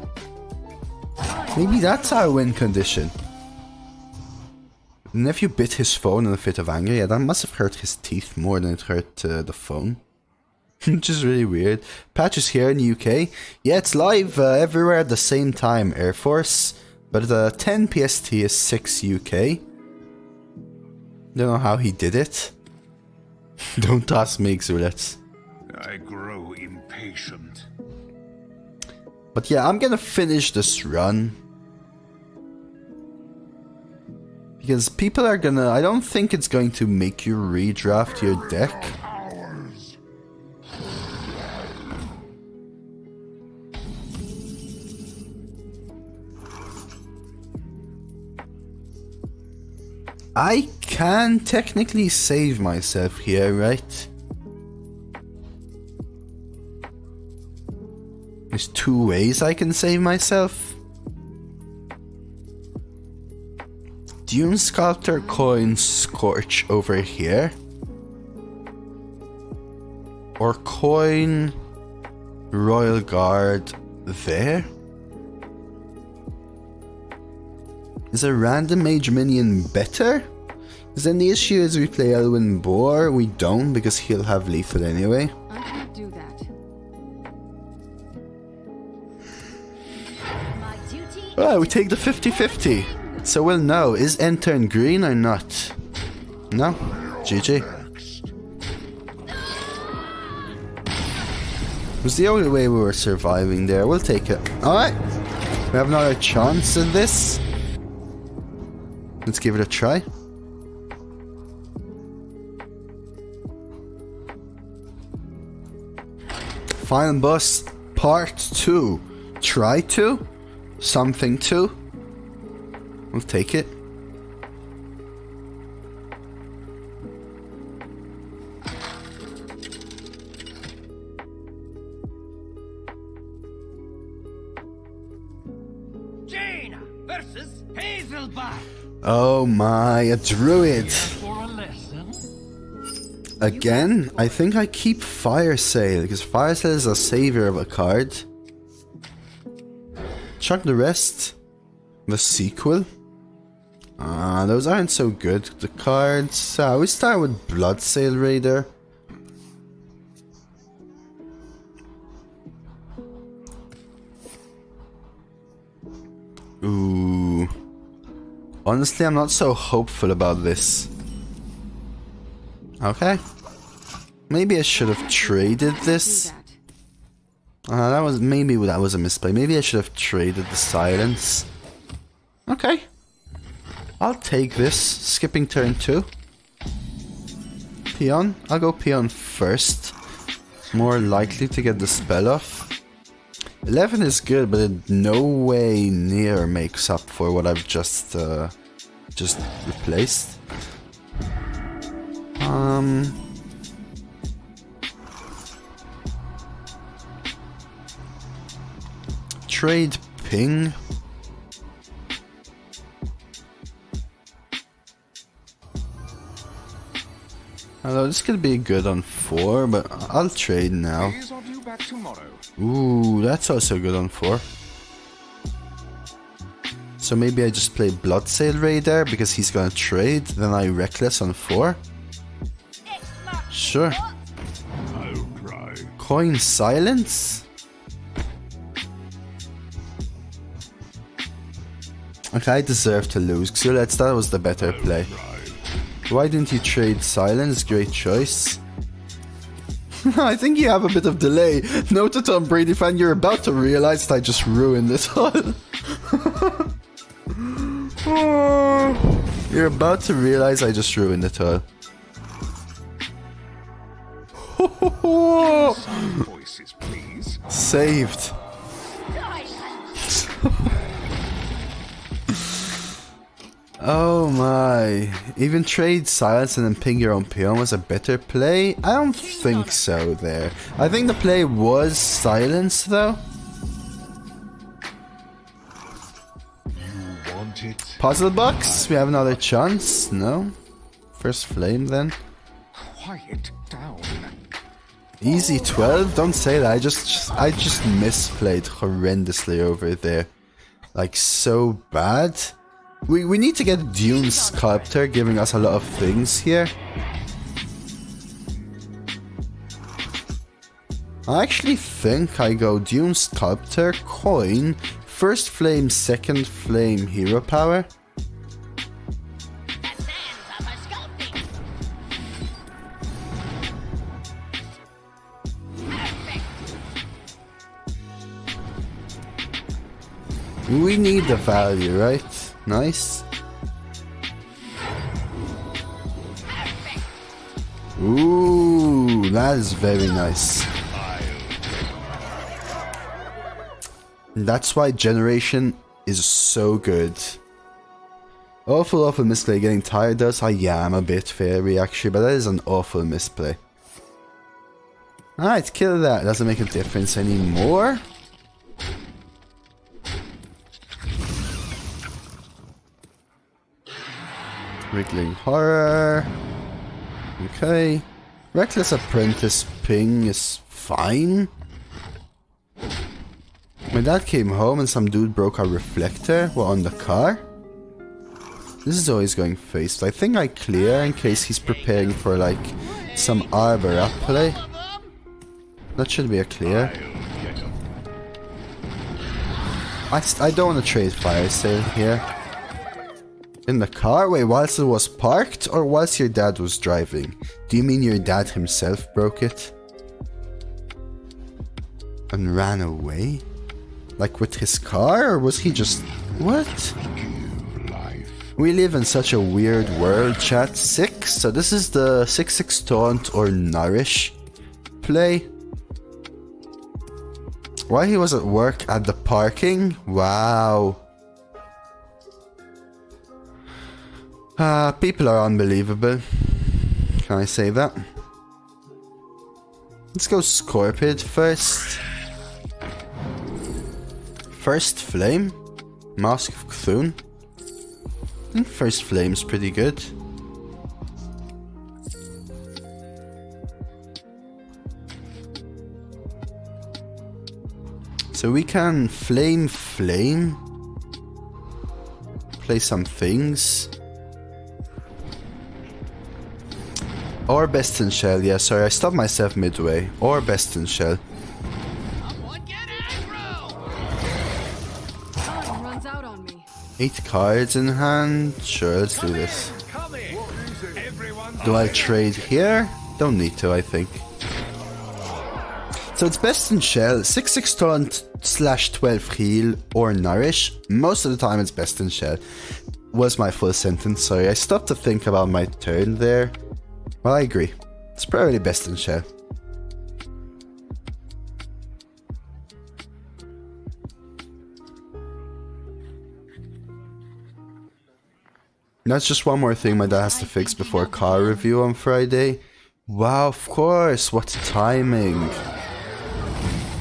Maybe that's our win condition. The nephew bit his phone in a fit of anger. Yeah, that must have hurt his teeth more than it hurt uh, the phone. Which is really weird. Patch is here in the U K. Yeah, it's live uh, everywhere at the same time, Air Force. But uh, ten P S T is six U K. Don't know how he did it. Don't ask me, Xulets. I grow impatient. But yeah, I'm gonna finish this run. Because people are gonna... I don't think it's going to make you redraft your deck. I can technically save myself here, right? There's two ways I can save myself. Dune Sculptor, coin, Scorch over here. Or coin, Royal Guard there. Is a random mage minion better? Because then the issue is we play Elwyn Boar, we don't because he'll have lethal anyway. I can't do that. Well, we take the fifty fifty. So we'll know, is end turn green or not? No? G G. was the only way we were surviving there. We'll take it. Alright. We have another chance in this. Let's give it a try. Final boss part two. Try to? Something to? We'll take it. Jaina versus Hazelbar. Oh my, a druid. Again, I think I keep Fire Sail, because Fire Sail is a savior of a card. Chuck the rest. The sequel. Ah, uh, those aren't so good, the cards. Uh, we start with Bloodsail Raider. Ooh. Honestly, I'm not so hopeful about this. Okay. Maybe I should have traded this. Uh, that was maybe that was a misplay. Maybe I should have traded the silence. Okay. I'll take this. Skipping turn two. Peon. I'll go peon first. More likely to get the spell off. eleven is good, but it no way near makes up for what I've just uh, just replaced. Um, trade ping. Although this could be good on four, but I'll trade now. Ooh, that's also good on four. So maybe I just play Bloodsail Raider because he's gonna trade. Then I reckless on four. Sure. Coin silence? Okay, I deserve to lose. Xyletz, that was the better play. Why didn't you trade silence? Great choice. I think you have a bit of delay. No, to Tom Brady fan, you're about to realize that I just ruined this one. You're about to realize I just ruined it all. Voices, please. Saved. Oh my. Even trade silence and then ping your own peon was a better play? I don't think so there. I think the play was silence though. You want it. Puzzle box? We have another chance? No? First flame then. Quiet down. Easy twelve? Don't say that. I just, I just misplayed horrendously over there. Like, so bad. We, we need to get Dune Sculptor giving us a lot of things here. I actually think I go Dune Sculptor, coin, first flame, second flame, hero power. We need the value, right? Nice. Ooh, that is very nice. That's why generation is so good. Awful, awful misplay. Getting tired does. I am a bit fairy actually, but that is an awful misplay. Alright, kill that. Doesn't make a difference anymore. Wriggling Horror. Okay. Reckless Apprentice ping is fine. My dad came home and some dude broke our reflector while on the car. This is always going face. I think I clear in case he's preparing for like some Arbor Up play. That should be a clear. I, I don't want to trade Fire Sail here. In the car? Wait, whilst it was parked or whilst your dad was driving? Do you mean your dad himself broke it? and ran away? Like with his car, or was he just... what? We live in such a weird world, chat. Six, so this is the six six taunt or nourish play. Why he was at work at the parking? Wow. Uh, people are unbelievable. Can I say that? Let's go Scorpid first. First Flame. Mask of C'thun. I think First Flame's pretty good. So we can Flame Flame. Play some things. Or Best in Shell, yeah, sorry, I stopped myself midway. Or Best in Shell. Runs out on me. Eight cards in hand? Sure, let's come do this. Here, do I trade here? Don't need to, I think. So it's Best in Shell, six six taunt slash twelve heal or nourish. Most of the time it's Best in Shell. Was my full sentence, sorry. I stopped to think about my turn there. Well, I agree. It's probably Best in Shell. That's just one more thing my dad has to fix before car review on Friday. Wow, of course. What timing.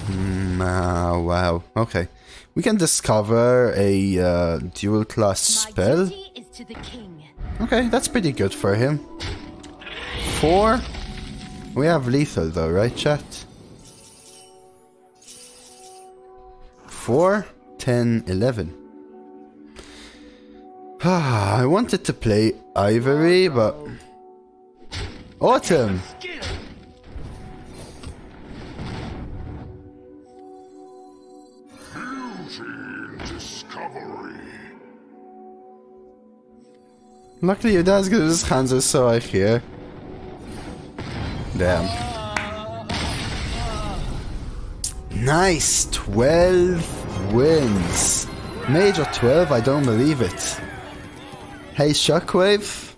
Mm, uh, wow. Okay. We can discover a uh, dual class spell. Okay, that's pretty good for him. Four. We have lethal though, right chat? Four, ten, eleven. Ah, I wanted to play Ivory, but... Autumn! Luckily your dad's good at his hands are so I hear. Damn. Nice! twelve wins! Major twelve, I don't believe it. Hey Shockwave.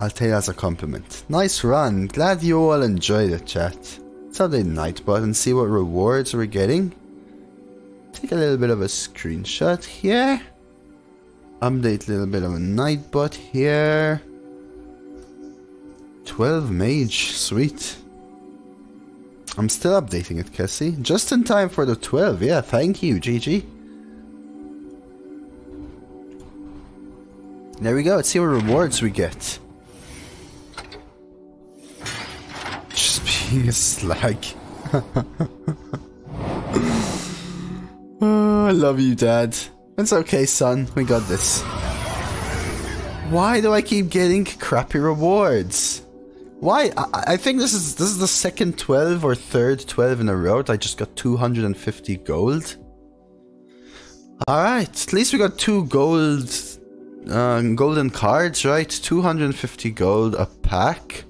I'll take it as a compliment. Nice run. Glad you all enjoyed it, chat. Let's have the Nightbot and see what rewards we're getting. Take a little bit of a screenshot here. Update a little bit of a Nightbot here. twelve mage, sweet. I'm still updating it, Cassie. Just in time for the twelve, yeah, thank you, G G. There we go, let's see what rewards we get. Just being a slag. Oh, I love you, Dad. It's okay, son, we got this. Why do I keep getting crappy rewards? Why? I, I think this is this is the second twelve or third twelve in a row that I just got two hundred fifty gold. Alright, at least we got two gold... Uh, golden cards, right? two hundred fifty gold a pack.